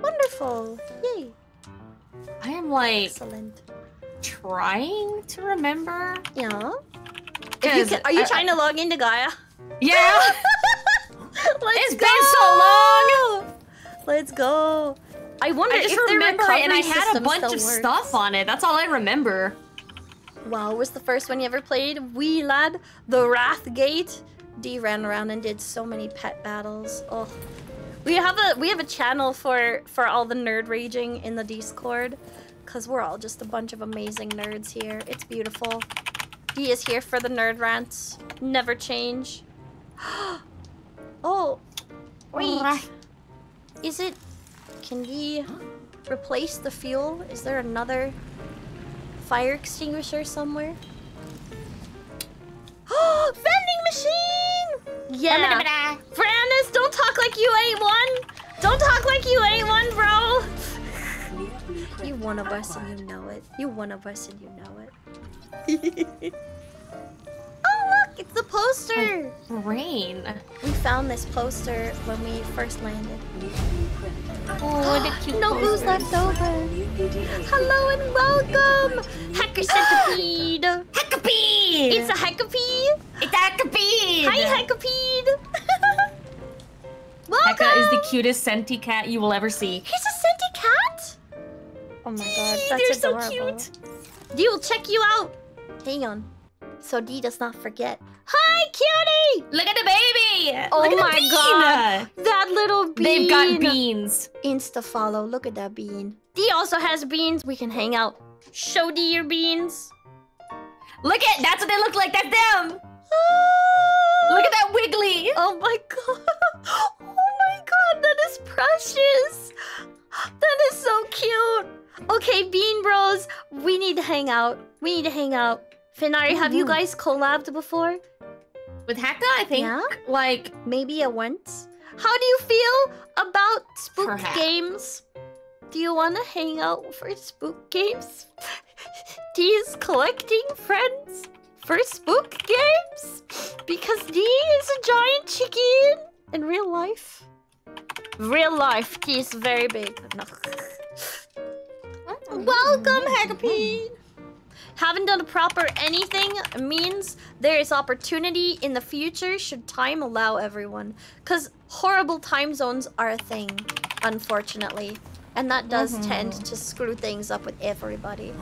Wonderful! Yay! I am like... Excellent. Trying to remember? Yeah? If you can, are you I, trying to log into Gaia? Yeah! Let's it's go! It's been so long! Let's go! I wonder I just if remember it, and I had a bunch of works. stuff on it. That's all I remember. Wow, was the first one you ever played? Wee lad, the Wrathgate. D ran around and did so many pet battles. Oh, we have a we have a channel for for all the nerd raging in the Discord, cause we're all just a bunch of amazing nerds here. It's beautiful. D is here for the nerd rants. Never change. Oh, Wait. Is it... Can we replace the fuel? Is there another fire extinguisher somewhere? Oh, vending machine! Yeah. Brandis, don't talk like you ate one! Don't talk like you ate one, bro! You one of us and you know it. You one of us and you know it. Oh, look! It's the poster! Rain. We found this poster when we first landed. Oh, the cute No booze left over! Hello and welcome! Hacker Centipede! Hekapede! It's a Hekapede! It's a Hekapede! Hi, Hekapede! Welcome! Heka is the cutest senti cat you will ever see. He's a senti cat? Oh my god, that's They're adorable. So cute! Dee will check you out! Hang on. So Dee does not forget. Hi, cutie! Look at the baby! Oh Look at my bean. god! That little bean! They've got beans. Insta follow. Look at that bean. Dee also has beans. We can hang out. Show Dee your beans. Look at that's what they look like. That's them! Look at that wiggly! Oh my god! Oh my god! That is precious! That is so cute! Okay, Bean Bros, we need to hang out. We need to hang out. Fenari, have you guys collabed before? With Heka, I think. Yeah? Like maybe a once. How do you feel about spook Perhaps. games? Do you want to hang out for spook games? Dee's collecting friends for spook games because Dee is a giant chicken in real life. Real life, Dee is very big. No. Welcome, Hekapede. Haven't done a proper anything means there is opportunity in the future should time allow everyone. Because horrible time zones are a thing, unfortunately. And that does mm-hmm. tend to screw things up with everybody.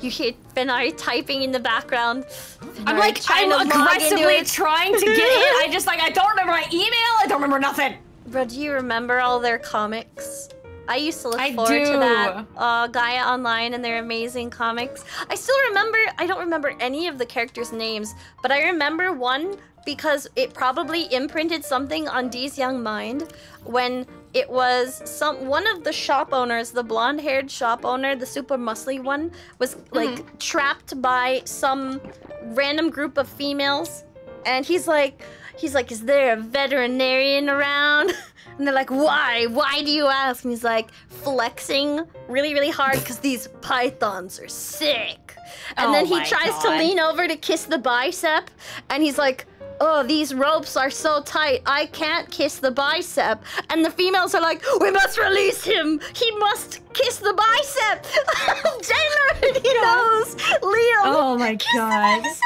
You hear Fenari typing in the background. Fenari I'm like, I'm aggressively trying to get in. I just like, I don't remember my email. I don't remember nothing. Bro, do you remember all their comics? I used to look I forward do. to that uh, Gaia Online and their amazing comics. I still remember, I don't remember any of the characters' names, but I remember one because it probably imprinted something on Dee's young mind when it was some one of the shop owners, the blonde-haired shop owner, the super muscly one, was like mm-hmm. trapped by some random group of females. And he's like, he's like, is there a veterinarian around? And they're like, why? Why do you ask? And he's like, flexing really, really hard because these pythons are sick. And oh then he tries God. to lean over to kiss the bicep. And he's like, oh, these ropes are so tight. I can't kiss the bicep. And the females are like, we must release him. He must kiss the bicep. Jaynard, he knows. Liam, oh my kiss God. The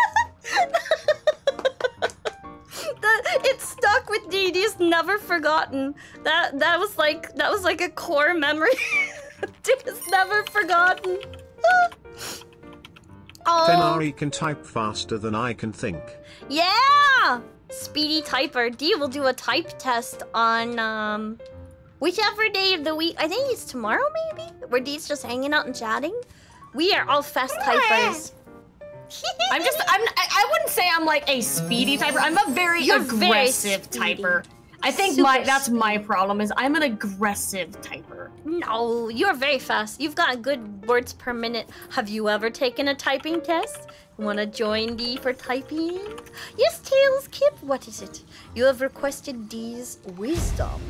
The, it stuck with Dee. Dee's never forgotten. That that was like that was like a core memory. Dee's never forgotten. Oh. Fenari can type faster than I can think. Yeah, speedy typer. Dee will do a type test on um, whichever day of the week. I think it's tomorrow, maybe, where Dee's just hanging out and chatting. We are all fast typers. I'm just, I'm, I wouldn't say I'm like a speedy typer. I'm a very You're aggressive very typer. I think Super my that's my problem is I'm an aggressive typer. No, you're very fast. You've got good words per minute. Have you ever taken a typing test? Want to join Dee for typing? Yes, Tails Kip, what is it? You have requested Dee's wisdom.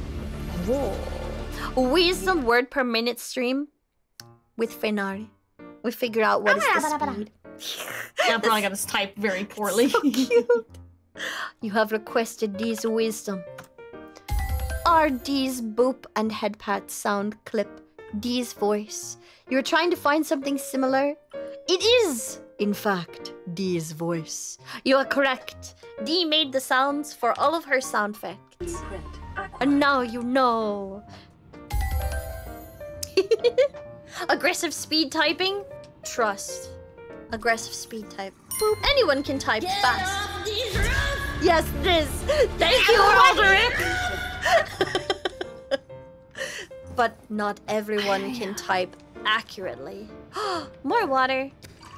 Whoa. Wisdom word per minute stream with Fenari. We figure out what is the speed. I'm probably gonna type very poorly. So cute. You have requested Dee's wisdom. Are Dee's boop and head pat sound clip Dee's voice? You're trying to find something similar? It is, in fact, Dee's voice. You are correct. Dee made the sounds for all of her sound effects. And now you know. Aggressive speed typing? Trust. Aggressive speed type. Boop. Anyone can type Get fast. Yes, this. Thank you, Roderick. But not everyone can type accurately. More water.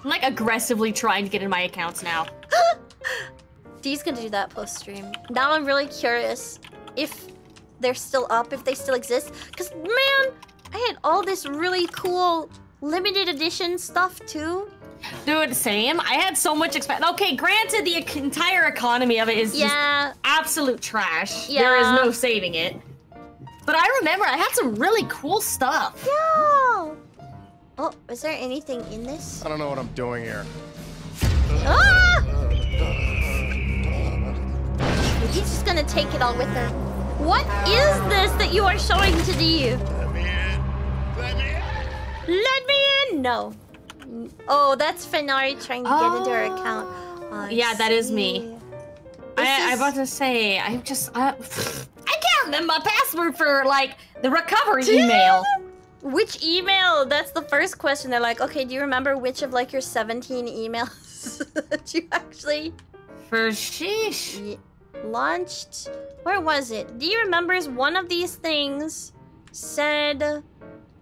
I'm like aggressively trying to get in my accounts now. Dee's gonna do that post stream. Now I'm really curious if they're still up, if they still exist. Because, man, I had all this really cool limited edition stuff, too. Dude, same. I had so much expense. Okay, granted, the entire economy of it is yeah. just absolute trash. Yeah. There is no saving it. But I remember I had some really cool stuff. Yeah. Oh, is there anything in this? I don't know what I'm doing here. Ah! He's just gonna take it all with her. What is this that you are showing to Diyu? Let me in. Let me in. Let me in. No. Oh, that's Fenari trying to oh. get into her account. Oh, yeah, that is me. I, is... I was about to say, I'm just... Uh, I can't remember my password for, like, the recovery Dude. email. Which email? That's the first question. They're like, okay, do you remember which of, like, your seventeen emails that you actually... For sheesh. Launched... Where was it? Do you remember one of these things said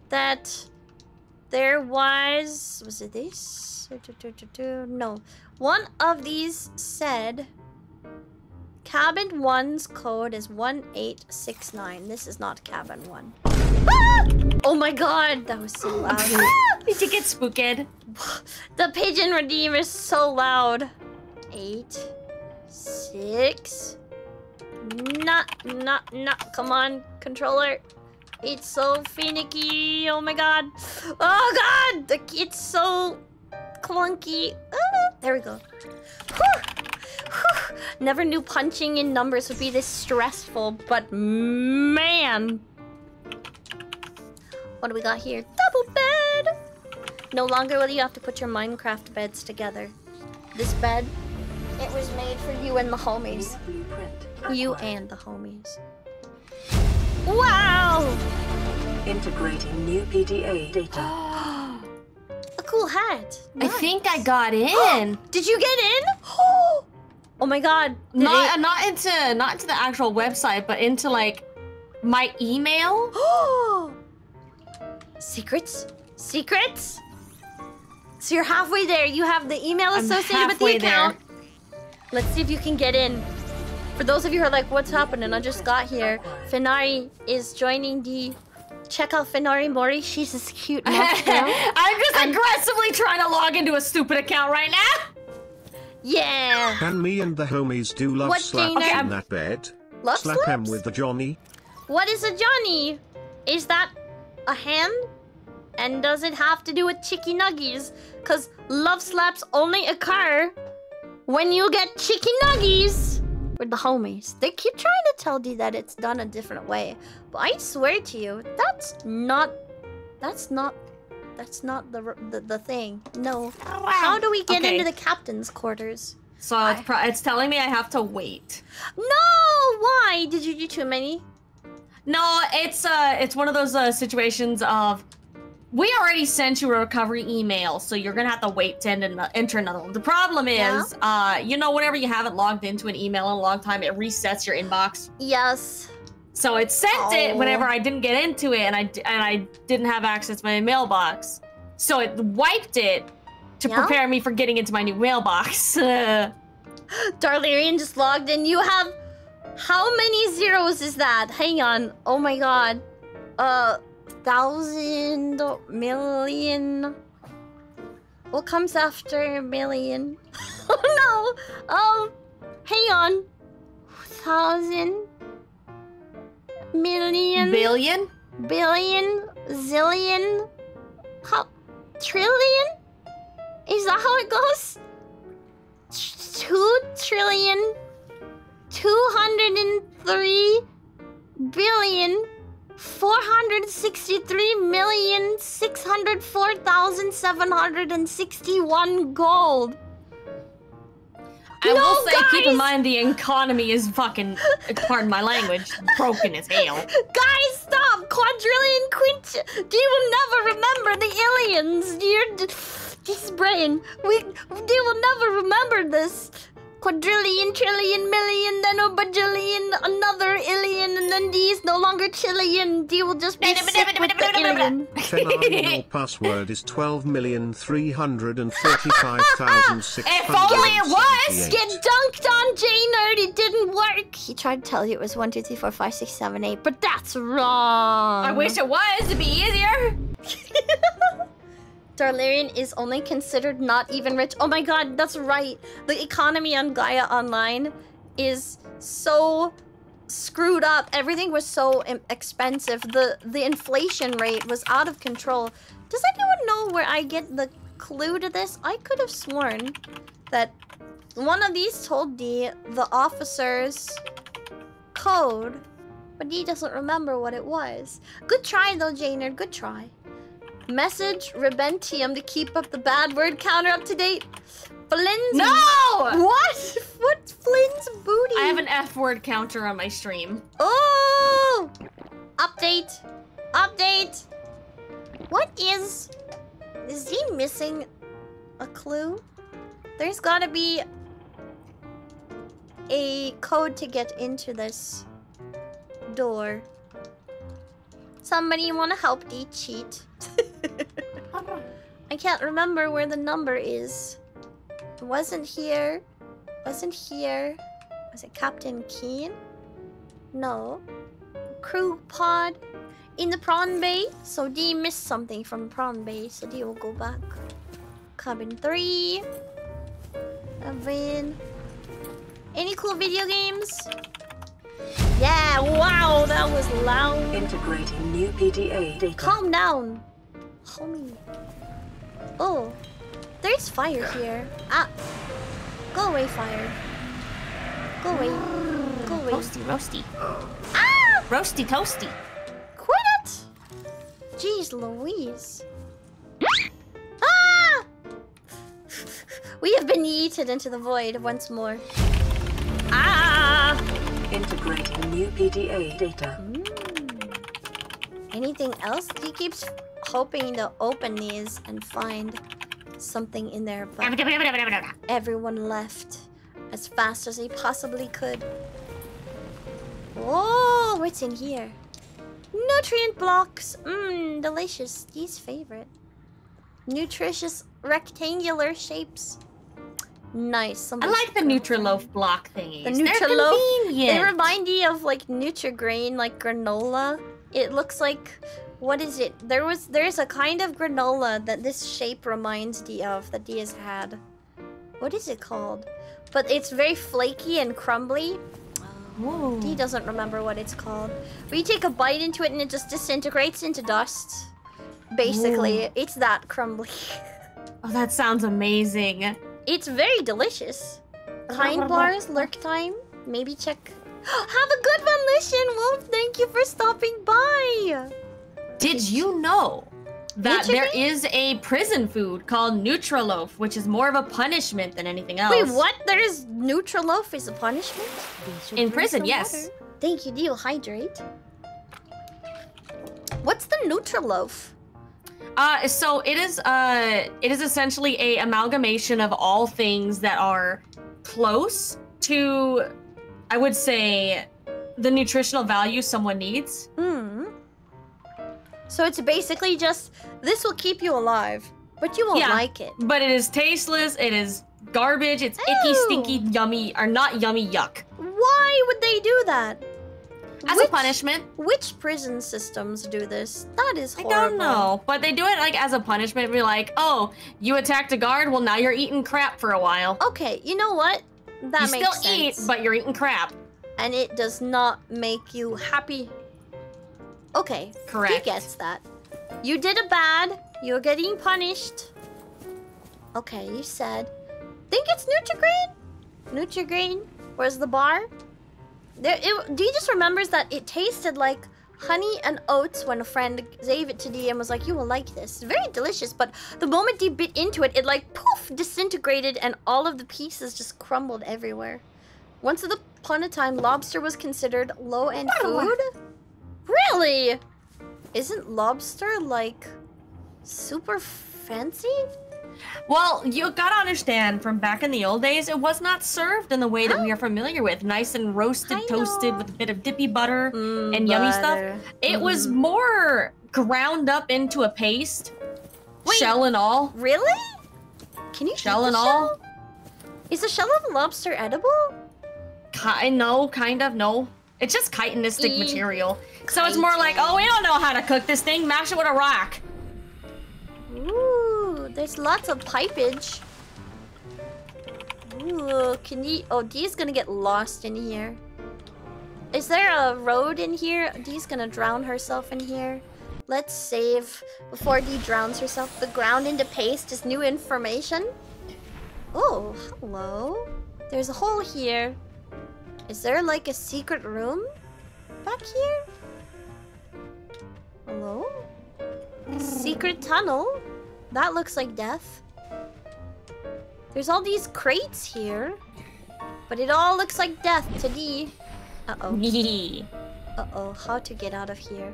that... There was... Was it this? No. One of these said... Cabin one's code is one eight six nine. This is not Cabin one. Ah! Oh my god! That was so loud. Did you get spooked? The Pigeon Redeemer is so loud. Eight. Six. Not, not, not. Come on, controller. It's so finicky. Oh my god. Oh god! It's so clunky. Uh, there we go. Whew. Whew. Never knew punching in numbers would be this stressful, but man. What do we got here? Double bed! No longer will you have to put your Minecraft beds together. This bed, it was made for you and the homies. You and the homies. Wow! Integrating new P D A data. A cool hat. Nice. I think I got in. Did you get in? Oh my god! Did not, it... not into, not to the actual website, but into like my email. Secrets, secrets. So you're halfway there. You have the email associated with the account. There. Let's see if you can get in. For those of you who are like, what's happening? I just got here. Fenari is joining the... Check out Fenari Mori. She's this cute moth girl. I'm just and... aggressively trying to log into a stupid account right now. Yeah. Can me and the homies do love what slap in okay, that bed? Love slap slaps? him with the Johnny. What is a Johnny? Is that a hand? And does it have to do with chicky nuggies? Because love slaps only occur when you get chicky nuggies. With the homies. They keep trying to tell you that it's done a different way. But I swear to you, that's not... That's not... That's not the the, the thing. No. Oh, wow. How do we get okay. into the captain's quarters? So I... it's, pro it's telling me I have to wait. No! Why? Did you do too many? No, it's uh, it's one of those uh, situations of... We already sent you a recovery email, so you're gonna have to wait to enter another one. The problem is, yeah. uh, you know, whenever you haven't logged into an email in a long time, it resets your inbox. Yes. So it sent oh. it whenever I didn't get into it, and I and I didn't have access to my mailbox. So it wiped it to yeah. prepare me for getting into my new mailbox. Darlerian just logged in. You have how many zeros is that? Hang on. Oh my god. Uh. Thousand million. What comes after million? Oh no! Um, hang on. Thousand million. Billion. Billion. Zillion. How? Trillion? Is that how it goes? T two trillion. Two hundred and three billion. four hundred sixty-three million six hundred four thousand seven hundred sixty-one gold. I no, will say, guys! Keep in mind the economy is fucking, pardon my language, broken as hell. Guys, stop! Quadrillion quint... Do you never remember the aliens? You're... This brain. We... They will never remember this. Quadrillion, trillion, million, then a bajillion, another illion, and then D is no longer chillion. D will just be sick with the illion. Phenomenal password is twelve million three hundred thirty-five thousand six hundred seventy-eight. If only it was! Get dunked on, Jaynard! It didn't work! He tried to tell you it was one, two, three, four, five, six, seven, eight, but that's wrong. I wish it was. It'd be easier. Darlerian is only considered not even rich. Oh my god, that's right. The economy on Gaia Online is so screwed up. Everything was so expensive. The the inflation rate was out of control. Does anyone know where I get the clue to this? I could have sworn that one of these told D the officer's code, but D doesn't remember what it was. Good try though, Jaynard. Good try. Message Rebentium to keep up the bad word counter up to date. Flynn's... No! What? What's Flynn's booty? I have an F word counter on my stream. Oh! Update. Update. What is... Is he missing a clue? There's gotta be a code to get into this door. Somebody wanna help D cheat? I can't remember where the number is. It wasn't here. Wasn't here. Was it Captain Keen? No. Crew pod in the prawn bay. So D missed something from prawn bay. So D will go back. Cabin three. Cabin. Any cool video games? Yeah, wow, that was loud. Integrating new P D A data. Calm down, homie. Oh, there's fire here. Ah, go away, fire. Go away. Go away. Roasty, roasty. Ah! Roasty, toasty. Quit it! Jeez Louise. Ah! We have been yeeted into the void once more. Ah! Integrating new P D A data. Mm. Anything else? He keeps hoping to open these and find something in there, but everyone left as fast as he possibly could. Oh, what's in here? Nutrient blocks. Mmm, delicious. Dee's favorite. Nutritious rectangular shapes. Nice. I like the Nutriloaf block thingies. The Nutriloaf. They remind me of like Nutrigrain, like granola. It looks like, what is it? There was there's a kind of granola that this shape reminds D of that D has had. What is it called? But it's very flaky and crumbly. Ooh. D doesn't remember what it's called. But you take a bite into it and it just disintegrates into dust. Basically, ooh, it's that crumbly. Oh, that sounds amazing. It's very delicious. Kind bars, lurk time. Maybe check. Have a good one, Lishin. Well, thank you for stopping by. Did you know that there is a prison food called Nutriloaf, which is more of a punishment than anything else? Wait, what? There is Nutriloaf is a punishment? In prison, yes. Water. Thank you, Dio. Hydrate. What's the Nutriloaf? Uh, so it is uh, it is essentially a amalgamation of all things that are close to, I would say, the nutritional value someone needs. Mm. So it's basically just, this will keep you alive, but you won't yeah, like it. But it is tasteless, it is garbage, it's ew, icky, stinky, yummy, or not yummy, yuck. Why would they do that? As which, a punishment. Which prison systems do this? That is horrible. I don't know, but they do it like as a punishment. Be like, oh, you attacked a guard. Well, now you're eating crap for a while. Okay, you know what? That you makes sense. You still eat, but you're eating crap. And it does not make you happy. Okay, correct. He gets that. You did a bad. You're getting punished. Okay, you said. Think it's Nutrigrain? Nutrigrain? Where's the bar? There, it, D just remembers that it tasted like honey and oats when a friend gave it to D and was like, you will like this. Very delicious, but the moment D bit into it, it like poof, disintegrated and all of the pieces just crumbled everywhere. Once upon a time, lobster was considered low-end food? Really? Isn't lobster like super fancy? Well, you gotta understand, from back in the old days, it was not served in the way that oh. we are familiar with. Nice and roasted, I toasted know. with a bit of dippy butter mm, and yummy butter. stuff. It mm. was more ground up into a paste. Wait, shell and all. Really? Can you shell and shell? all? Is the shell of a lobster edible? Ki no, kind of, no. It's just chitonistic e material. Chitin. So it's more like, oh, we don't know how to cook this thing. Mash it with a rock. Ooh, there's lots of pipage. Ooh, can you... Oh, Dee's gonna get lost in here. Is there a road in here? Dee's gonna drown herself in here. Let's save before Dee drowns herself. The ground into paste is new information. Oh, hello. There's a hole here. Is there like a secret room back here? Hello? Secret tunnel? That looks like death. There's all these crates here. But it all looks like death to Dee. Uh-oh. Uh-oh, how to get out of here?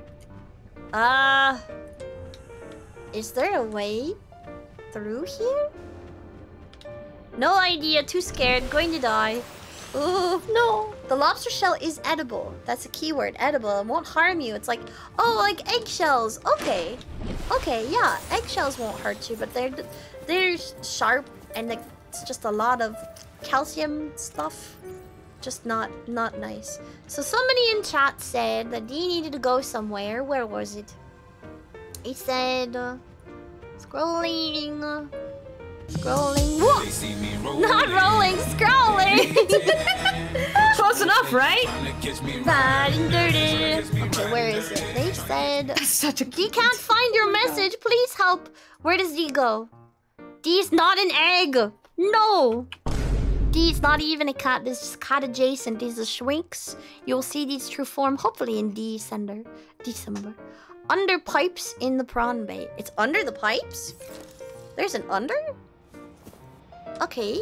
Ah, uh, is there a way through here? No idea, too scared, going to die. Ooh, no. The lobster shell is edible. That's a keyword, edible. It won't harm you. It's like, oh, like eggshells. Okay. Okay, yeah, eggshells won't hurt you, but they're they're sharp and like, it's just a lot of calcium stuff. Just not not nice. So somebody in chat said that Dee needed to go somewhere. Where was it? It said uh, scrolling, uh, scrolling. Whoa! Rolling, not rolling, scrolling. Close enough, right? Bad and dirty. Okay, where is it? They said that's such a Dee can't find your message. Please help. Where does Dee go? Dee's not an egg. No. Dee's not even a cat, this is cat adjacent. These are shrinks. You'll see these true form, hopefully in December. December. Under pipes in the prawn bay. It's under the pipes? There's an under? Okay.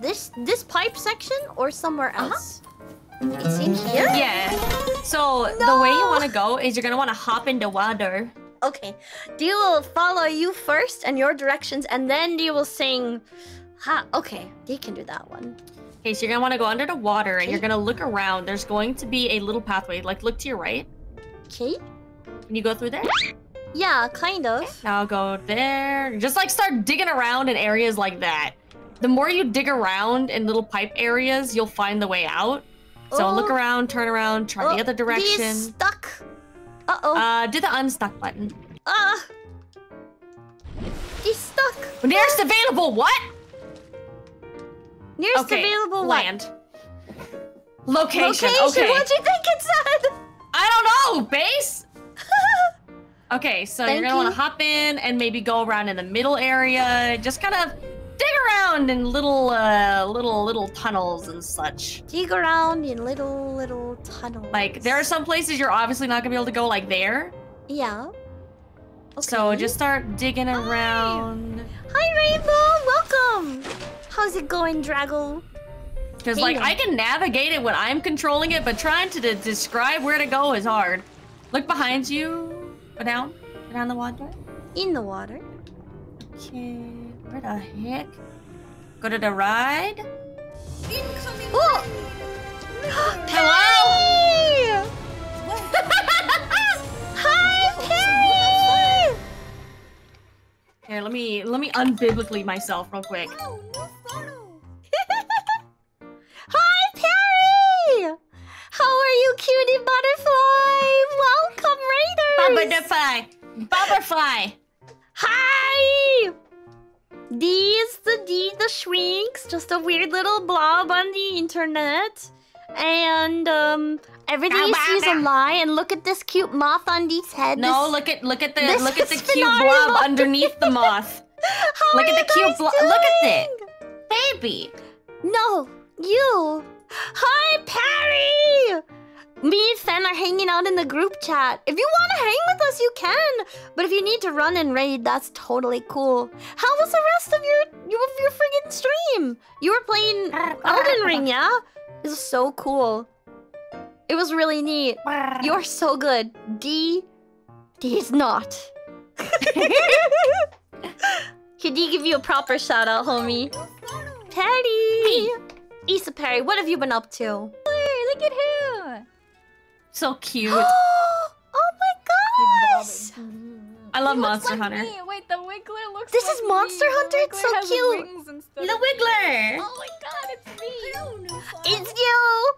This this pipe section or somewhere else? Uh-huh. It's in here? Yeah. So no! the way you want to go is you're going to want to hop into water. Okay. Dee will follow you first and your directions, and then Dee will sing... Ha, okay, Dee can do that one. Okay, so you're gonna wanna go under the water okay. and you're gonna look around. There's going to be a little pathway. Like, look to your right. Okay. Can you go through there? Yeah, kind of. Okay, now go there. Just like start digging around in areas like that. The more you dig around in little pipe areas, you'll find the way out. So oh. look around, turn around, try oh, the other direction. Dee's stuck. Uh-oh. Uh, do the unstuck button. Uh. Dee's stuck. Nearest available what? Nearest okay, available land. What? Location. Location. Okay. What'd you think it said? I don't know. Base. Okay, so Thank you're gonna you. want to hop in and maybe go around in the middle area. Just kind of dig around in little, uh, little, little tunnels and such. Dig around in little, little tunnels. Like there are some places you're obviously not gonna be able to go, like there. Yeah. Okay. So just start digging Hi. around. Hi, Rainbow. Welcome. How's it going, Draggle? Because, like, I can navigate it when I'm controlling it, but trying to describe where to go is hard. Look behind you. Go down. Go down the water. In the water. Okay. Where the heck? Go to the ride. Incoming. Ooh. Hello! Hi, Perry! Here, let me, let me unbiblically myself real quick. Hi, Perry! How are you, cutie butterfly? Welcome, Raiders! Butterfly! Butterfly! Hi! These the Dee the shrinks, just a weird little blob on the internet. And um everything you see is a lie, and look at this cute moth on Dee's head. No, this, look at look at the look at the cute blob moth. underneath the moth. How look are at you the guys cute blob look at it! Baby! No, you! Hi, Perry! Me and Fen are hanging out in the group chat. If you want to hang with us, you can. But if you need to run and raid, that's totally cool. How was the rest of your, your, your friggin' stream? You were playing Elden Ring, yeah? It was so cool. It was really neat. You're so good. Dee... Dee's not. Kitty, give you a proper shout out, homie. Perry! Hey. Isa Perry, what have you been up to? Look at who! So cute. Oh my gosh! I love Monster like Hunter. Me. Wait, the Wiggler looks This like is Monster me. Hunter? It's so cute! The Wiggler! Oh my god, it's me! It's you!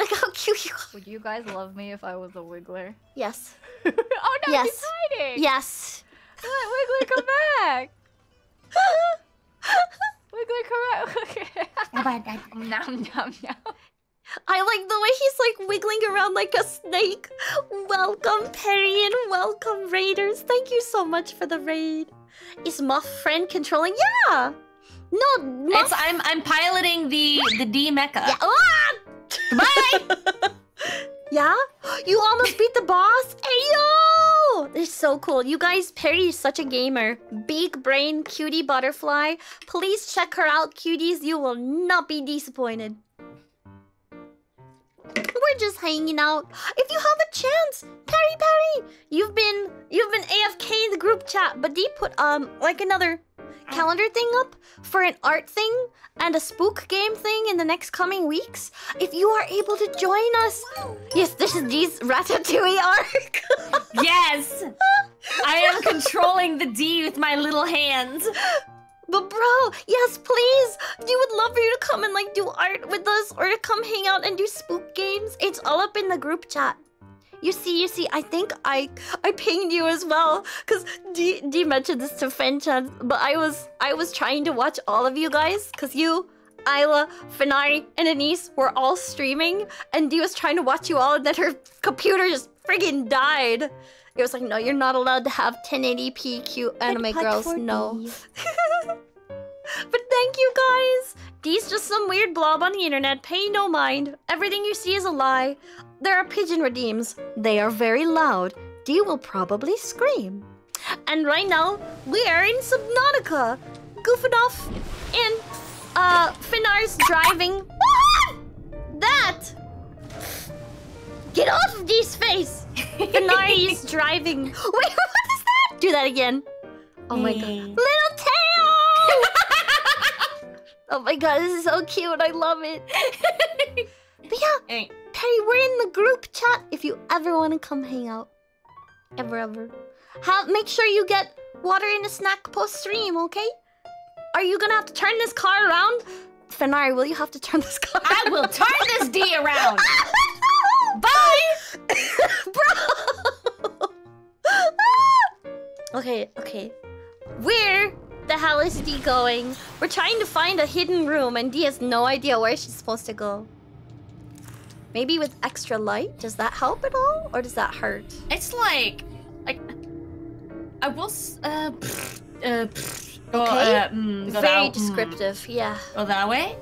Look how cute you are. Would you guys love me if I was a Wiggler? Yes. Oh no, yes. He's hiding! Yes. Wiggler, come back! Wiggler, come back! Okay. Nom, nom, nom. I like the way he's like wiggling around like a snake. Welcome, Perry, and welcome, raiders. Thank you so much for the raid. Is Muff friend controlling? Yeah. No, Muff. It's, I'm I'm piloting the the D mecha. Yeah. Ah! Bye. Yeah. You almost beat the boss. Ayo! They're so cool. You guys, Perry is such a gamer. Big brain, cutie butterfly. Please check her out, cuties. You will not be disappointed. We're just hanging out. If you have a chance, Perry, Perry, you've been you've been A F K in the group chat, but Dee put um like another calendar thing up for an art thing and a spook game thing in the next coming weeks. If you are able to join us, yes, this is Dee's Ratatouille arc. Yes, I am controlling the Dee with my little hands. But bro, yes, please! We would love for you to come and like do art with us or to come hang out and do spook games. It's all up in the group chat. You see, you see, I think I I pinged you as well. Cause D, D mentioned this to Fenchan, but I was I was trying to watch all of you guys, cause you, Ayla, Fenari, and Anise were all streaming, and Dee was trying to watch you all, and then her computer just friggin' died. It was like, no, you're not allowed to have ten eighty p cute anime girls, no. But thank you guys! Dee's just some weird blob on the internet, pay no mind. Everything you see is a lie. There are pigeon redeems. They are very loud. Dee will probably scream. And right now, we are in Subnautica. Goofing off in, uh, Finar's driving. That! Get off of Dee's face! Fenari's driving. Wait, what is that? Do that again. Oh my god. Little tail! Oh my god, this is so cute. I love it. But yeah, Perry, we're in the group chat if you ever want to come hang out. Ever, ever. Have, make sure you get water and a snack post-stream, okay? Are you gonna have to turn this car around? Fenari, will you have to turn this car I around? I will turn this D around! Bye! Bro! Okay, okay. Where the hell is Dee going? We're trying to find a hidden room and Dee has no idea where she's supposed to go. Maybe with extra light? Does that help at all? Or does that hurt? It's like... like... I will... S uh... Pfft, uh pfft, go, okay. Uh, mm, go Very that, descriptive, mm. yeah. Go that way?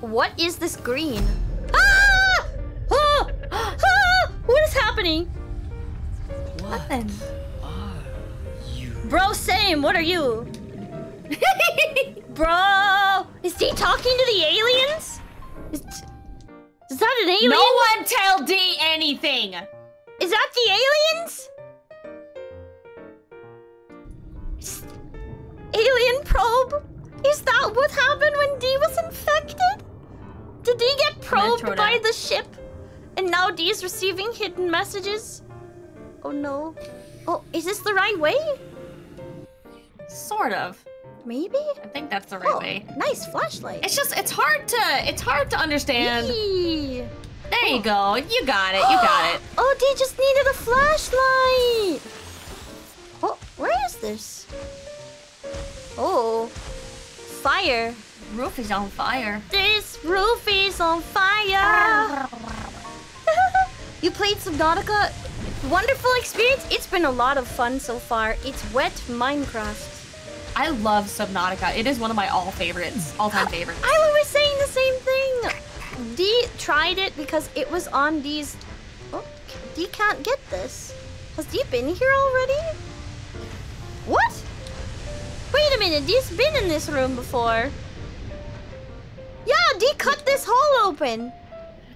What is this green? Ah! Oh! Ah! What is happening? What Nothing. Are you? Bro, same. What are you? Bro, is Dee talking to the aliens? Is, is that an alien? No one tell Dee anything. Is that the aliens? Is, alien probe? Is that what happened when Dee was infected? Did Dee get probed by down. the ship? And now Dee's receiving hidden messages. Oh no. Oh, is this the right way? Sort of. Maybe? I think that's the right oh, way. Nice flashlight. It's just, it's hard to, it's hard to understand. Yee. There oh. you go. You got it. You got it. Oh, Dee just needed a flashlight. Oh, where is this? Oh. Fire. Roof is on fire. This roof is on fire. You played Subnautica. Wonderful experience. It's been a lot of fun so far. It's wet Minecraft. I love Subnautica. It is one of my all favorites, all-time favorites. I was saying the same thing. Dee tried it because it was on Dee's. Oh, Dee can't get this. Has Dee been here already? What? Wait a minute. Dee's been in this room before. Yeah, Dee cut this hole open.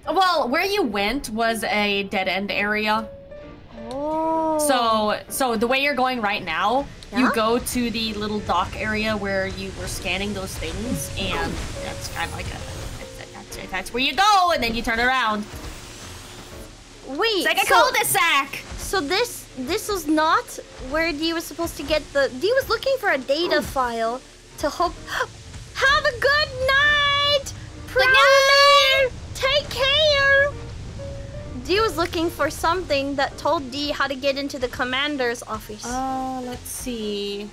Well, where you went was a dead end area. Oh. So, so the way you're going right now Yeah? You go to the little dock area where you were scanning those things, and that's kind of like a... That's, it. That's where you go, and then you turn around. Wait, it's like a so, cul-de-sac! So this this was not where Dee was supposed to get the... Dee was looking for a data oh. file to hope... Have a good night! Good night! Take care! Dee was looking for something that told Dee how to get into the commander's office. Oh, uh, let's see.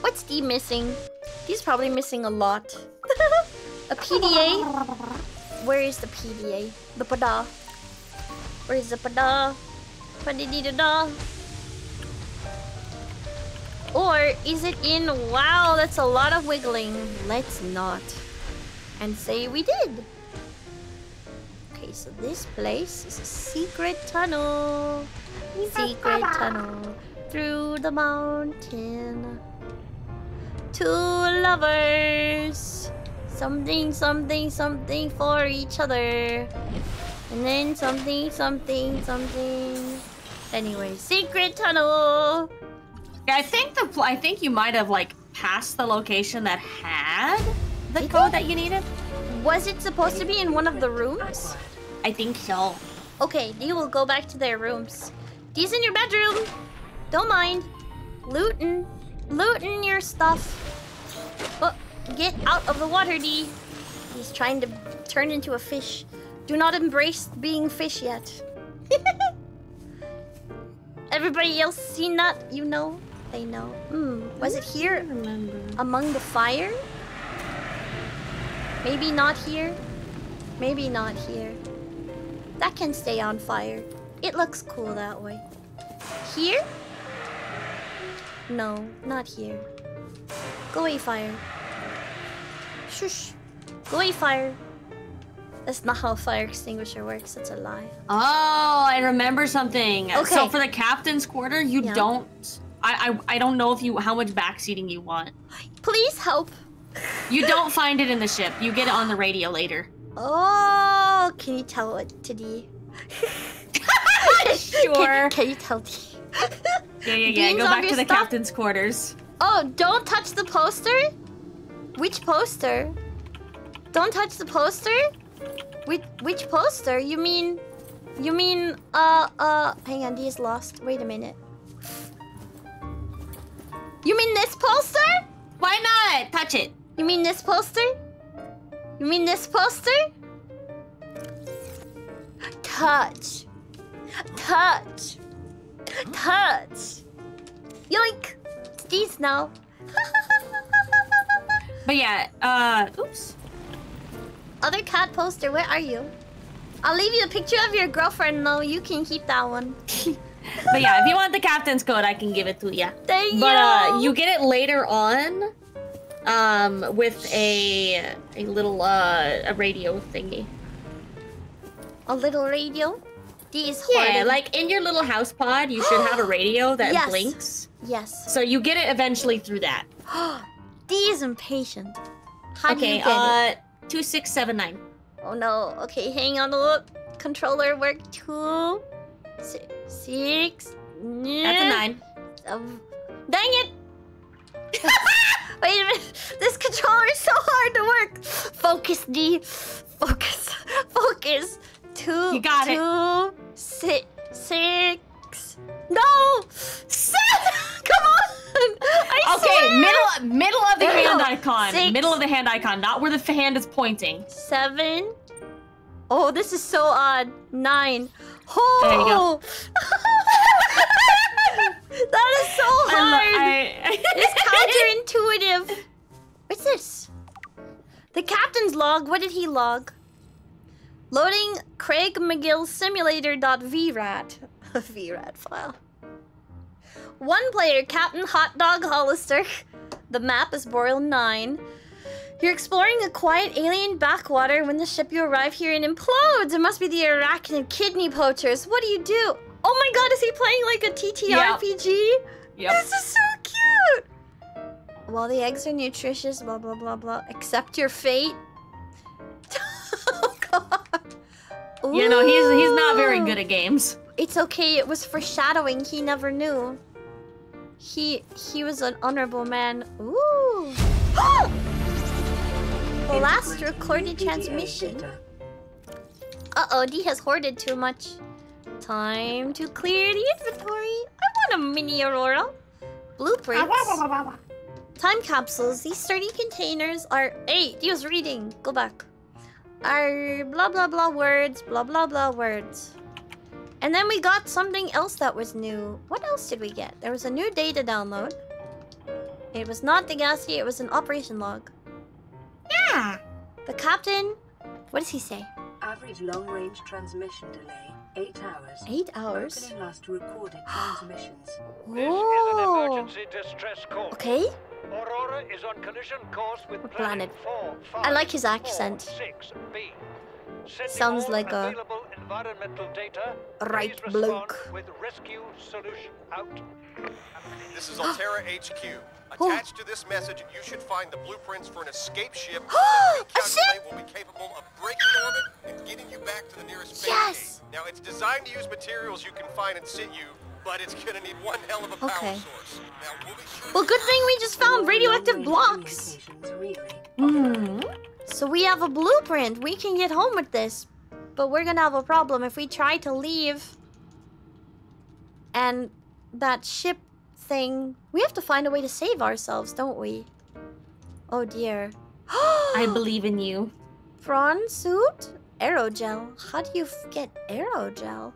What's Dee missing? Dee's probably missing a lot. A P D A? Where is the P D A? The pada. Where is the pada? Pa-di-di-da-da. Or is it in... Wow, that's a lot of wiggling. Let's not. And say we did. Okay, so this place is a secret tunnel. Secret tunnel. Through the mountain. Two lovers. Something, something, something for each other. And then something, something, something. Anyway, secret tunnel. Yeah, I think the I think you might have like passed the location that had the Did code it? that you needed. Was it supposed to be in one of the rooms? I think so. Okay, you will go back to their rooms. Dee's in your bedroom. Don't mind. Lootin', lootin' your stuff. But oh, get out of the water, Dee. He's trying to turn into a fish. Do not embrace being fish yet. Everybody else seen that? You know. They know. Mm. Was it here? Remember. Among the fire? Maybe not here. Maybe not here. That can stay on fire. It looks cool that way. Here? No, not here. Go away, fire. Shush. Go away, fire. That's not how a fire extinguisher works. It's a lie. Oh, I remember something. Okay. So for the captain's quarter, you yeah. don't... I, I I don't know if you how much backseating you want. Please help. You don't find it in the ship. You get it on the radio later. Oh, can you tell it to Dee? Sure. Can, can you tell Dee? Yeah, yeah, yeah. Dean's Go back to the stuff? captain's quarters. Oh, don't touch the poster? Which poster? Don't touch the poster? Which, which poster? You mean... You mean... Uh, uh... Hang on, Dee is lost. Wait a minute. You mean this poster? Why not? Touch it. You mean this poster? You mean this poster? Touch. Touch. Touch. Yoink. It's Dee's now. But yeah, uh... Oops. Other cat poster, where are you? I'll leave you a picture of your girlfriend though. You can keep that one. But yeah, if you want the captain's code, I can give it to you. Thank you. But uh, you get it later on, um, with a a little uh a radio thingy. A little radio? These yeah, like in your little house pod, you should have a radio that yes. blinks. Yes. So you get it eventually through that. Dee is impatient. How okay, do you get uh, it? Two six seven nine. Oh no. Okay, hang on a look. Controller work two. Six, six, nine. That's a nine. Um, dang it! Wait a minute. This controller is so hard to work. Focus, Dee. Focus. Focus. Two. You got two, it. Six, six. No. Six. Come on. I okay. Swear. Middle. Middle of the no. hand icon. Six. Middle of the hand icon. Not where the hand is pointing. Seven. Oh, this is so odd. Nine. Oh! That is so hard! I I... It's counterintuitive! What's this? The captain's log, what did he log? Loading Craig McGill simulator.vrat. A vrat file. One player, Captain Hot Dog Hollister. The map is Boreal nine. You're exploring a quiet alien backwater when the ship you arrive here and implodes. It must be the Arachnid kidney poachers. What do you do? Oh my god, is he playing like a T T R P G? Yep. Yep. This is so cute! While the eggs are nutritious, blah, blah, blah, blah. Accept your fate. Oh god. Ooh. You know, he's, he's not very good at games. It's okay, it was foreshadowing. He never knew. He he was an honorable man. Ooh. The last recorded transmission. Uh-oh, D has hoarded too much. Time to clear the inventory. I want a mini Aurora. Blueprints. Time capsules. These sturdy containers are... Hey, D was reading. Go back. Are blah blah blah words. Blah blah blah words. And then we got something else that was new. What else did we get? There was a new data download. It was not the Gasty, it was an operation log. Yeah! The captain... What does he say? Average long-range transmission delay, eight hours. Eight hours? Broken in last recorded transmissions. This is an emergency distress call. Okay. Aurora is on collision course with planet four, five, I like his accent. Four, six, B. Sounds like a data, right bloke. With rescue solution out. This is Altera H Q. Attached to this message, you should find the blueprints for an escape ship. Oh, a ship will be capable of breaking orbit and getting you back to the nearest space. Yes. Gate. Now it's designed to use materials you can find in situ, but it's gonna need one hell of a power okay. source. Now we'll, be sure well, good thing we just found radioactive blocks. Hmm. So we have a blueprint. We can get home with this. But we're gonna have a problem if we try to leave. And that ship thing... We have to find a way to save ourselves, don't we? Oh dear. I believe in you. Prawn suit? Aerogel. How do you get aerogel?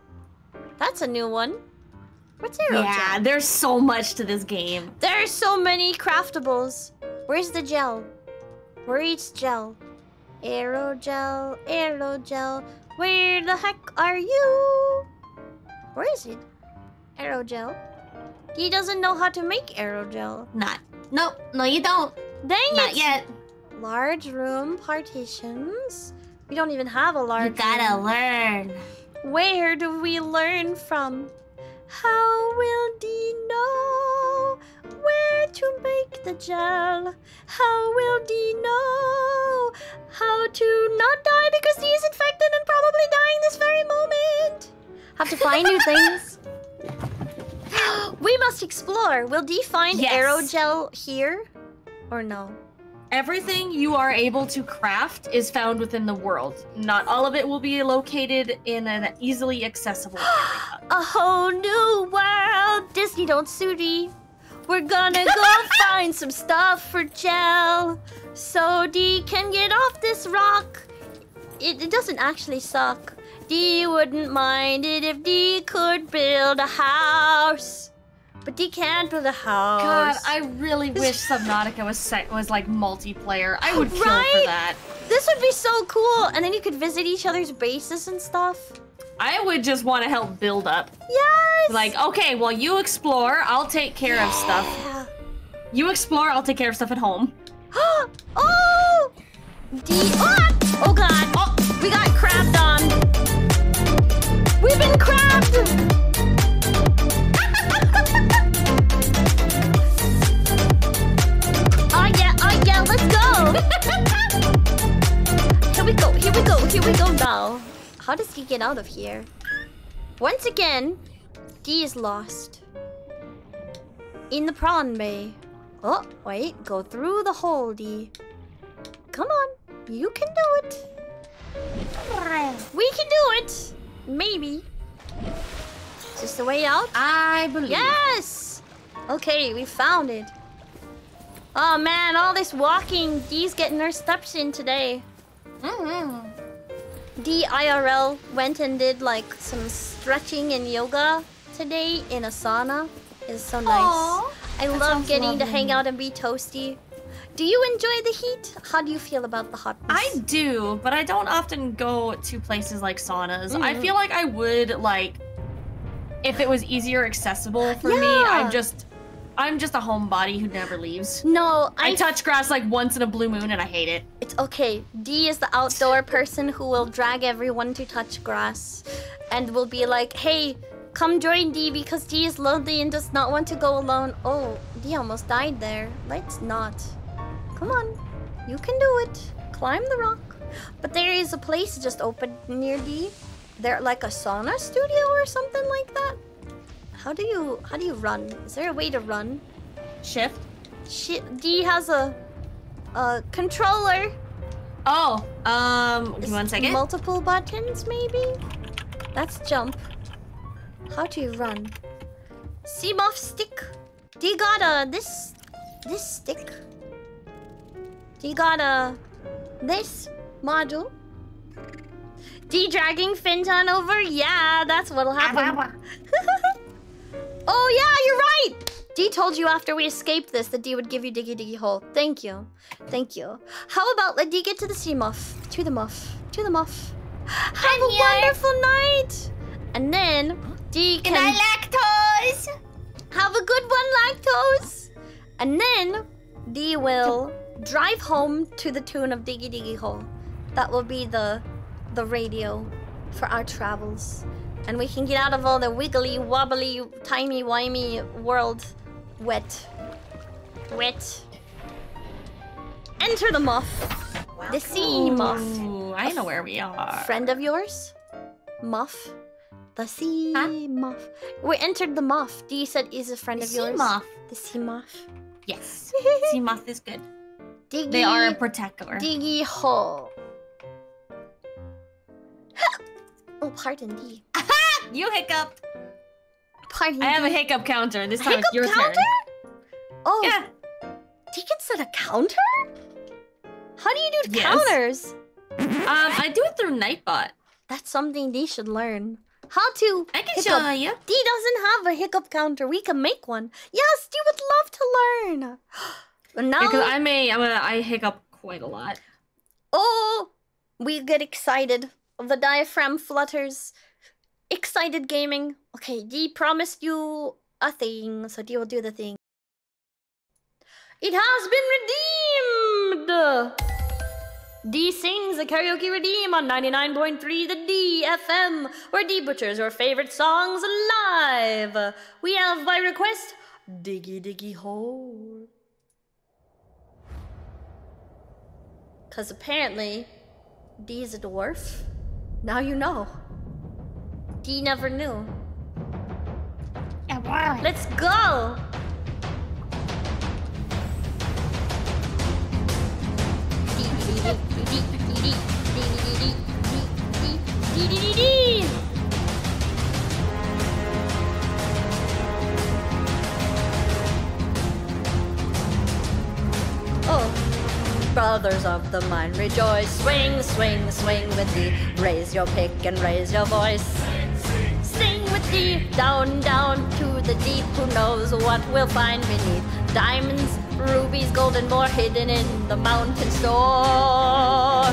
That's a new one. What's aerogel? Yeah, there's so much to this game. There are so many craftables. Where's the gel? Where is gel? Aerogel, aerogel, where the heck are you? Where is it? Aerogel. He doesn't know how to make aerogel. Not. Nope. No, you don't. Dang it. Not yet. Large room partitions. We don't even have a large room. You gotta room. learn. Where do we learn from? How will Dee know where to make the gel? How will Dee know how to not die because Dee is infected and probably dying this very moment? Have to find new things. We must explore. Will Dee find yes. aerogel here or no? Everything you are able to craft is found within the world. Not all of it will be located in an easily accessible area. A whole new world! Disney don't sooty. We're gonna go find some stuff for gel. So Dee can get off this rock. It, it doesn't actually suck. Dee wouldn't mind it if Dee could build a house. But Dee can't build a house. God, I really wish Subnautica was set, was like multiplayer. I would right? kill for that. This would be so cool. And then you could visit each other's bases and stuff. I would just want to help build up. Yes. Like, okay, well, you explore. I'll take care yeah. of stuff. You explore. I'll take care of stuff at home. Oh! Dee. Oh! Oh, God. Oh, we got crabbed on. We've been crabbed. Let's go! Here we go, here we go, here we go now. How does he get out of here? Once again, Dee is lost. In the prawn bay. Oh, wait. Go through the hole, Dee. Come on. You can do it. We can do it. Maybe. Is this the way out? I believe. Yes! Okay, we found it. Oh man, all this walking. Dee's getting her steps in today. Mm-hmm. Dee I R L went and did like some stretching and yoga today in a sauna. It's so nice. Aww, I love getting lovely. to hang out and be toasty. Do you enjoy the heat? How do you feel about the hotness? I do, but I don't often go to places like saunas. Mm-hmm. I feel like I would like if it was easier accessible for yeah. me. I'm just. I'm just a homebody who never leaves. No, I... I touch grass like once in a blue moon and I hate it. It's okay. Dee is the outdoor person who will drag everyone to touch grass. And will be like, hey, come join Dee because Dee is lonely and does not want to go alone. Oh, Dee almost died there. Let's not. Come on. You can do it. Climb the rock. But there is a place just opened near Dee. They're like a sauna studio or something like that. How do you how do you run? Is there a way to run? Shift. Sh D has a a controller. Oh, um, give me one second. Multiple buttons, maybe. That's jump. How do you run? C muff stick. D got a this this stick. D got a this module. D dragging Finton over? Yeah, that's what'll happen. Oh yeah, you're right! D told you after we escaped this that D would give you diggy diggy hole. Thank you. Thank you. How about let D get to the sea muff? To the muff. To the muff. Have I'm a here. wonderful night! And then D can... Can I lactose? Have a good one, Lactose! And then D will drive home to the tune of diggy diggy hole. That will be the... the radio for our travels, and we can get out of all the wiggly wobbly tiny wimey world wet wet enter the muff. Welcome. The sea muff. Ooh, I know where we are. Friend of yours muff the sea huh? muff we entered the muff. D said is a friend the of sea yours muff. The sea muff, yes. Sea muff is good. Diggy, they are a protector. Diggy hole. Oh, pardon me. You hiccuped. Pardon me. I have a hiccup counter. This time it's your counter? turn. Oh. Yeah. Deacon set a counter? How do you do yes. counters? Um, I do it through Nightbot. That's something D should learn. How to I can hiccup. show you. D doesn't have a hiccup counter. We can make one. Yes, D would love to learn. But now because I may I'm gonna I hiccup quite a lot. Oh, we get excited. The diaphragm flutters. Excited gaming. Okay, D promised you a thing, so D will do the thing. It has been redeemed! D sings a karaoke redeem on ninety-nine point three the D F M, where D butchers your favorite songs live. We have, by request, Diggy Diggy Hole. Because apparently, D is a dwarf. Now you know. D never knew. Yeah, let's go! Oh. Brothers of the mine, rejoice. Swing, swing, swing with thee. Raise your pick and raise your voice. Sing with thee. Down, down to the deep. Who knows what we'll find beneath? Diamonds, rubies, gold and more hidden in the mountain store.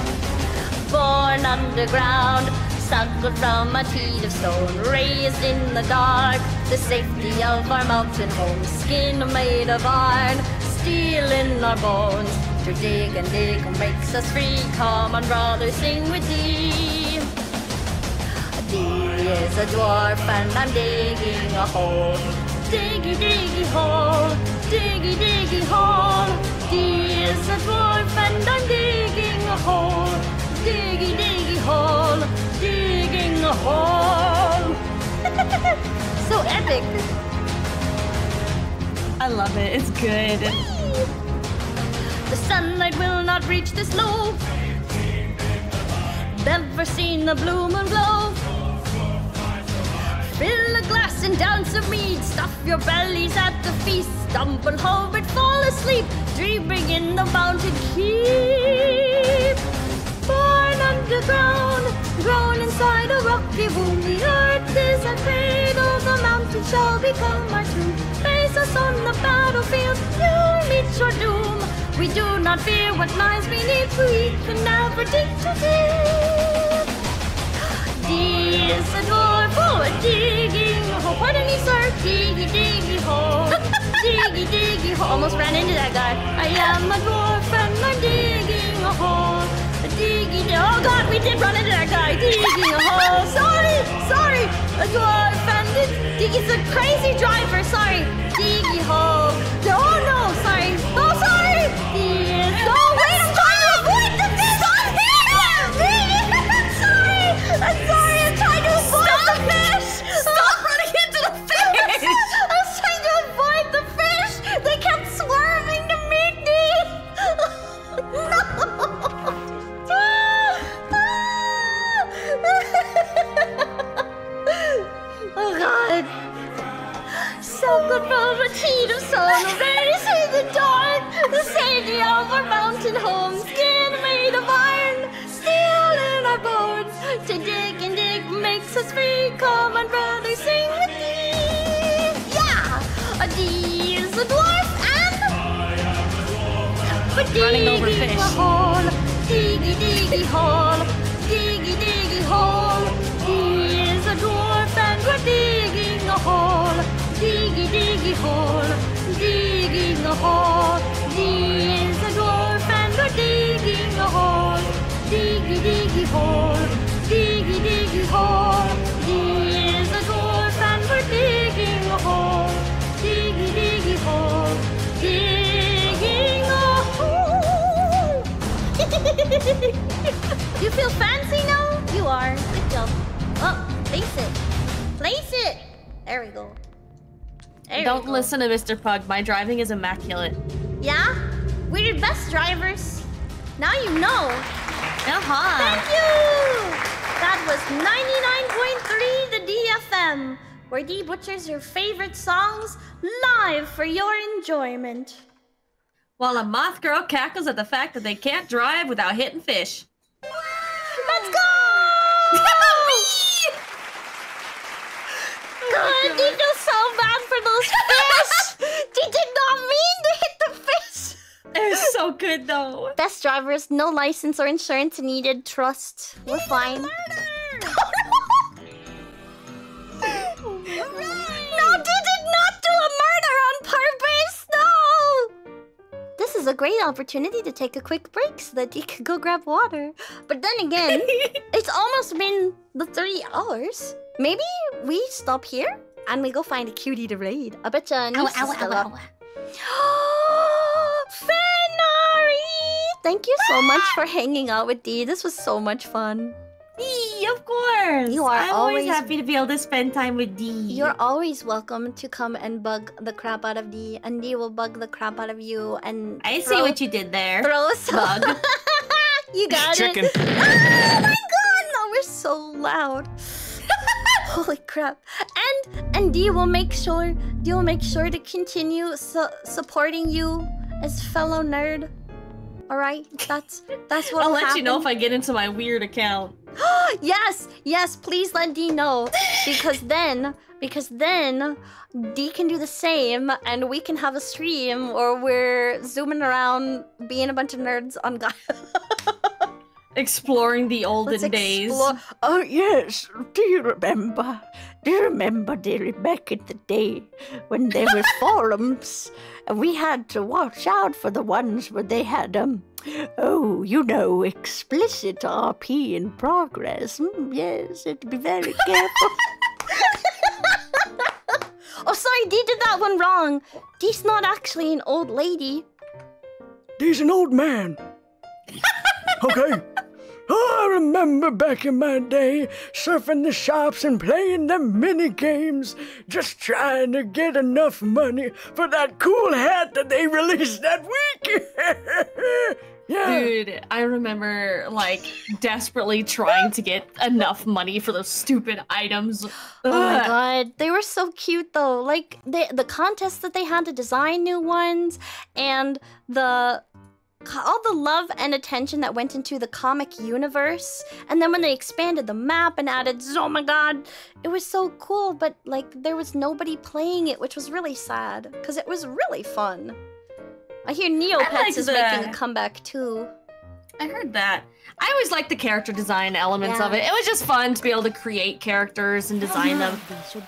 Born underground, suckled from a teat of stone. Raised in the dark, the safety of our mountain home. Skin made of iron, steel in our bones. To dig and dig makes us free. Come on, brothers, sing with D. D is a dwarf and I'm digging a hole. Diggy, diggy hole. Diggy, diggy hole. D is a dwarf and I'm digging a hole. Diggy, diggy hole. Digging a hole. So epic. I love it. It's good. Whee! The sunlight will not reach the snow. Never seen the blue moon glow. Fill a glass and down some mead. Stuff your bellies at the feast. Stumble home and fall asleep, dreaming in the mountain keep. Born underground, grown inside a rocky womb. The earth is a cradle, the mountain shall become our tomb. Face us on the battlefield, you'll meet your doom. We do not fear what lies beneath, for we can never dig too deep. D is a door for digging a hole. Pardon me, sir. Diggy, diggy hole. Diggy, diggy hole. Almost ran into that guy. I am a dwarf and I'm digging a hole. A diggy, oh god, we did run into that guy. Digging a hole. Sorry, sorry. A dwarf and diggy's a crazy driver. Sorry. Diggy hole. Oh no, sorry. Oh, sorry. D is... Oh, wait, I'm trying to avoid the thing! Stop it! I'm sorry! I'm sorry, I'm trying to avoid Stop the fish! Stop running into the fish! to dig and dig makes us free. Come on, brother, sing with me. Yeah! A D is a dwarf and I am a dwarf. But running over fish. Hole, diggy, diggy hole, diggy, diggy hole. He is a dwarf and we're digging a hole. Diggy, diggy hole, digging a hole. He is a dwarf and we're digging a hole. Diggy, diggy hole, diggy, diggy hole. He is a dwarf and we're digging a hole. Diggy, diggy hole, digging a hole. You feel fancy now? You are. Good job. Oh, place it. Place it! There we go. There Don't we go. Listen to Mister Pug. My driving is immaculate. Yeah? We're your best drivers. Now you know. Uh-huh. Thank you! That was ninety-nine point three The D F M, where Dee butchers your favorite songs live for your enjoyment. While a moth girl cackles at the fact that they can't drive without hitting fish. Let's go! God, Dee feels so bad for those fish! Dee did not mean to hit the fish! It's so good though. Best drivers, no license or insurance needed. Trust. We're fine. Oh no, they did not do a murder on purpose. No. This is a great opportunity to take a quick break so that you can go grab water. But then again, it's almost been the three hours. Maybe we stop here and we go find a cutie to raid. I bet ya. Ow, ow, ow, ow. Fenari! Thank you so much for hanging out with Dee. This was so much fun. Dee, of course! You are I'm always... always happy to be able to spend time with Dee. You're always welcome to come and bug the crap out of Dee, and Dee will bug the crap out of you, and... I throw... see what you did there. Throw some... Bug. You got Chicken. It. Oh my god! No, we're so loud. Holy crap. And and Dee will make sure Dee will make sure to continue su supporting you as fellow nerd. Alright? That's that's what I'll let happen. You know if I get into my weird account. Yes! Yes, please let Dee know. Because then because then Dee can do the same and we can have a stream or we're zooming around being a bunch of nerds on Gaia. Exploring the olden Let's days. Oh yes, do you remember? Do you remember, dearie, back in the day when there were forums and we had to watch out for the ones where they had, um, oh, you know, explicit R P in progress. Mm, yes, it'd be very careful. Oh, sorry, Dee did that one wrong. Dee's not actually an old lady. Dee's an old man. Okay. Oh, I remember back in my day, surfing the shops and playing the mini games, just trying to get enough money for that cool hat that they released that week. Yeah. Dude, I remember like desperately trying to get enough money for those stupid items. Ugh. Oh my god, they were so cute though. Like they, the contests that they had to design new ones, and the. All the love and attention that went into the comic universe, and then when they expanded the map and added, oh my god, it was so cool, but like there was nobody playing it, which was really sad because it was really fun. I hear Neopets I like is that. Making a comeback too. I heard that. I always liked the character design elements yeah. of it. It was just fun to be able to create characters and design them.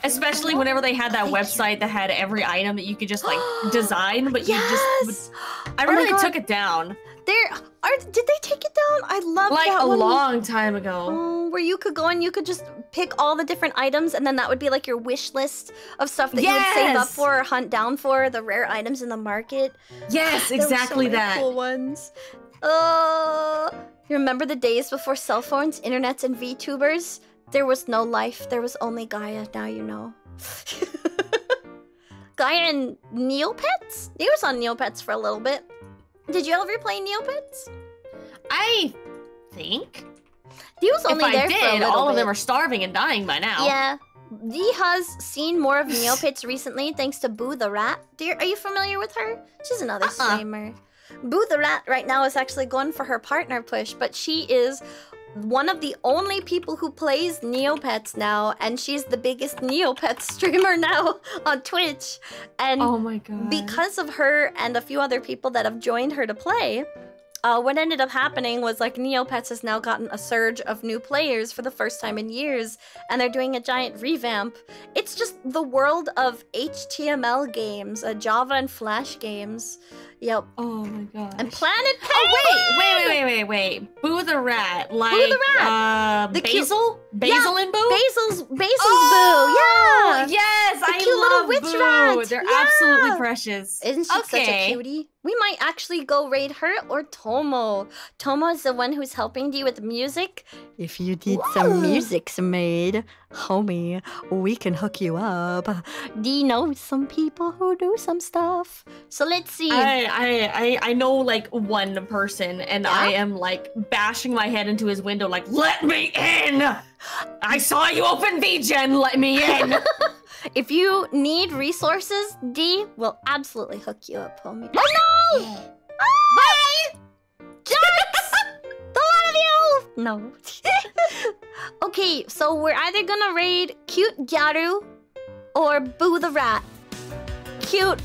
Especially whenever they had that website that had every item that you could just like design, but yes! you just... I remember oh they took it down. There are... Did they take it down? I love like that one. Like a long time ago. Oh, where you could go and you could just pick all the different items and then that would be like your wish list of stuff that yes! you would save up for or hunt down for, the rare items in the market. Yes, exactly that. There were so many cool ones. Oh, uh, you remember the days before cell phones, internets, and VTubers? There was no life. There was only Gaia. Now you know. Gaia and Neopets? He was on Neopets for a little bit. Did you ever play Neopets? I think. He was only if there I did, for a little all bit. Of them are starving and dying by now. Yeah. Dee has seen more of Neopets recently thanks to Boo the Rat. Dear, are you familiar with her? She's another uh-uh. streamer. Boo the Rat right now is actually going for her partner push, but she is one of the only people who plays Neopets now, and she's the biggest Neopets streamer now on Twitch. And oh my God. Because of her and a few other people that have joined her to play, uh, what ended up happening was like Neopets has now gotten a surge of new players for the first time in years, and they're doing a giant revamp. It's just the world of H T M L games, uh, Java and Flash games. Yep. Oh my God. And Planet Pay! Oh wait, wait, wait, wait, wait. Boo the Rat. Like, Boo the Rat. Uh, the Basil? Cute... Basil yeah. and Boo? Basil's, Basil's oh! Boo, yeah! Yes, the I cute love little witch Boo. Rat. They're yeah. absolutely precious. Isn't she okay. such a cutie? We might actually go raid her or Tomo. Tomo is the one who's helping you with music. If you need Whoa. some music's made, homie, we can hook you up. Do you know some people who do some stuff? So let's see. I I, I, I know like one person, and yeah? I am like bashing my head into his window like, let me in! I saw you open V Gen, let me in! If you need resources, D will absolutely hook you up, homie. Oh no! Yeah. Oh! Bye! Jerks! The lot of you! No. Okay, so we're either gonna raid Cute Gyaru or Boo the Rat. Cute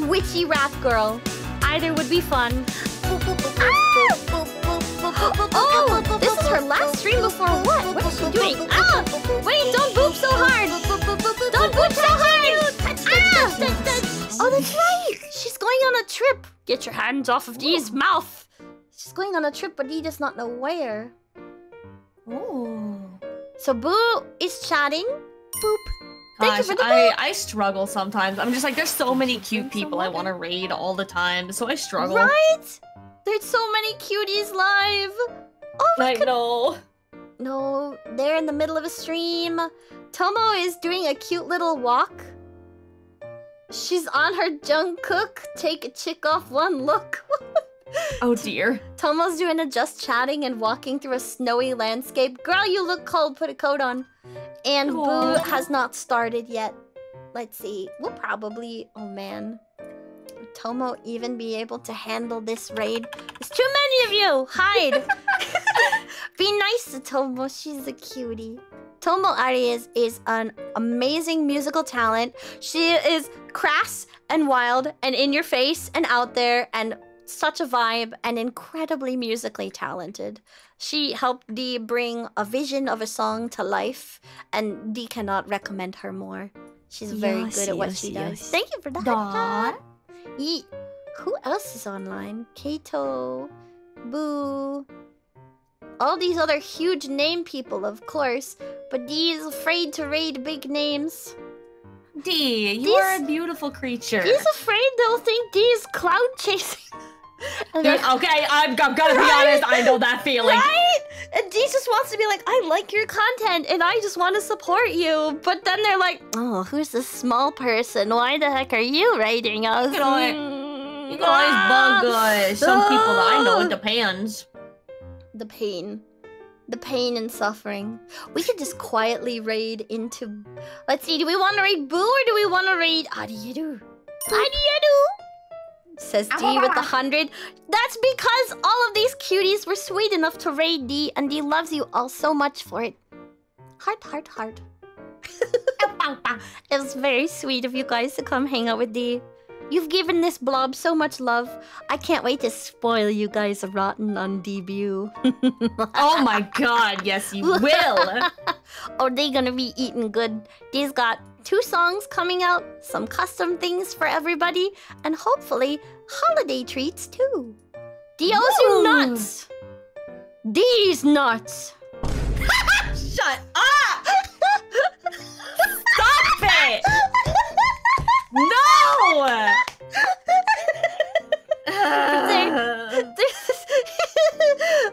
witchy rat girl. Either would be fun. Ah! Oh, this is her last stream before what? What is she doing? Ah! Wait, don't boop so hard! Don't boop so hard! Ah! Oh, that's right! She's going on a trip. Get your hands off of Dee's mouth. She's going on a trip, but Dee does not know where. Ooh. So Boo is chatting. Boop. Gosh, I, I struggle sometimes. I'm just like, there's so many cute people I want to raid all the time, so I struggle. Right? There's so many cuties live. Oh my God. I know. No, they're in the middle of a stream. Tomo is doing a cute little walk. She's on her Jungkook. Take a chick off one look. Oh dear. Tomo's doing a just chatting and walking through a snowy landscape. Girl, you look cold. Put a coat on. And Aww. Boo has not started yet. Let's see. We'll probably... Oh, man. Would Tomo even be able to handle this raid? There's too many of you! Hide! Be nice to Tomo. She's a cutie. Tomo Arias is an amazing musical talent. She is crass and wild and in your face and out there and... such a vibe and incredibly musically talented. She helped Dee bring a vision of a song to life, and Dee cannot recommend her more. She's very yes, good at what yes, she does. Yes. Thank you for that. Ye Who else is online? Kato, Boo, all these other huge name people, of course, but Dee is afraid to raid big names. Dee, you Dee's, are a beautiful creature. He's afraid they'll think Dee is cloud chasing. Dude, okay, I'm, I'm gonna be right? honest, I know that feeling. Right? And Dee just wants to be like, I like your content, and I just want to support you. But then they're like, oh, who's this small person? Why the heck are you raiding us? You can always, you can ah. always bug uh, some oh. people that I know, it depends. The pain. The pain and suffering. We could just quietly raid into... Let's see, do we want to raid Boo or do we want to raid... Ariyeru? Ariyeru! Says Dee with the hundred. That's because all of these cuties were sweet enough to raid Dee, and Dee loves you all so much for it. Heart, heart, heart. It was very sweet of you guys to come hang out with Dee. You've given this blob so much love. I can't wait to spoil you guys rotten on debut. Oh my God, yes you will! Are they gonna be eating good? Dee's got two songs coming out, some custom things for everybody, and hopefully holiday treats too. Dee owes you nuts! Dee's nuts! Shut up! Stop it! No! There,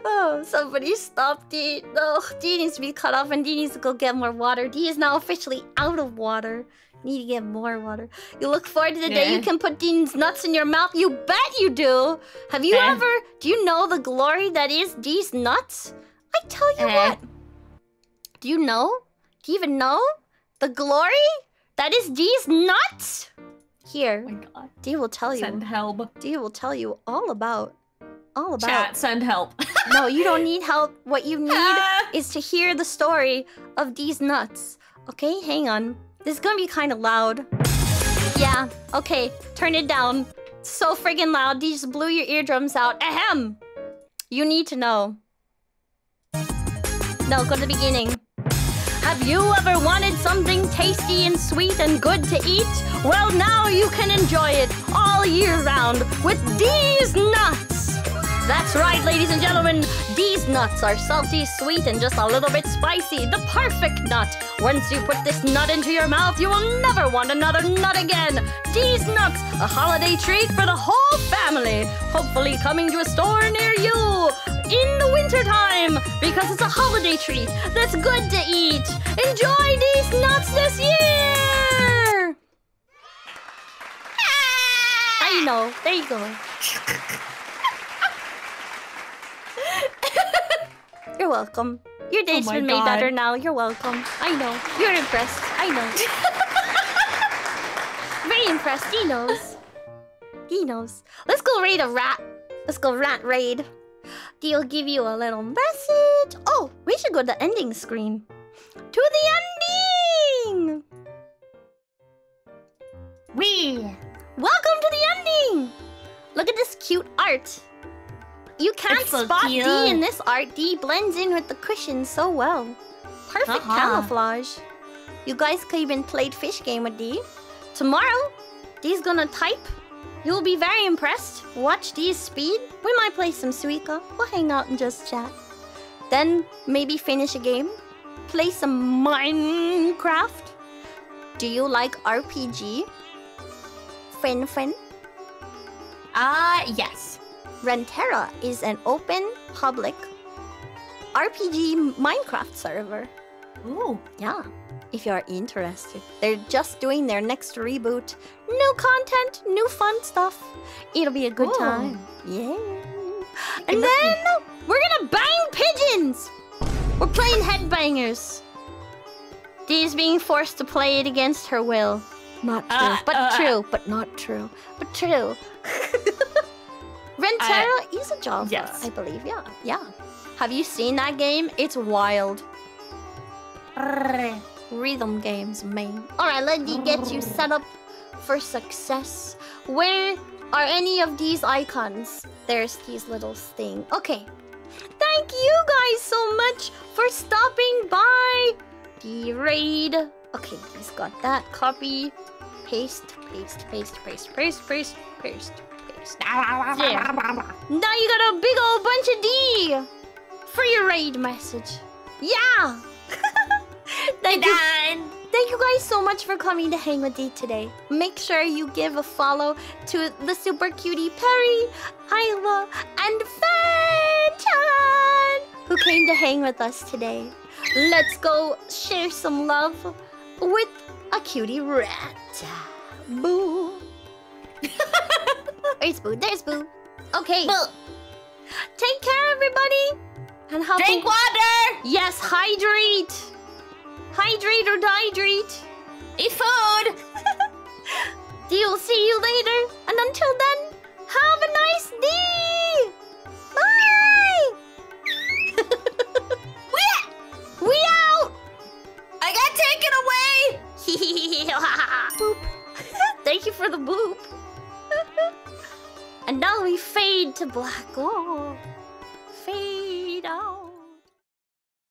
oh, somebody stop Dee. No, Dee needs to be cut off and Dee needs to go get more water. Dee is now officially out of water. Need to get more water. You look forward to the yeah. day you can put Dee's nuts in your mouth. You bet you do. Have you yeah. ever... Do you know the glory that is Dee's nuts? I tell you yeah. what. Do you know? Do you even know? The glory? That is Dee's nuts? Here, oh my God. Dee will tell you. Send help. Dee will tell you all about, all about. Chat, send help. No, you don't need help. What you need is to hear the story of these nuts. Okay, hang on. This is gonna be kind of loud. Yeah, okay, turn it down. It's so friggin' loud, they just blew your eardrums out. Ahem! You need to know. No, go to the beginning. Have you ever wanted something tasty and sweet and good to eat? Well, now you can enjoy it all year round with these nuts! That's right, ladies and gentlemen. These nuts are salty, sweet, and just a little bit spicy. The perfect nut. Once you put this nut into your mouth, you will never want another nut again. These nuts, a holiday treat for the whole family. Hopefully coming to a store near you in the wintertime, because it's a holiday treat that's good to eat. Enjoy these nuts this year! I know, there you go. You're welcome. Your day's oh been God. made better now. You're welcome. I know. You're impressed. I know. Very impressed. He knows. He knows. Let's go raid a rat. Let's go rat raid. They'll give you a little message. Oh, we should go to the ending screen. To the ending! We! Welcome to the ending! Look at this cute art. You can't so spot cute. D in this art. D blends in with the cushion so well. Perfect uh-huh. camouflage. You guys could even play fish game with D. Tomorrow, D's gonna type. You'll be very impressed. Watch D's speed. We might play some Suica. We'll hang out and just chat. Then maybe finish a game. Play some Minecraft. Do you like R P G? Fen Fen? Ah, uh, yes. Rentera is an open, public R P G Minecraft server. Ooh. Yeah, if you're interested. They're just doing their next reboot. New content, new fun stuff. It'll be a good Ooh. time. Yeah. And then we're gonna bang pigeons! We're playing Headbangers. Dee's being forced to play it against her will. Not true, uh, but uh, true, but not true, but true. Rentera uh, is a Java, yes. I believe, yeah. Yeah. Have you seen that game? It's wild. Rhythm games, man. Alright, let me get you set up for success. Where are any of these icons? There's these little thing. Okay. Thank you guys so much for stopping by the raid. Okay, he's got that. Copy. Paste, paste, paste, paste, paste, paste, paste. Yeah. Now you got a big old bunch of D for your raid message. Yeah! thank, you, thank you guys so much for coming to hang with D today. Make sure you give a follow to the super cutie Perry, Ayla, and Fen-chan, who came to hang with us today. Let's go share some love with a cutie rat. Boo! There's Boo, there's Boo. Okay. Boo. Take care, everybody. And help Drink me. water. Yes, hydrate. Hydrate or dehydrate. Eat food. We'll see you later. And until then, have a nice day. Bye. we, we out. I got taken away. Boop. Thank you for the boop. And now we fade to black. Oh.